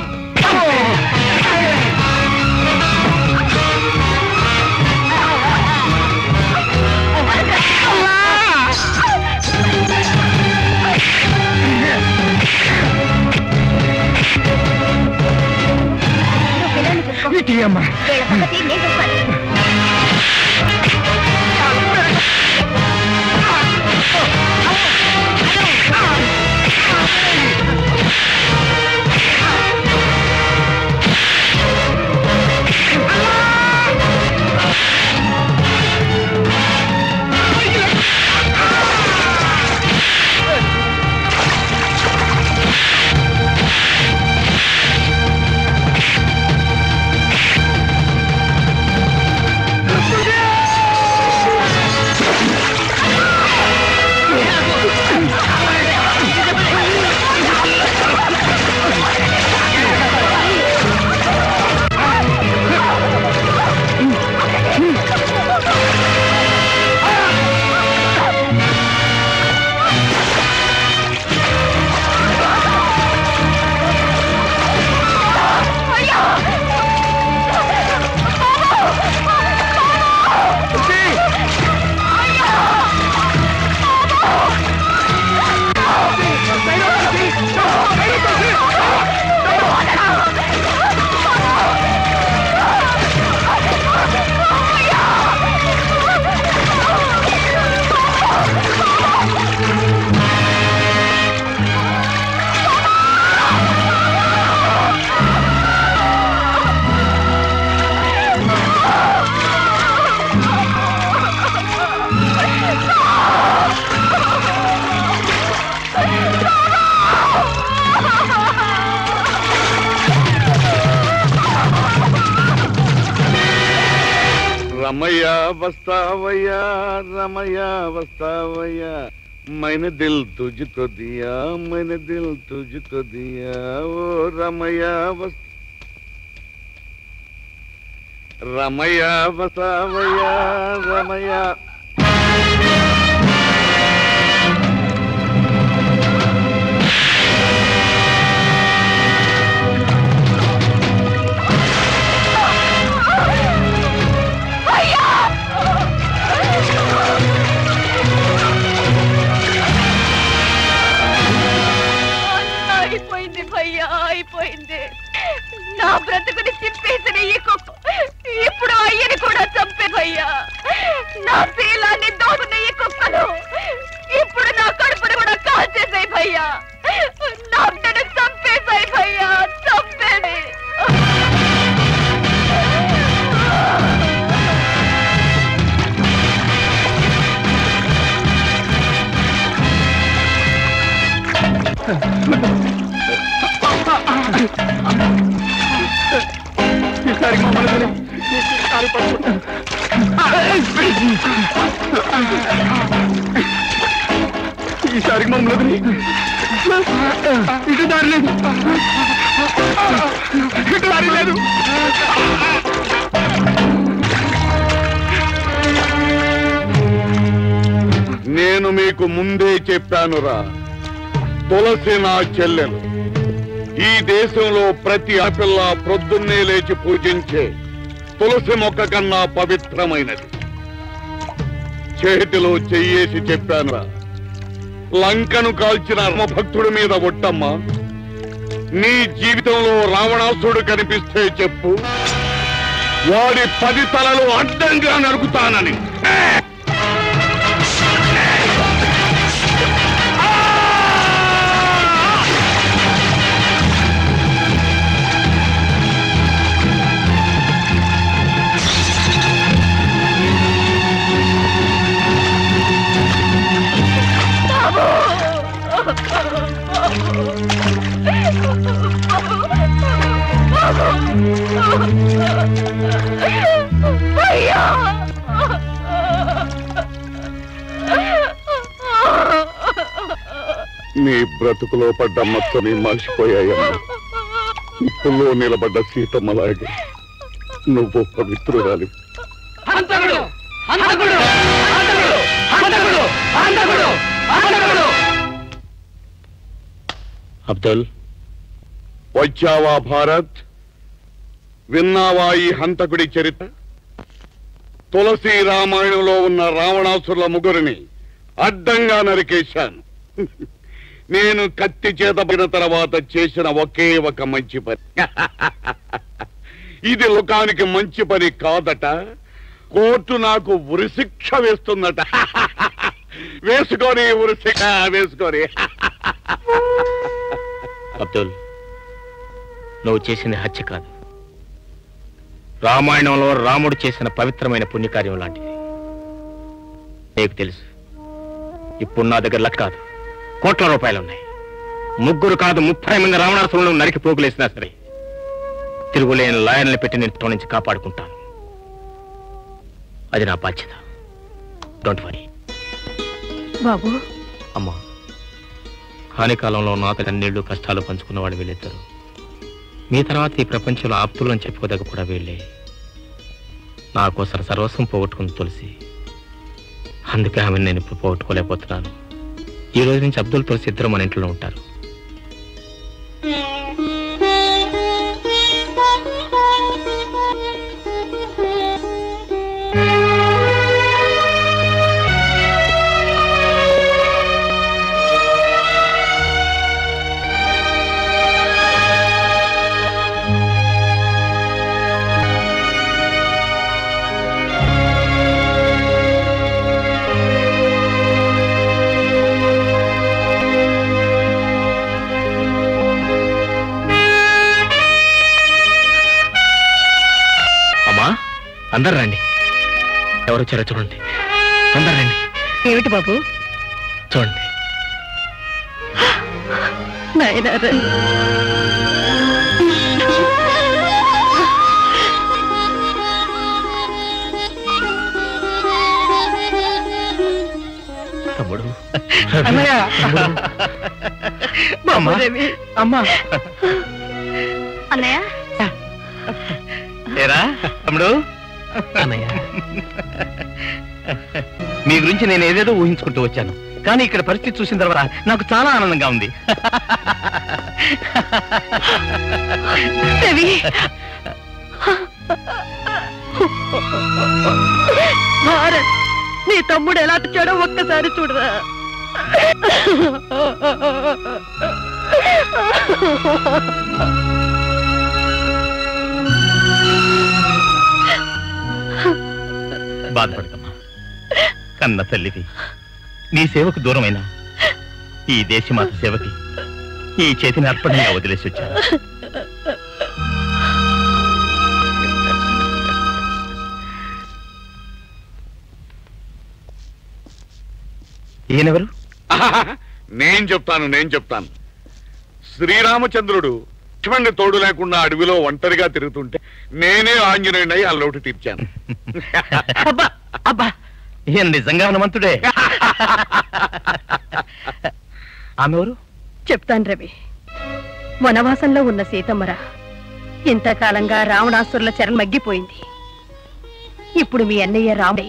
అమ్మా. रमैया बस्तावैया रमैया बस्तावैया, मैंने दिल तुझको दिया, मैंने दिल तुझको दिया, ओ रमैया बस रमैया बस्तावैया रमैया। ना ब्रतकनी चिंपेसने इपड़ अय्यनी चंपे भैया ना शीलाने दोहन कुक्कलू इपड़ ना कड़पन काल्चेसाई भैया ना बिड्डनु चंपेसाई भैया चंपेने। सारी सारी నేను మీకు ముందే చెప్పానురా, తులసి నా చెల్లెలు, ఈ దేశంలో ప్రతి ఆపిల్ల ప్రొద్దున్నే లేచి పూజించే తులసి మొక్క కన్నా పవిత్రమైనది. చేతిలో చెయ్యేసి చెప్పానురా, లంకను కాల్చిన రామభక్తుడి మీద ఒట్టమ్మా, నీ జీవితంలో రావణాసురుడు కనిపిస్తే చెప్పు, వాడి 10 తలలు అడ్డంగా నరుకుతానని. నీ బ్రతుకులో పడ్డ మచ్చని మర్చిపోయాయమ్మా, ఇప్పుల్లో నిలబడ్డ సీతమ్మలాగే నువ్వు పవిత్రురాలి. అబ్దుల్, వచ్చావా భారత్? విన్నావా ఈ హంతకుడి చరిత్ర? తులసి రామాయణంలో ఉన్న రావణాసురుల ముగ్గురిని అడ్డంగా నరికేశాను. నేను కత్తి చేతబడిన తర్వాత చేసిన ఒకే ఒక మంచి పని. ఇది లోకానికి మంచి పని కాదట, కోర్టు నాకు ఉరిశిక్ష వేస్తుందట. వేసుకొని ఉరిశిక్ష వేసుకొని. అబ్దుల్, నువ్వు చేసింది హత్య కాదు, రామాయణంలో రాముడు చేసిన పవిత్రమైన పుణ్యకార్యం లాంటిది. నీకు తెలుసు, ఇప్పుడు నా దగ్గర లెక్క కాదు, కోట్ల రూపాయలున్నాయి. 3 కాదు 30 మంది రావణాసురులను నరికి పోగులేసినా సరే తిరుగులేని లాయర్లను పెట్టి నేను తో నుంచి కాపాడుకుంటాను. అది నా బాధ్యత. డోంట్ వరీ బాబు. అమ్మా, హానికాలంలో నాతో కన్నీళ్లు కష్టాలు పంచుకున్నవాడు వీళ్ళిద్దరు. మీ తర్వాత ఈ ప్రపంచంలో ఆప్తులను చెప్పుకోదగ్గ కూడా వీళ్ళే. నా కోసం సర్వస్వం పోగొట్టుకుని తులసి, అందుకే ఆమెను నేను ఇప్పుడు పోగొట్టుకోలేకపోతున్నాను. ఈ రోజు నుంచి అబ్దుల్, తులసి ఇద్దరు మన ఇంట్లో ఉంటారు. అందరు రండి, ఎవరు వచ్చారో చూడండి. అందరు రండి. ఏమిటి బాబు? చూడండి. తమ్ముడు. తమ్ముడు మీ గురించి నేను ఏదేదో ఊహించుకుంటూ వచ్చాను, కానీ ఇక్కడ పరిస్థితి చూసిన తర్వాత నాకు చాలా ఆనందంగా ఉంది. భారత్, నీ తమ్ముడు ఎలా వచ్చాడో ఒక్కసారి చూడరా. బాధపడకమ్మా, కన్న తల్లివి. నీ సేవకు దూరమైనా ఈ దేశమాత సేవకి ఈ చేతిని అర్పణంగా వదిలేసి వచ్చాను. ఈయనెవరు? నేను చెప్తాను. శ్రీరామచంద్రుడు లక్ష్మణుని తోడు లేకుండా అడవిలో ఒంటరిగా తిరుగుతుంటే నేనే ఆంజనేయుడై ఆ లోటు తీర్చాను. ఈయన నిజంగా హనుమంతుడే. ఆమెవరు? చెప్తాను రవి. వనవాసంలో ఉన్న సీతమ్మరా ఇంతకాలంగా రావణాసురుల చెర మగ్గిపోయింది. ఇప్పుడు మీ అన్నయ్య రాముడే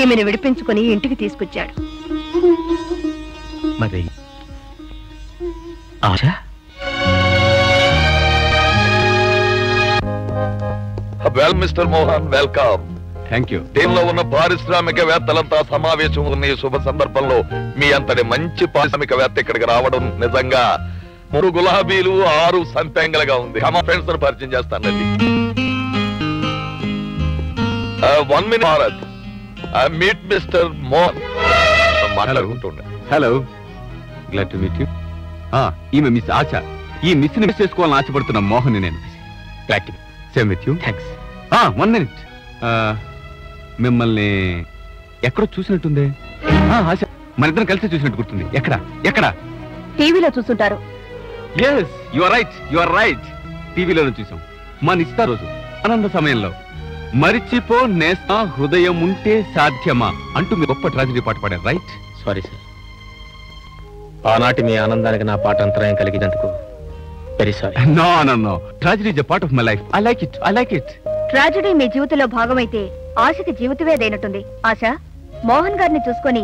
ఈమెను విడిపించుకుని ఇంటికి తీసుకొచ్చాడు. మరి mister Mohan, welcome. Thank you. దీనిలో ఉన్న పారిశ్రామికవేత్తలంతా సమావేశం ఉన్న ఈ శుభ సందర్భంలో మీ అంతటి మంచి పారిశ్రామికవేత్త ఇక్కడికి రావడం నిజంగా 3 గులాబీలు 6 సంతంగలుగా ఉంది. మా ఫ్రెండ్స్ పరిచయం చేస్తానండి. 1 minute Bharat, meet mister Mohan. Hello, glad to meet you. ఈమె మిస్ ఆశ. ఈ మిస్ ని మిస్ చేసుకోవాలని ఆశపడుతున్న మోహన్ నేను. Same with you. Thanks. 1 minute. మిమ్మల్ని ఎక్కడో చూసినట్టుంది. ఆశ, మన ఇద్దరం కలిసి చూసినట్టు గుర్తుంది. ఎక్కడ? టీవీలో చూస్తుంటారు. Yes, you are right. టీవీలోనే చూసాం. మా నిశ్చిత రోజు ఆనంద సమయంలో మరిచిపో నేస్తా హృదయం ఉంటే సాధ్యమా అంటూ మీరు గొప్ప ట్రాజడీ పాట పాడారు, రైట్? సారీ సార్, ఆనాటి మీ ఆనందానికి నా పాట అంతరాయం కలిగినందుకు very sorry. No, tragedy is a part of my life. I like it. Tragedy మీ జీవితంలో భాగమైతే ఆశకి జీవితమే దైనట్టుంది. ఆశ, మోహన్ గారిని చూసుకొని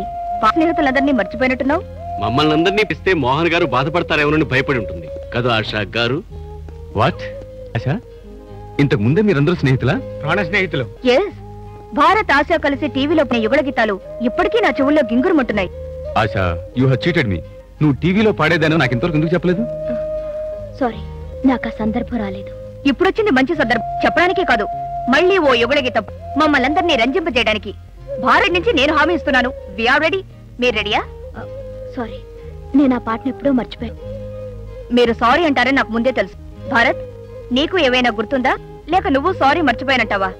స్నేహితులందరినీ మర్చిపోయినట్టున్నావు. మమ్మల్ని అందరినీ పిస్తే మోహన్ గారు బాధపడతారేమోనని భయపడి ఉంటుంది కదా ఆశ గారు. వాట్ ఆశ, ఇంతకు ముందే మీరందరూ స్నేహితులా? ప్రాణ స్నేహితులు. ఎస్, భారత్ ఆశ కలిసి టీవీలో యుగళ గీతాలు ఇప్పటికీ నా చెవుల్లో గింగురుమంటున్నాయి. Asha, you have cheated me. నువ్వు టీవీలో పాడేదాన్ని నాకు ఇంతవరకు ఎందుకు చెప్పలేదు? సారీ, నాకు ఆ సందర్భం రాలేదు. ఇప్పుడొచ్చింది మంచి సందర్భం. చెప్పడానికే కాదు, మళ్ళీ ఓ యుగళ గీతం మమ్మల్ని అందరినీ రంజింపజేయడానికి భారత్ నుంచి నేను హామీ ఇస్తున్నాను. We are ready. మీరు రెడీయా? సారీ, నేను ఆ పాటను ఎప్పుడో మర్చిపోయాను. మీరు సారీ అంటారని నాకు ముందే తెలుసు. భారత్, నీకు ఏమైనా గుర్తుందా, లేక నువ్వు సారీ మర్చిపోయినట్టావా?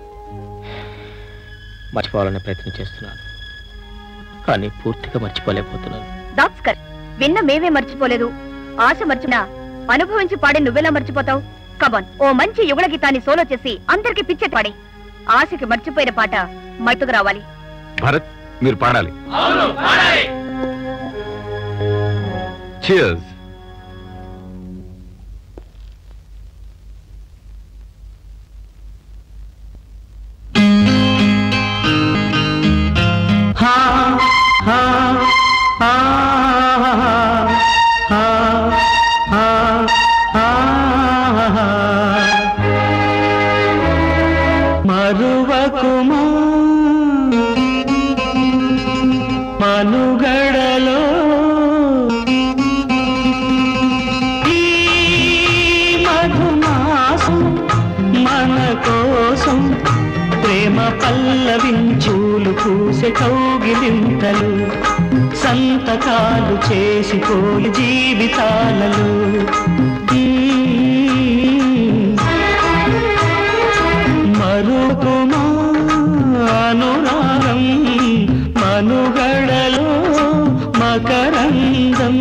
మర్చిపోవాలనే ప్రయత్నం చేస్తున్నాను, కానీ పూర్తిగా మర్చిపోలేకపోతున్నాను. దాస్కర్, విన్న మేమే మర్చిపోలేదు. ఆశ మర్చినా అనుభవించి పాడి నువ్వెలా మర్చిపోతావు? కబన్, ఓ మంచి యుగళ గీతాన్ని సోలో చేసి అందరికి పిచ్చే పాడి. ఆశకి మర్చిపోయిన పాట మైతుకు రావాలి. భారత్, మీరు పాడాలి. Cheers. మరువకుమా మనుగడలో ఈ మధుమాసం మన కోసం ప్రేమ పల్లవించూలు పూసే కౌగిలింతలు సంతకాలు చేసిపోయి జీవితాలలో మరుకుమా అనురాగం మనుగడలో మకరందం.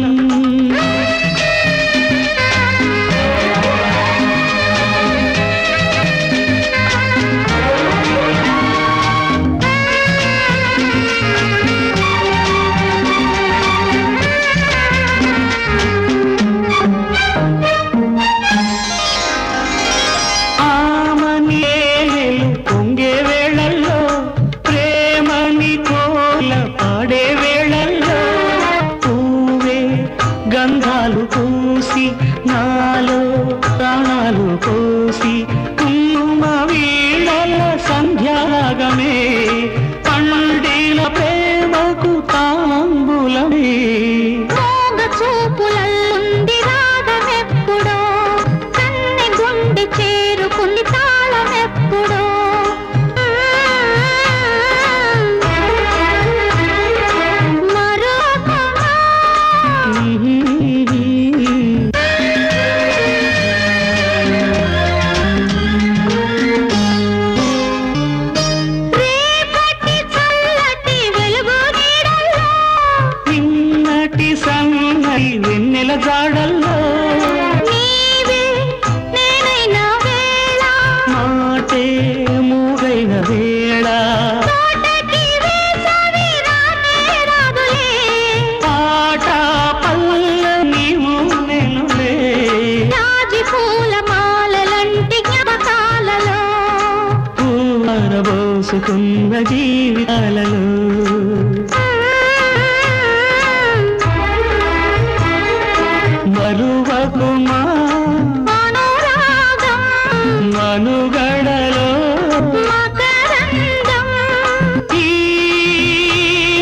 జీవితాలలో మరువకుమా మనుగడలో ఈ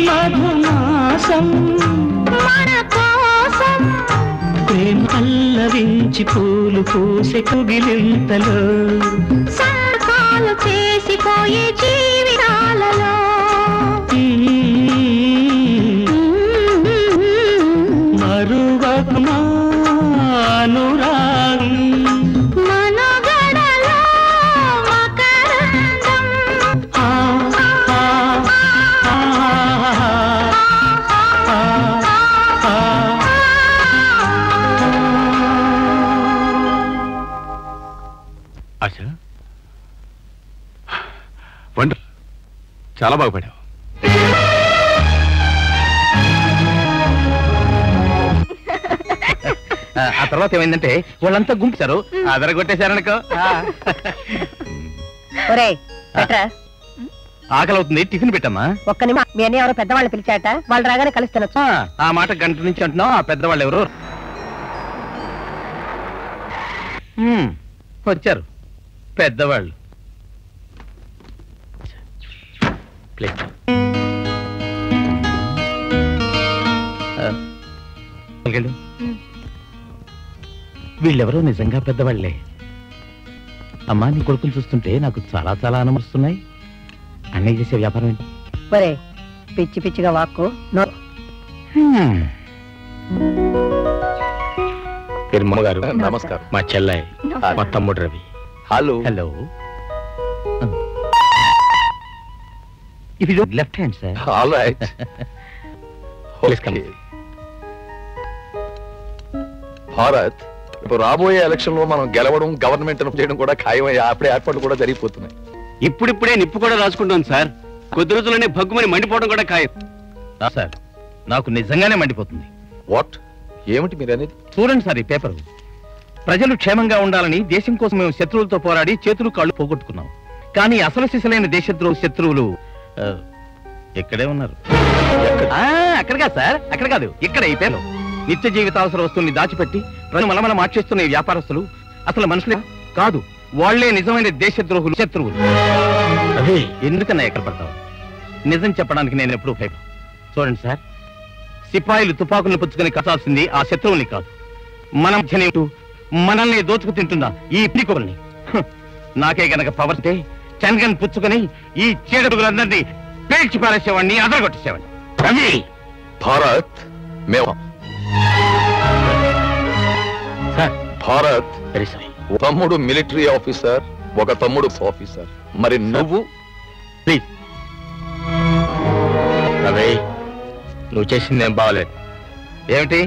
మధుమాసం ప్రేమ అల్లరించి పూలు పూసే కుగిలింతలో చేసిపోయే జీవితాలలో మరువకుమా అనురాగం మనుగడలో మకరందం ఆశ వండర్ చాలా బాగుపడావు. ఆ తర్వాత ఏమైందంటే వాళ్ళంతా గుంపుతారు అదరగొట్టేశారనుకో. ఆకలి అవుతుంది, టిఫిన్ పెట్టమ్మా. ఒక్క మీ అన్న ఎవరో పెద్దవాళ్ళు పిలిచాట, వాళ్ళు రాగానే కలుస్తాను. ఆ మాట గంట నుంచి అంటున్నావు. ఆ పెద్దవాళ్ళు ఎవరు వచ్చారు? పెద్దవాళ్ళు. వీళ్ళెవరో నిజంగా పెద్దవాళ్లే. అమ్మా, నీ కొడుకులు చూస్తుంటే నాకు చాలా చాలా అనుమస్తున్నాయి. అన్నయ్య చేసే వ్యాపారం ఏంటి? ఒరే పిచ్చి పిచ్చిగా వాక్కు. గారు నమస్కారం. మా చెల్లాయి, మా తమ్ముడు Ravi. Hello hello. If you don't left hand, sir. All right. Please come. Bharat, ఇప్పుడు రాబోయే ఎలక్షన్ లో మనం గెలవడం, గవర్నమెంట్ చేయడం కూడా ఖాయమయ్యా. అప్పుడే ఏర్పాట్లు కూడా జరిగిపోతున్నాయి. ఇప్పుడిప్పుడే నిప్పు కూడా రాసుకుంటాం సార్. కొద్ది రోజులనే భగ్గుమని మండిపోవడం కూడా ఖాయం సార్. నాకు నిజంగానే మండిపోతుంది. వాట్? ఏమిటి మీరు అనేది? చూడండి సార్ ఈ పేపర్. ప్రజలు క్షేమంగా ఉండాలని దేశం కోసం మేము శత్రువులతో పోరాడి చేతులు కాళ్ళు పోగొట్టుకున్నాం. కానీ అసలు సిసలైన దేశద్రోహ శత్రువులు ఇక్కడే ఉన్నారు. అక్కడ కాదు సార్, అక్కడ కాదు, ఇక్కడ. ఈ పేరు నిత్య జీవితావసర వస్తువుని దాచిపెట్టి ప్రజలు మలమల మార్చేస్తున్న ఈ వ్యాపారస్తులు అసలు మనుషులే కాదు, వాళ్లే నిజమైన దేశద్రోహులు, శత్రువులు. అదే ఎందుకన్నా ఎక్కడ పడతావు? నిజం చెప్పడానికి నేను ఎప్పుడూ భయం. చూడండి సార్, సిపాయిలు తుపాకులను పుచ్చుకొని కట్టాల్సింది ఆ శత్రువుని కాదు, మన మధ్యనేటు మనల్ని దోచుకు తింటున్న ఈ పీకోల్ని. నాకే గనక పవర్ తే చంద్రన్ పుచ్చుకొని ఈ చీడపులందరినీ పేల్చి పారేసేవాడిని, అదరగొట్టేసేవాడిని. తమ్ముడు మిలిటరీ ఆఫీసర్, ఒక తమ్ముడు ఆఫీసర్. మరి నువ్వు ప్లీజ్ రవి, నువ్వు చేసింది ఏం బాగలేదు. ఏమిటి?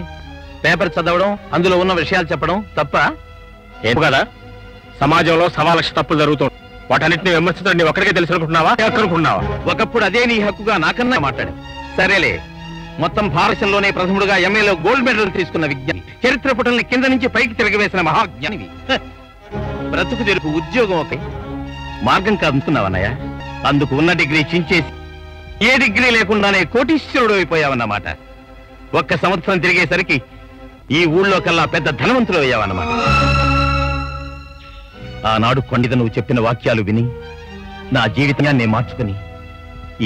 పేపర్ చదవడం, అందులో ఉన్న విషయాలు చెప్పడం తప్ప ఏం కదా? సమాజంలో 1,00,000 తప్పులు జరుగుతుంది. వాటన్నిటిని విమర్శించడం నీ ఒక్కడికే తెలుసు అనుకుంటున్నావా? ఒకప్పుడు అదే నీ హక్కుగా నాకన్నా మాట్లాడు. సరేలే, మొత్తం భారతదేశంలోనే ప్రథముడుగా ఎంఏలో గోల్డ్ మెడల్ తీసుకున్న విజ్ఞాని, చరిత్ర పుటల్ని కింద నుంచి పైకి తిరగవేసిన మహాజ్ఞానివి. బ్రతుకు తెరుపు ఉద్యోగం ఒకే మార్గం కాదుకున్నావన్నయ్య. అందుకు ఉన్న డిగ్రీ చించేసి ఏ డిగ్రీ లేకుండానే కోటీశ్వరుడు అయిపోయావన్నమాట. 1 సంవత్సరం తిరిగేసరికి ఈ ఊళ్ళో కల్లా పెద్ద ధనవంతులు అయ్యావన్నమాట. ఆనాడు కొండిద నువ్వు చెప్పిన వాక్యాలు విని నా జీవితాన్ని మార్చుకుని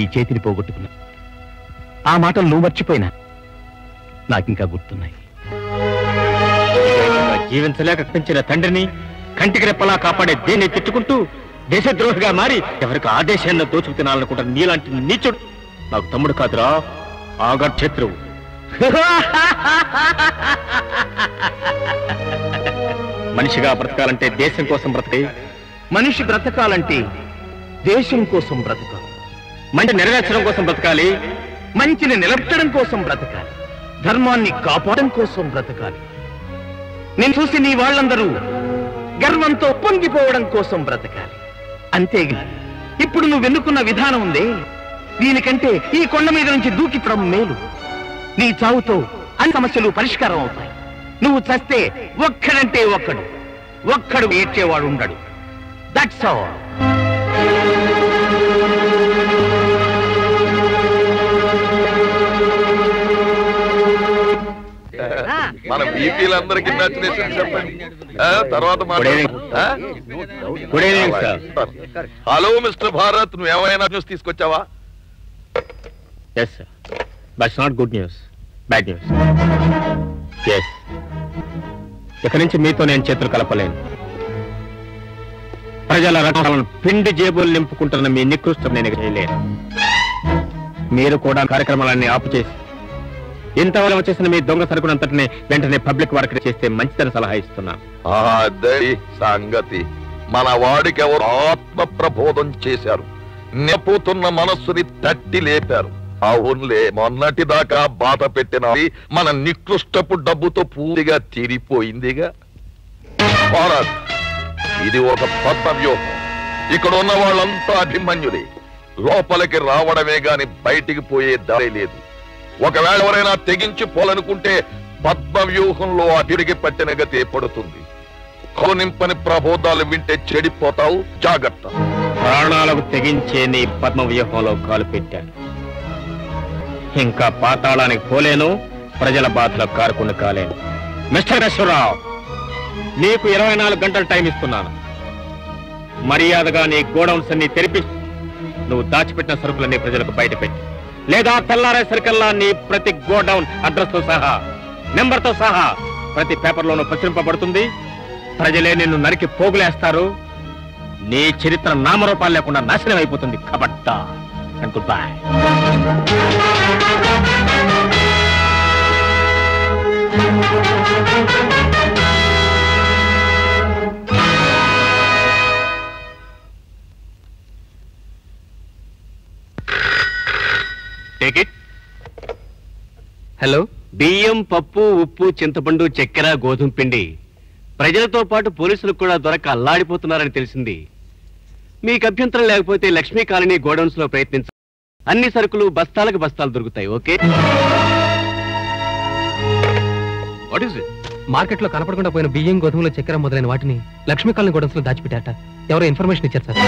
ఈ చేతిని పోగొట్టుకున్నా. ఆ మాటలు నువ్వు మర్చిపోయినా నాకింకా గుర్తున్నాయి. జీవించలేక పెంచిన తండ్రిని కంటికి రెప్పలా కాపాడే దేన్ని తిట్టుకుంటూ దేశద్రోహిగా మారి ఎవరికి ఆదేశాన్ని దోచుకు తినాలనుకుంటా నీలాంటి నీచుడు నాకు తమ్ముడు కాదురా, ఆగర్శత్రువు. మనిషిగా బ్రతకాలంటే దేశం కోసం బ్రతకే, మనిషి బ్రతకాలంటే దేశం కోసం బ్రతకాలి. మంచి నెరవేర్చడం కోసం బ్రతకాలి, మంచిని నిలబెట్టడం కోసం బ్రతకాలి, ధర్మాన్ని కాపాడడం కోసం బ్రతకాలి. నేను చూసి నీ వాళ్ళందరూ గర్వంతో పొంగిపోవడం కోసం బ్రతకాలి. అంతేగా ఇప్పుడు నువ్వు వెన్నుకున్న విధానం ఉందే, దీనికంటే ఈ కొండ మీద నుంచి దూకితడం మేలు. నీ చావుతో అన్ని సమస్యలు పరిష్కారం అవుతాయి. నువ్వు చస్తే ఒక్కడంటే ఒక్కడు ఏడ్చేవాడు ఉండడు. That's all. మన బీపీలందరికీ నచ్చినేషన్ చెప్పండి. తర్వాత హలో మిస్టర్ భారత్, నువ్వు ఏమైనా న్యూస్ తీసుకొచ్చావా? Yes sir, but it's not good news, bad news. Yes, ఇక నుంచి మీతో నేను చేతులు కలపలేను. ప్రజల రకాలను పిండి జేబులు నింపుకుంటున్న మీ నికృష్టం నేను చేయలేను. మీరు కూడా కార్యక్రమాలన్నీ ఆపు చేసి ఇంతవరకు వచ్చేసిన మీ దొంగ సరుకునంతటిని వెంటనే పబ్లిక్ వర్క్ చేస్తే మంచిదని సలహా ఇస్తున్నాను. మన వాడికి ఎవరు ఆత్మ ప్రబోధం చేశారు, నెప్పుతున్న మనస్సుని తట్టి లేపారు. అవునులే, మొన్నటి దాకా బాధ పెట్టిన మన నికృష్టపు డబ్బుతో పూర్తిగా తీరిపోయిందిగా. ఇది ఒక కొత్త వ్యూహం. ఇక్కడ ఉన్న వాళ్ళంతా అభిమన్యులే. లోపలికి రావడమే గాని బయటికి పోయే దారి లేదు. ఒకవేళ ఎవరైనా తెగించి పోలనుకుంటే పద్మ వ్యూహంలో అడిగి పట్టిన గతి పడుతుంది. నింపని ప్రబోధాలు వింటే చెడిపోతావు, జాగ్రత్త. ప్రాణాలకు తెగించే నీ పద్మ వ్యూహంలో కాలు పెట్టాను. ఇంకా పాతాళానికి పోలేను, ప్రజల బాధలో కారుకుండా కాలేను. మిస్టర్ అశ్వరావు, నీకు 24 గంటలు టైం ఇస్తున్నాను. మర్యాదగా నీ గోడౌన్స్ అన్ని తెరిపి నువ్వు దాచిపెట్టిన సరుకులన్నీ ప్రజలకు బయట పెట్టి, లేదా తెల్లారే సరికల్లా నీ ప్రతి గోడౌన్ అడ్రస్ తో సహా నెంబర్తో సహా ప్రతి పేపర్లోనూ ప్రచురింపబడుతుంది. ప్రజలే నిన్ను నరికి పోగులేస్తారు. నీ చరిత్ర నామరూపాలు లేకుండా నాశనం అయిపోతుంది. కబడ్డా అండ్ గుడ్ బై. హలో, బియ్యం, పప్పు, ఉప్పు, చింతపండు, చక్కెర, గోధుమ పిండి ప్రజలతో పాటు పోలీసులకు కూడా దొరక అల్లాడిపోతున్నారని తెలిసింది. మీకు అభ్యంతరం లేకపోతే లక్ష్మీ కాలనీ గోడౌన్స్ లో ప్రయత్నించ. అన్ని సరుకులు బస్తాలకు బస్తాలు దొరుకుతాయి. ఓకే, మార్కెట్ లో కనపడకుండా పోయిన బియ్యం, గోధుమలు, చక్కెర మొదలైన వాటిని లక్ష్మీ కాలనీ గోడౌన్స్ లో దాచిపెట్టారట. ఎవరో ఇన్ఫర్మేషన్ ఇచ్చారు sir.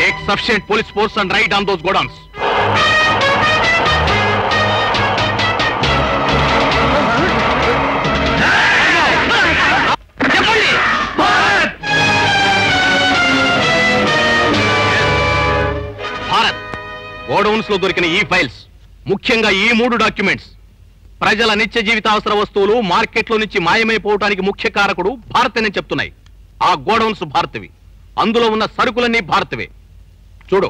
Take sufficient police force and raid on those godowns. Godowns లో దొరికిన ఈ ఫైల్స్, ముఖ్యంగా ఈ 3 డాక్యుమెంట్స్ ప్రజల నిత్య జీవితావసర వస్తువులు మార్కెట్లో నుంచి మాయమైపోవటానికి ముఖ్య కారకుడు భారత్ అని చెప్తున్నాయి. ఆ గోడౌన్స్ భారత్వి, అందులో ఉన్న సరుకులన్నీ భారత్వే. చూడు,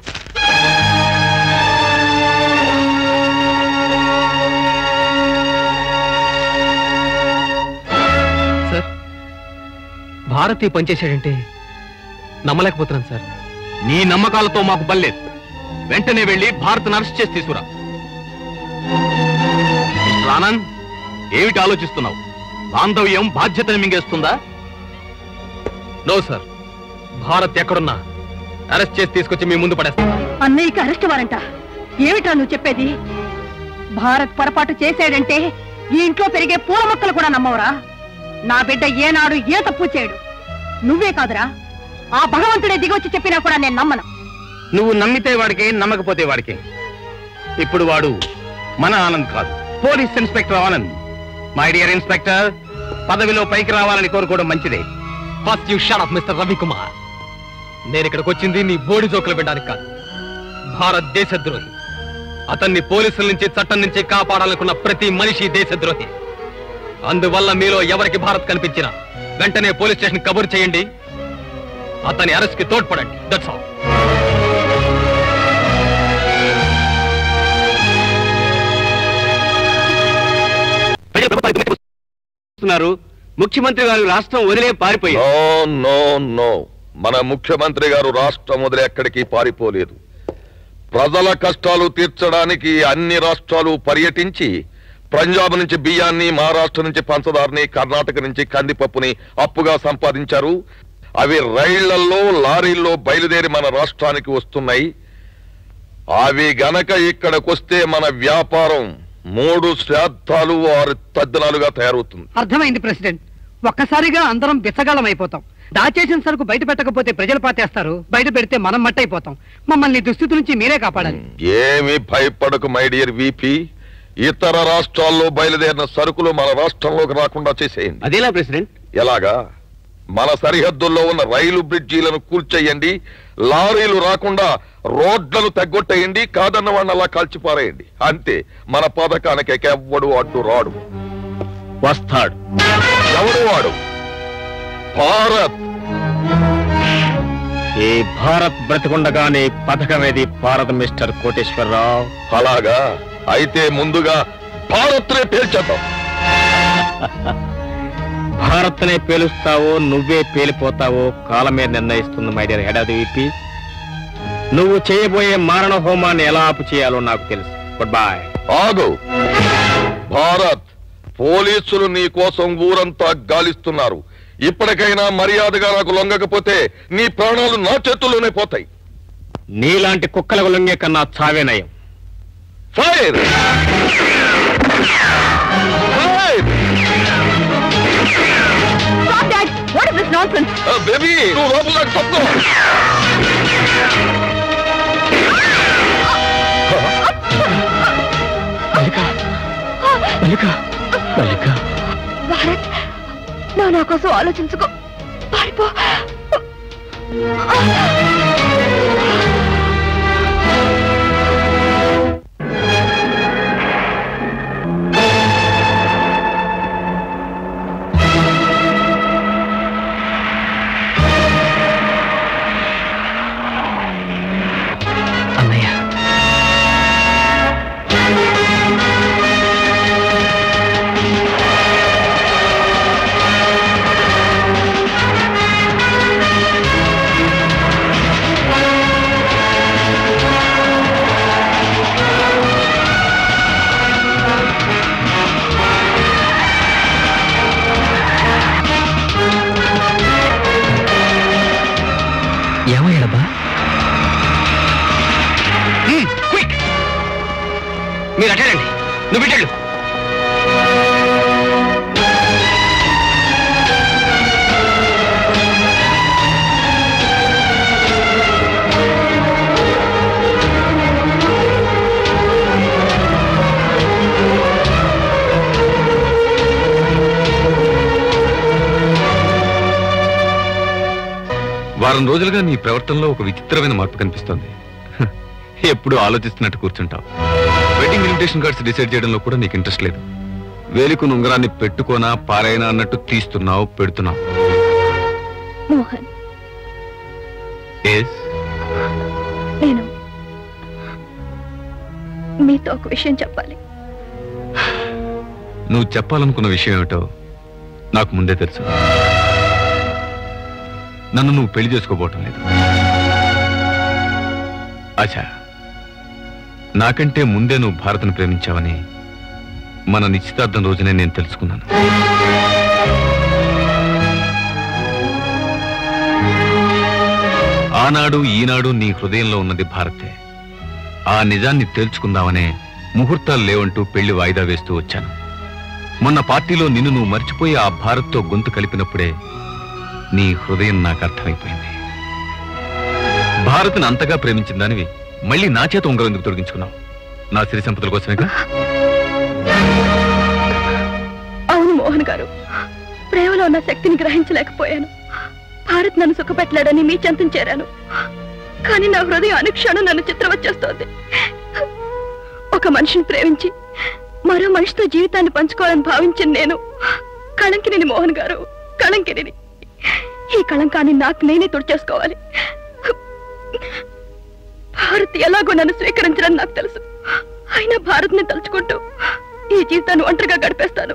సార్ భారత్ పనిచేశాడంటే నమ్మలేకపోతున్నాను సార్. నీ నమ్మకాలతో మాకు బల్లేదు. వెంటనే వెళ్ళి భారత్ను అరెస్ట్ చేసి తీసుకురా. ఆనంద్, ఏమిటి ఆలోచిస్తున్నావు? బాంధవ్యం బాధ్యతను మింగేస్తుందా? నో సార్, భారత్ ఎక్కడున్నా అరెస్ట్ చేసి తీసుకొచ్చి మీ ముందు పడేస్తా. అన్నయ్యకి అరెస్ట్ వారంట? ఏమిటా నువ్వు చెప్పేది? భారత్ పొరపాటు చేశాడంటే ఈ ఇంట్లో పెరిగే పూల మొక్కలు కూడా నమ్మవురా? నా బిడ్డ ఏనాడు ఏ తప్పు చేయడు. నువ్వే కాదురా, ఆ భగవంతుడే దిగొచ్చి చెప్పినా కూడా నేను నమ్మను. నువ్వు నమ్మితే వాడికి, నమ్మకపోతే వాడికి. ఇప్పుడు వాడు మన ఆనంద్ కాదు, police inspector Anand. My dear inspector, పదవిలో పైకి రావాలని కోరుకోవడం మంచిదే. First you shut up mister Ravi Kumar. నేను ఇక్కడికి వచ్చింది నీ బోడి జోకులు వినడానికి కాదు. భారతదేశ ద్రోహి, అతన్ని పోలీసుల నుంచి, చట్టం నుంచి కాపాడాలనుకున్న ప్రతి మనిషి దేశద్రోహి. అందువల్ల మీలో ఎవరికి భారత్ కనిపించినా వెంటనే పోలీస్ స్టేషన్ కబురు చేయండి. అతని అరెస్ట్ కి తోడ్పడండి. That's all. ముఖ్యమంత్రి గారు రాష్ట్రం వదిలే పారిపోయారు. మన ముఖ్యమంత్రి గారు రాష్ట్రం వదిలే ఎక్కడికి పారిపోలేదు. ప్రజల కష్టాలు తీర్చడానికి అన్ని రాష్ట్రాలు పర్యటించి పంజాబ్ నుంచి బియ్యాన్ని, మహారాష్ట్ర నుంచి పంచదారని, కర్ణాటక నుంచి కందిపప్పుని అప్పుగా సంపాదించారు. అవి రైళ్లలో, లారీల్లో బయలుదేరి మన రాష్ట్రానికి వస్తున్నాయి. అవి గనక ఇక్కడికొస్తే మన వ్యాపారం 3 శ్రాద్ధాలు 6 తద్దనాలుగా తయారవుతుంది. అర్థమైంది ప్రెసిడెంట్. ఒక్కసారిగా అందరం బిచ్చగాళం అయిపోతాం. దాచేసిన సరుకు బయట పెట్టకపోతే ప్రజలు పాతేస్తారు, బయట పెడితే మనం మట్టయిపోతాం. మమ్మల్ని దుస్థితి నుంచి మీరే కాపాడాలి. ఏమి భయపడకు మై డియర్ విపి, ఇతర రాష్ట్రాల్లో బయలుదేరిన సరుకులు మన రాష్ట్రంలోకి రాకుండా చేసేయండి. అదేలా ప్రెసిడెంట్? ఎలాగా? మన సరిహద్దుల్లో ఉన్న రైలు బ్రిడ్జీలను కూల్చేయండి, లారీలు రాకుండా రోడ్లను తగ్గొట్టేయండి, కాదన్న వాళ్ళని అలా కాల్చిపారేయండి. అంతే, మన పథకానికి ఎవ్వడు అడ్డు రాడు. వస్తాడు ఎవడు వాడు? భారత్. ఈ భారత్ బ్రతికుండగానే పథకమేది భారత్ మిస్టర్ కోటేశ్వరరావు. అలాగా? అయితే ముందుగా భారత్ నే పేల్చేద్దాం. భారత్ నే పేలుస్తావో నువ్వే పేలిపోతావో కాలమే నిర్ణయిస్తుంది my dear head of the VP. నువ్వు చేయబోయే మారణ హోమాన్ని ఎలా ఆపు చేయాలో నాకు తెలుసు. Good bye. ఆగు భారత్, పోలీసులు నీ కోసం ఊరంతా గాలిస్తున్నారు. ఇప్పటికైనా మర్యాదగా నాకు లొంగకపోతే నీ ప్రాణాలు నా చేతుల్లోనే పోతాయి. నీలాంటి కుక్కలకు లొంగే కన్నా చావే నయం. Fire! Fire! Stop that! What is this nonsense? Baby, tu robo lag sabko. Malika, Malika, Malika. Bharat, na na koso alochinchuko. Paripo. మీరు అటండి, నువ్వు బిడ్డలు. వారం రోజులుగా నీ ప్రవర్తనలో ఒక విచిత్రమైన మార్పు కనిపిస్తోంది. ఎప్పుడు ఆలోచిస్తున్నట్టు కూర్చుంటావు. వెడ్డింగ్ ఇన్విటేషన్ కార్డ్స్ డిసైడ్ చేయడంలో కూడా నీకు ఇంట్రెస్ట్ లేదు. వేలికు ఉంగరాన్ని పెట్టుకోనా పారైనా అన్నట్టు తీస్తున్నావు, పెడుతున్నావు. నేను మీతో ఒక విషయం చెప్పాలి. నువ్వు చెప్పాలనుకున్న విషయం ఏమిటో నాకు ముందే తెలుసు. నన్ను నువ్వు పెళ్లి చేసుకోబోవటం లేదు. అచ్చా, నాకంటే ముందే నువ్వు భారత్ను ప్రేమించావని మన నిశ్చితార్థం రోజునే నేను తెలుసుకున్నాను. ఆనాడు ఈనాడు నీ హృదయంలో ఉన్నది భారతే. ఆ నిజాన్ని తెలుసుకుందామనే ముహూర్తాలు లేవంటూ పెళ్లి వాయిదా వేస్తూ వచ్చాను. మొన్న పార్టీలో నిన్ను నువ్వు మర్చిపోయి ఆ భారత్తో గొంతు కలిపినప్పుడే నీ హృదయం నాకు అర్థమైపోయింది. భారత్ను అంతగా ప్రేమించిందానివి మళ్ళీ నా చేత ఉంగరం ఎందుకు తొలగించుకున్నావు? నా సిరి సంపదల కోసమే. అవును మోహన్ గారు, ప్రేమలో ఉన్న శక్తిని గ్రహించలేకపోయాను. భారత్ నన్ను సుఖపెట్టలేడని మీ చెంతం చేరాను. కానీ నా హృదయం అనుక్షణం నన్ను చిత్రవచ్చేస్తోంది. ఒక మనిషిని ప్రేమించి మరో మనిషితో జీవితాన్ని పంచుకోవాలని భావించింది నేను. కళంకిని మోహన్ గారు, కళంకిని. ఈ కళంకాన్ని నాకు నేనే తుడిచేసుకోవాలి. భారత్ ఎలాగో నన్ను స్వీకరించడం నాకు తెలుసు. అయినా భారత్ ని తలుచుకుంటూ ఈ జీవితాన్ని ఒంటరిగా గడిపేస్తాను.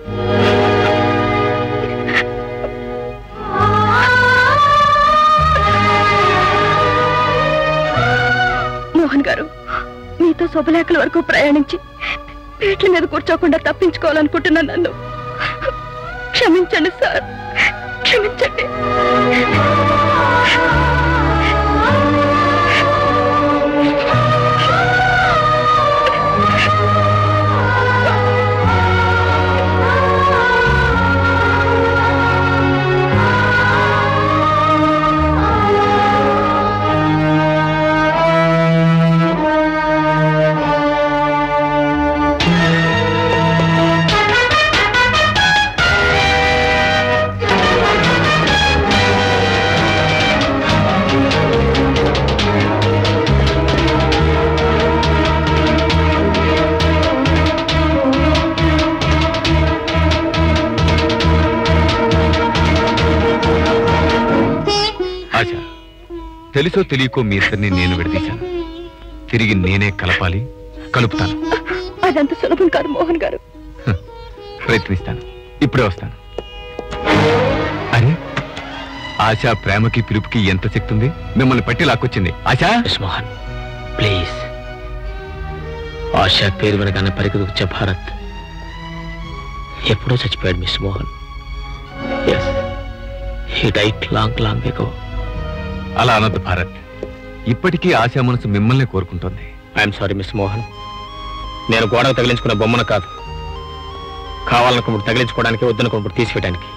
మోహన్ గారు, మీతో శుభలేఖల వరకు ప్రయాణించి పేట్ల మీద కూర్చోకుండా తప్పించుకోవాలనుకుంటున్నాను. నన్ను క్షమించండి సార్, క్షమించండి. తెలుసో తెలియకో మీ ఇద్దరిని నేను విడదీశాను. తిరిగి నేనే కలపాలి, కలుపుతాను. అదంత సులభం కాదు మోహన్ గారు. ప్రయత్నిస్తాను, ఇప్పుడే వస్తాను. అరే ఆశా ప్రేమకి పిలుపుకి ఎంత శక్తి ఉంది, మిమ్మల్ని పట్టి లాక్కొచ్చింది. ఆశా మోహన్ ప్లీజ్. ఆశా పేరు వినగానే పరిగెత్తుకొచ్చే భారత్ ఎప్పుడో చచ్చిపోయాడు miss Mohan. He died long, long ago. అలా అనద్దు భారత్, ఇప్పటికీ ఆశా మనసు మిమ్మల్ని కోరుకుంటుంది. ఐఎమ్ సారీ మిస్ మోహన్, నేను గోడకు తగిలించుకున్న బొమ్మను కాదు, కావాలనుకున్నప్పుడు తగిలించుకోవడానికి, వద్దనుకున్నప్పుడు తీసివేయడానికి.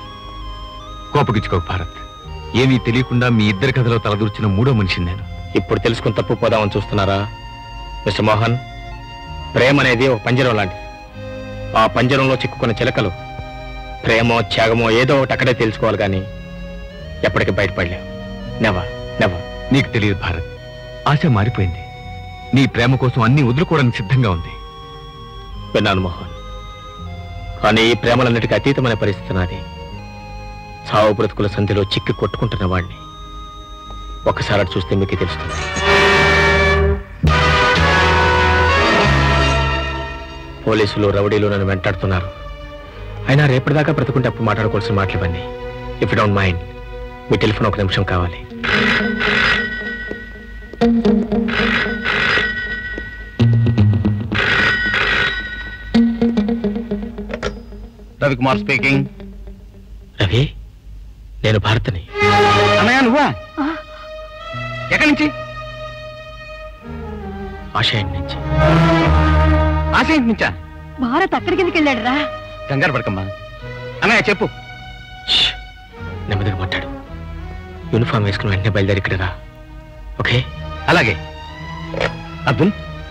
కోపగించుకోకు భారత్, ఏమీ తెలియకుండా మీ ఇద్దరి కథలో తలదూర్చిన మూడో మనిషిని నేను. ఇప్పుడు తెలుసుకుని తప్పు పోదామని చూస్తున్నారా మిస్టర్ మోహన్? ప్రేమ అనేది ఒక పంజరం లాంటిది. ఆ పంజరంలో చిక్కుకున్న చిలకలు ప్రేమో త్యాగమో ఏదో ఒకటి అక్కడే తెలుసుకోవాలి, కానీ ఎప్పటికీ బయటపడలేవు. నెవర్. నీకు తెలియదు భారత్, ఆశ మారిపోయింది. నీ ప్రేమ కోసం అన్ని వదులుకోవడానికి సిద్ధంగా ఉంది. విన్నాను మోహన్, కానీ ఈ ప్రేమలన్నిటికీ అతీతమైన పరిస్థితి నాది. సావు బ్రతుకుల సంధిలో చిక్కి కొట్టుకుంటున్న వాడిని. ఒక్కసారి అటు చూస్తే మీకే తెలుస్తుంది. పోలీసులు రౌడీలు నన్ను వెంటాడుతున్నారు. అయినా రేపటిదాకా బ్రతుకుంటే అప్పుడు మాట్లాడుకోవాల్సిన మాటలివన్నీ. ఇఫ్ యూ డోంట్ మైండ్, మీ టెలిఫోన్ ఒక నిమిషం కావాలి. రవికుమార్ స్పీకింగ్. రవి, నేను భారత్ని. అన్నయ్య నువ్వా? ఎక్కడి నుంచి? ఆశయింటి నుంచి. ఆశయింటి నుంచా? భారత్ అక్కడికి ఎందుకు వెళ్ళాడు రా? కంగారు పడకమ్మా. అన్నయ్య చెప్పు. నెమ్మదిగా మాట్లాడు. యూనిఫామ్ వేసుకుని వెంటనే బయలుదేరి ఇక్కడ రా. ఓకే? అలాగే. అర్జున్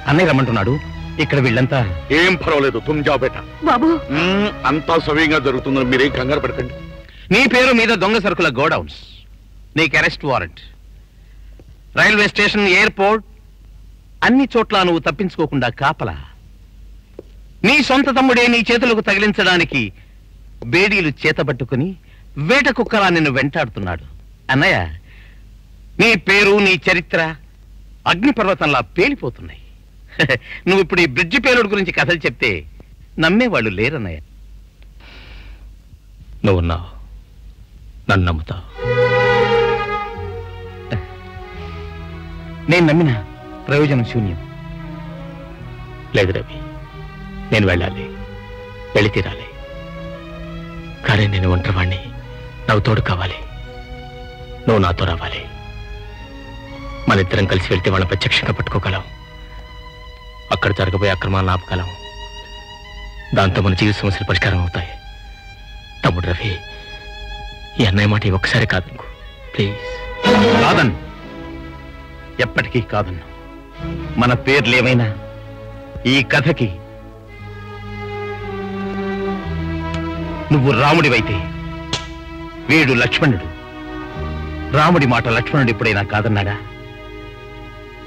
అన్నయ్య రమ్మంటున్నాడు. ఇక్కడ వీళ్ళంతా ఏం పర్వాలేదు. తుమ్జా బేట బాబు, అంతా సవ్యంగా జరుగుతుందని మీరేం కంగారు పడకండి. నీ పేరు మీద దొంగ సరుకుల గోడౌన్స్, నీకు arrest warrant, railway station, airport, అన్ని చోట్ల నువ్వు తప్పించుకోకుండా కాపలా. నీ సొంత తమ్ముడే నీ చేతులకు తగిలించడానికి బేడీలు చేతబట్టుకుని వేట కుక్కలా నిన్ను వెంటాడుతున్నాడు. అన్నయ్య, నీ పేరు నీ చరిత్ర అగ్నిపర్వతంలా పేలిపోతున్నాయి. నువ్వు ఇప్పుడు ఈ బ్రిడ్జి పేలుడు గురించి కథలు చెప్తే నమ్మేవాళ్ళు లేరన్నయ్య. నువ్వున్నావు, నన్ను నమ్ముతావు. నేను నమ్మిన ప్రయోజనం శూన్యం. లేదు రవి, నేను వెళ్ళాలి, వెళ్ళి తీరాలి. కానీ నేను ఒంటరివాణ్ణి, నాకు తోడు కావాలి. నువ్వు నాతో రావాలి. మన ఇద్దరం కలిసి వెళ్తే వాళ్ళని ప్రత్యక్షంగా పట్టుకోగలం. అక్కడ జరగబోయే అక్రమాలను ఆపగలం. దాంతో మన జీవిత సమస్యలు పరిష్కారం అవుతాయి. తమ్ముడు రవి, ఈ అన్నయ్య మాట ఒక్కసారి కాదనుకో ప్లీజ్. కాదన్, ఎప్పటికీ కాదన్నా. మన పేర్లు ఏమైనా ఈ కథకి నువ్వు రాముడివైతే వీడు లక్ష్మణుడు. రాముడి మాట లక్ష్మణుడు ఎప్పుడైనా కాదన్నాడా?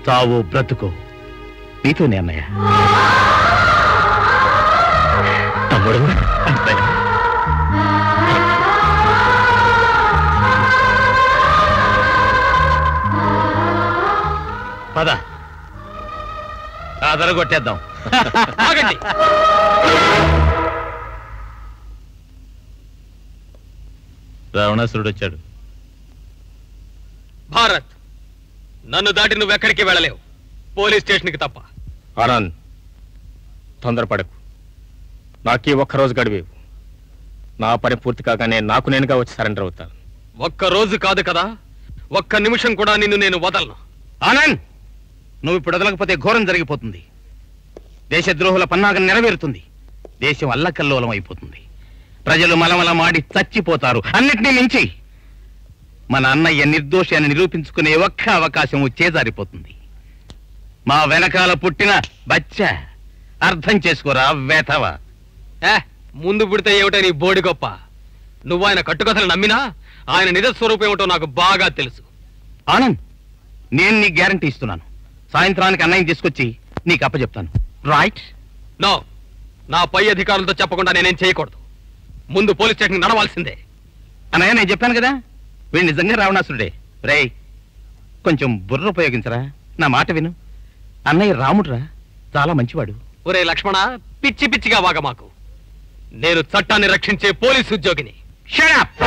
తావో బ్రతుకో నీతోనే అన్నయ్య. తమ్ముడు పద, అదరగొట్టేద్దాం. ఆగండి, రావణాసురుడు వచ్చాడు. భారత్, నన్ను దాటి నువ్వెక్కడికి వెళ్ళలేవు, పోలీస్ స్టేషన్కి తప్ప. ఆనంద్, తొందరపడకు. నాకీ ఒక్కరోజు గడివేవు. నా పని పూర్తి కాగానే నాకు నేనుగా వచ్చి సరెండర్ అవుతాను. ఒక్కరోజు కాదు కదా, ఒక్క నిమిషం కూడా నిన్ను నేను వదలను. ఆనంద్, నువ్వు ఇప్పుడు వదలకపోతే ఘోరం జరిగిపోతుంది. దేశద్రోహుల పన్నాగం నెరవేరుతుంది. దేశం అల్లకల్లోలం అయిపోతుంది. ప్రజలు మలమల మాడి చచ్చిపోతారు. అన్నిటినీ మించి మన అన్నయ్య నిర్దోషి అని నిరూపించుకునే ఒక్క అవకాశం చేజారిపోతుంది. మా వెనకాల పుట్టిన బచ్చ, అర్థం చేసుకోరా వేతవా. ముందు పుడితే ఏమిటో నీ బోడి గొప్ప. నువ్వు ఆయన కట్టుకథలు నమ్మినా ఆయన నిజస్వరూపం ఏమిటో నాకు బాగా తెలుసు. ఆనంద్, నేను నీకు గ్యారంటీ ఇస్తున్నాను, సాయంత్రానికి అన్నయ్యని తీసుకొచ్చి నీకు అప్పచెప్తాను. రైట్? నో, నా పై అధికారులతో చెప్పకుండా నేనేం చేయకూడదు. ముందు పోలీస్ స్టేషన్కి నడవాల్సిందే. అన్నయ్య, నేను చెప్పాను కదా వీడు నిజంగా రావణాసురుడే. రేయ్, కొంచెం బుర్ర ఉపయోగించరా, నా మాట విను. అన్నయ్య రాముడురా, చాలా మంచివాడు. ఒరే లక్ష్మణ, పిచ్చి పిచ్చిగా వాగ మాకు. నేను చట్టాన్ని రక్షించే పోలీసు ఉద్యోగిని. Shut up.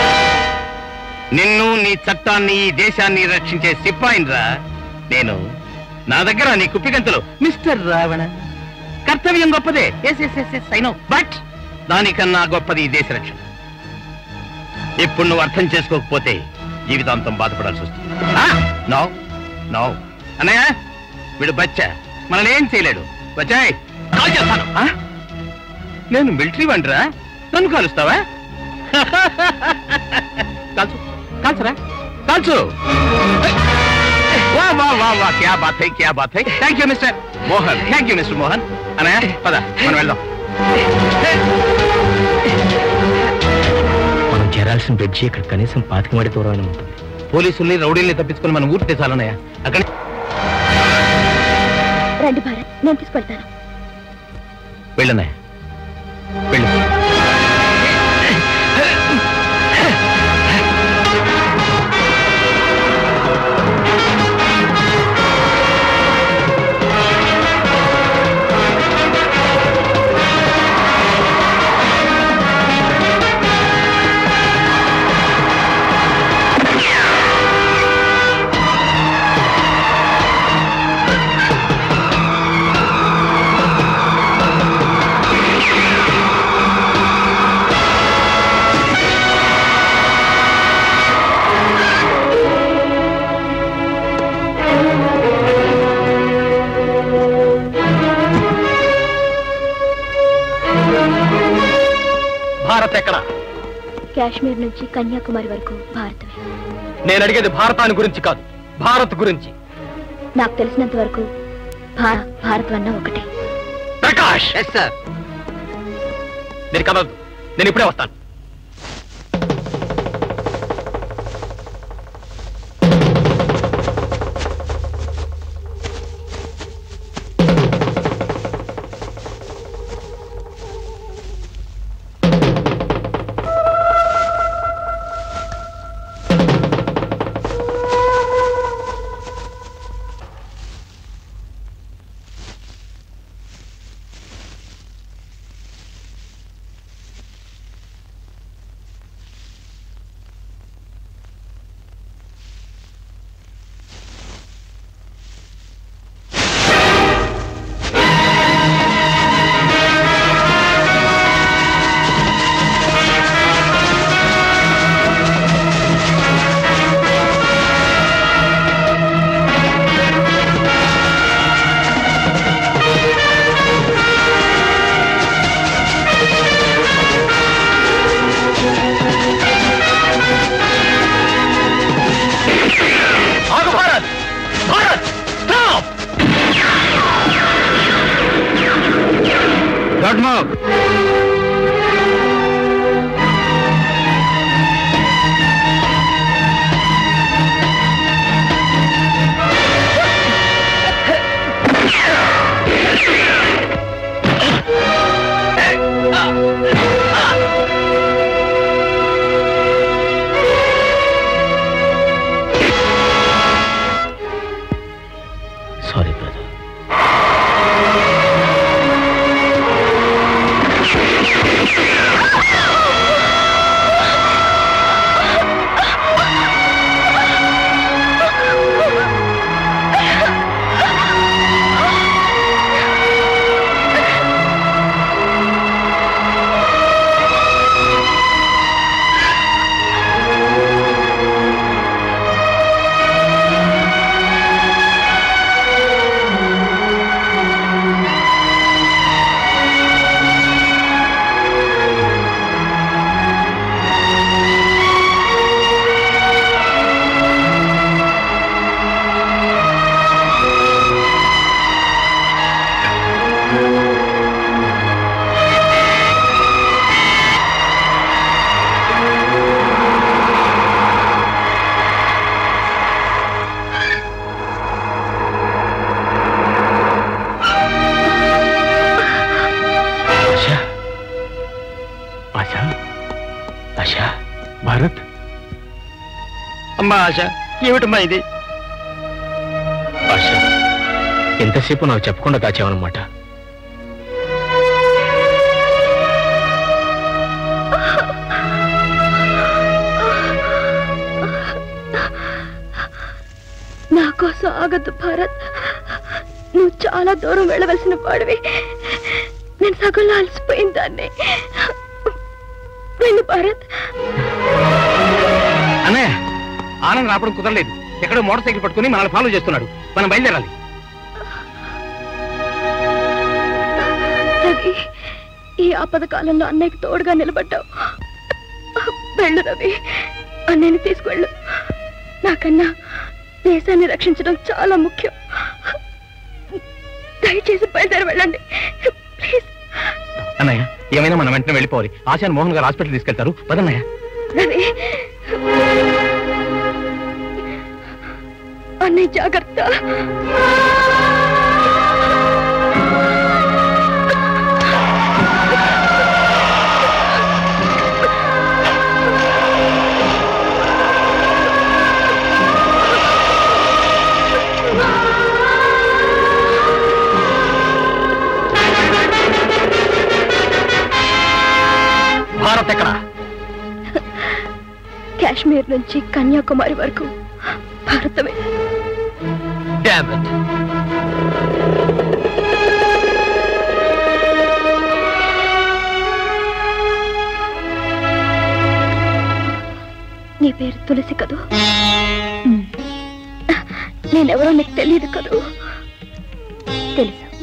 నిన్ను, నీ చట్టాన్ని, ఈ దేశాన్ని రక్షించే సిపాయినిరా నేను. నా దగ్గర నీ కుప్పిగంతులు మిస్టర్ రావణ. కర్తవ్యం గొప్పదే, బట్ దానికన్నా గొప్పది ఈ దేశ రక్షణ. ఇప్పుడు నువ్వు అర్థం చేసుకోకపోతే జీవితాంతం బాధపడాల్సి వస్తుంది. అన్నయ్య వీడు బచ్చా, మనల్ని ఏం చేయలేడు. బచ్చాయ్, కాల్ చేస్తాను. నేను మిలిటరీ వంటరా, నన్ను కాలుస్తావా? కాల్చు, కాల్చరా, కాల్చు. वाह वाह वाह वाह, क्या बात है, क्या बात है. Thank you mister Mohan, thank you mister Mohan. अरे पदा मन वेल्लो మనం చేరాల్సిన బ్రిడ్జి ఇక్కడ కనీసం 500 అడుగుల దూరమైన ఉంటుంది. పోలీసుల్ని రౌడీల్ని తప్పించుకొని మనం ఊర్టేసాలన్నయ్య. అక్కడ రండి భారత్, నేను తీసుకెళ్తాను. వెళ్ళన్నయ్య, వెళ్ళు. కాశ్మీర్ నుంచి కన్యాకుమారి వరకు భారత్. నేను అడిగేది భారతాన్ని గురించి కాదు, భారత్ గురించి. నాకు తెలిసినంత వరకు భారత్ అన్న ఒకటే. ప్రకాష్ సార్, మీరు కదలదు, నేను ఇప్పుడే వస్తాను. ఏమిటమ్మా ఇది? ఎంతసేపు నాకు చెప్పకుండా దాచావన్నమాట. నా కోసం ఆగద్దు భారత్, నువ్వు చాలా దూరం వెళ్ళవలసిన వాడివి. నేను సగంలో అలసిపోయిన దాన్ని. వెళ్ళు భారత్. అన్నయ్య ఆనంద్ రావడం కుదరలేదు, ఎక్కడో మోటార్ సైకిల్ పట్టుకుని మనల్ని ఫాలో చేస్తున్నాడు. మనం బయలుదేరాలి. ఈ ఆపద కాలంలో అన్నయ్యకి తోడుగా నిలబడ్డావు. వెళ్ళు రవి, అన్నయ్యని తీసుకువెళ్ళు. నాకన్నా దేశాన్ని రక్షించడం చాలా ముఖ్యం. దయచేసి బయలుదేరి వెళ్ళండి ప్లీజ్. అన్నయ్య ఏమైనా మనం వెంటనే వెళ్ళిపోవాలి. ఆశాన్ మోహన్ గారు హాస్పిటల్ తీసుకెళ్తారు. పదన్నయ్య. అన్నయ్య జాగ్రత్త. భారత్ ఎక్కడ? కాశ్మీర్ నుంచి కన్యాకుమారి వరకు భారతమే. Damn it. నీ పేరు తులసి కదూ? నేనెవరో నీకు తెలియదు కదూ? తెలుసు.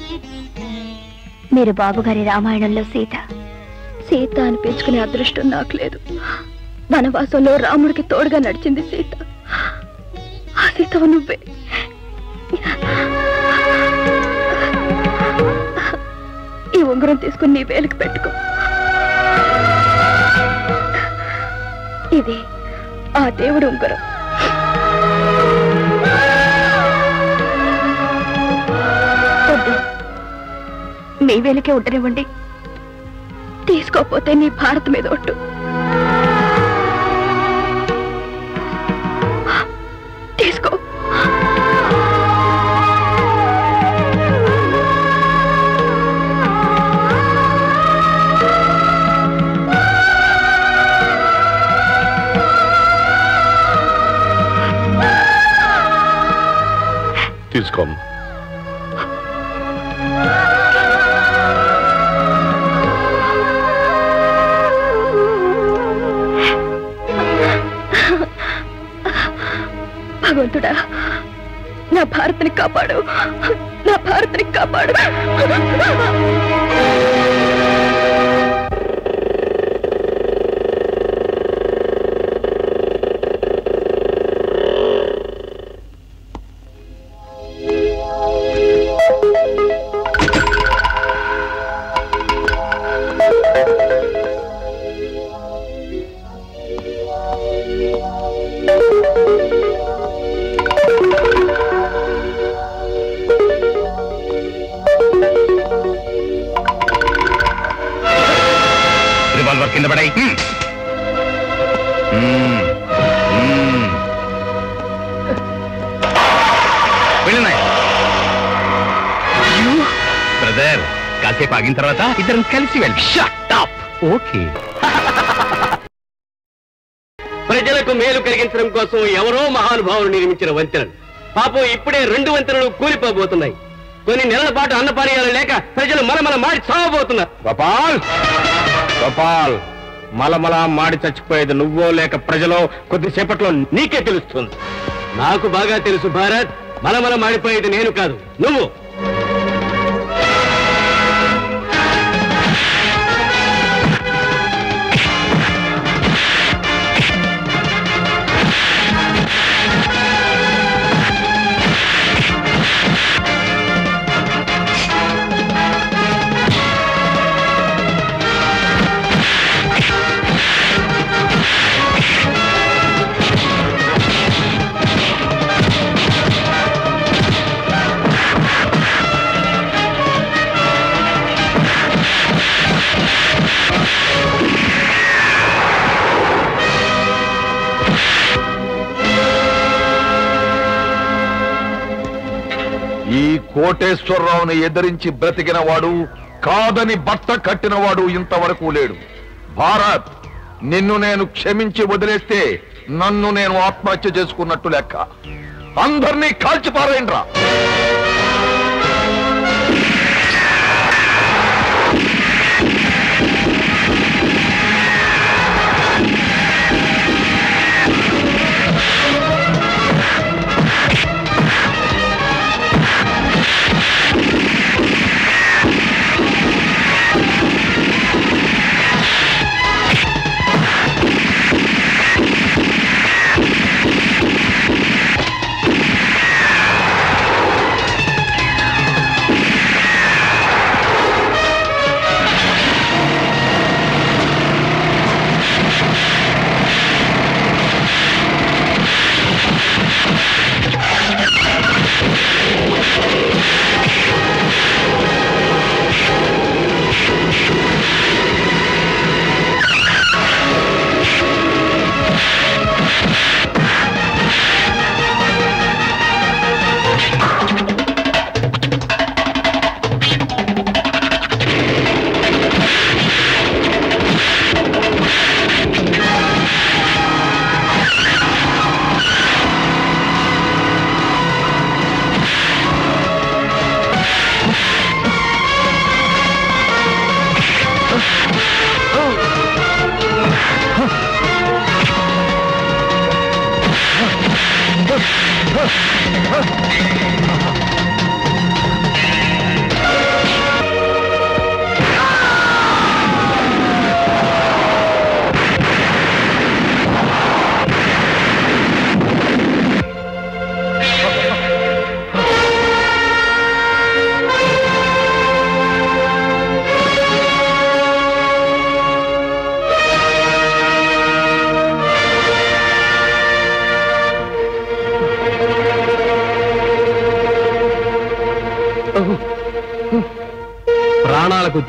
మీరు బాబుగారి రామాయణంలో సీత సీత అనిపించుకునే అదృష్టం నాకు లేదు. వనవాసంలో రాముడికి తోడుగా నడిచింది సీత. ఆ సీతవు నువ్వే. ఈ ఉంగరం తీసుకుని నీ వేలికి పెట్టుకో. ఇది ఆ దేవుడి ఉంగరం. నీ వేలికే ఉండనివ్వండి. తీసుకోకపోతే నీ భారత్ మీద ఒట్టు. తీసుకో. తీసుకో. భగవంతుడా, నా భారత్ని కాపాడు, నా భారత్ని కాపాడు. ఆగిన తర్వాత ఇద్దరం కలిసి వెళ్ళి షట్ అప్. ఓకే, ప్రజలకు మేలు కలిగించడం కోసం ఎవరో మహానుభావులు నిర్మించిన వంతెనలు పాపం ఇప్పుడే 2 వంతెనలు కూలిపోబోతున్నాయి. కొన్ని నెలల పాటు అన్నపానీయాలు లేక ప్రజలు మలమల మాడి చావబోతున్నారు. గోపాల్, గోపాల్, మలమల మాడి చచ్చిపోయేది నువ్వో లేక ప్రజలో కొద్దిసేపట్లో నీకే తెలుస్తుంది. నాకు బాగా తెలుసు భారత్, మలమల మాడిపోయేది నేను కాదు నువ్వు. కోటేశ్వరరావుని ఎదిరించి బ్రతికినవాడు, కాదని బట్ట కట్టినవాడు ఇంతవరకు లేడు. భారత్, నిన్ను నేను క్షమించి వదిలేస్తే నన్ను నేను ఆత్మహత్య చేసుకున్నట్టు లెక్క. అందరినీ కాల్చిపారేయండి రా.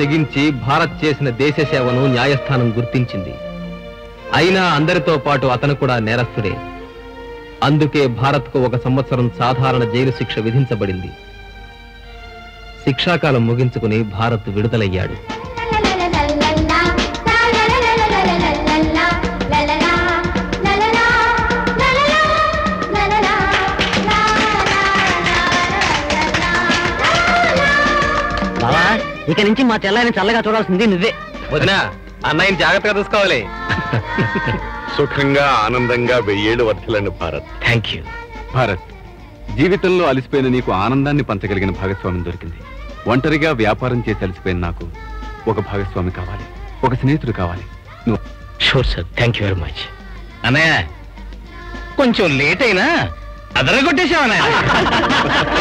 తెగించి భారత్ చేసిన దేశ సేవను న్యాయస్థానం గుర్తించింది. అయినా అందరితో పాటు అతను కూడా నేరస్తుడే. అందుకే భారత్కు 1 సంవత్సరం సాధారణ జైలు శిక్ష విధించబడింది. శిక్షాకాలం ముగించుకుని భారత్ విడుదలయ్యాడు. ఇక నుంచి మా చెల్లాయిని చల్లగా చూడాల్సింది నువ్వే. వదినా, అన్నయ్యని జాగ్రత్తగా చూసుకోవాలి. సుఖంగా ఆనందంగా 1000 ఏళ్ళు వర్తిల్లండి భారత్. Thank you Bharat. జీవితంలో అలిసిపోయిన నీకు ఆనందాన్ని పంచగలిగిన భాగస్వామి దొరికింది. ఒంటరిగా వ్యాపారం చేసి అలిసిపోయిన నాకు ఒక భాగస్వామి కావాలి, ఒక స్నేహితుడు కావాలి. Sure sir, thank you very much. అన్నయ్య కొంచెం లేట్ అయినా అదరగొట్టేశావు అన్నయ్య.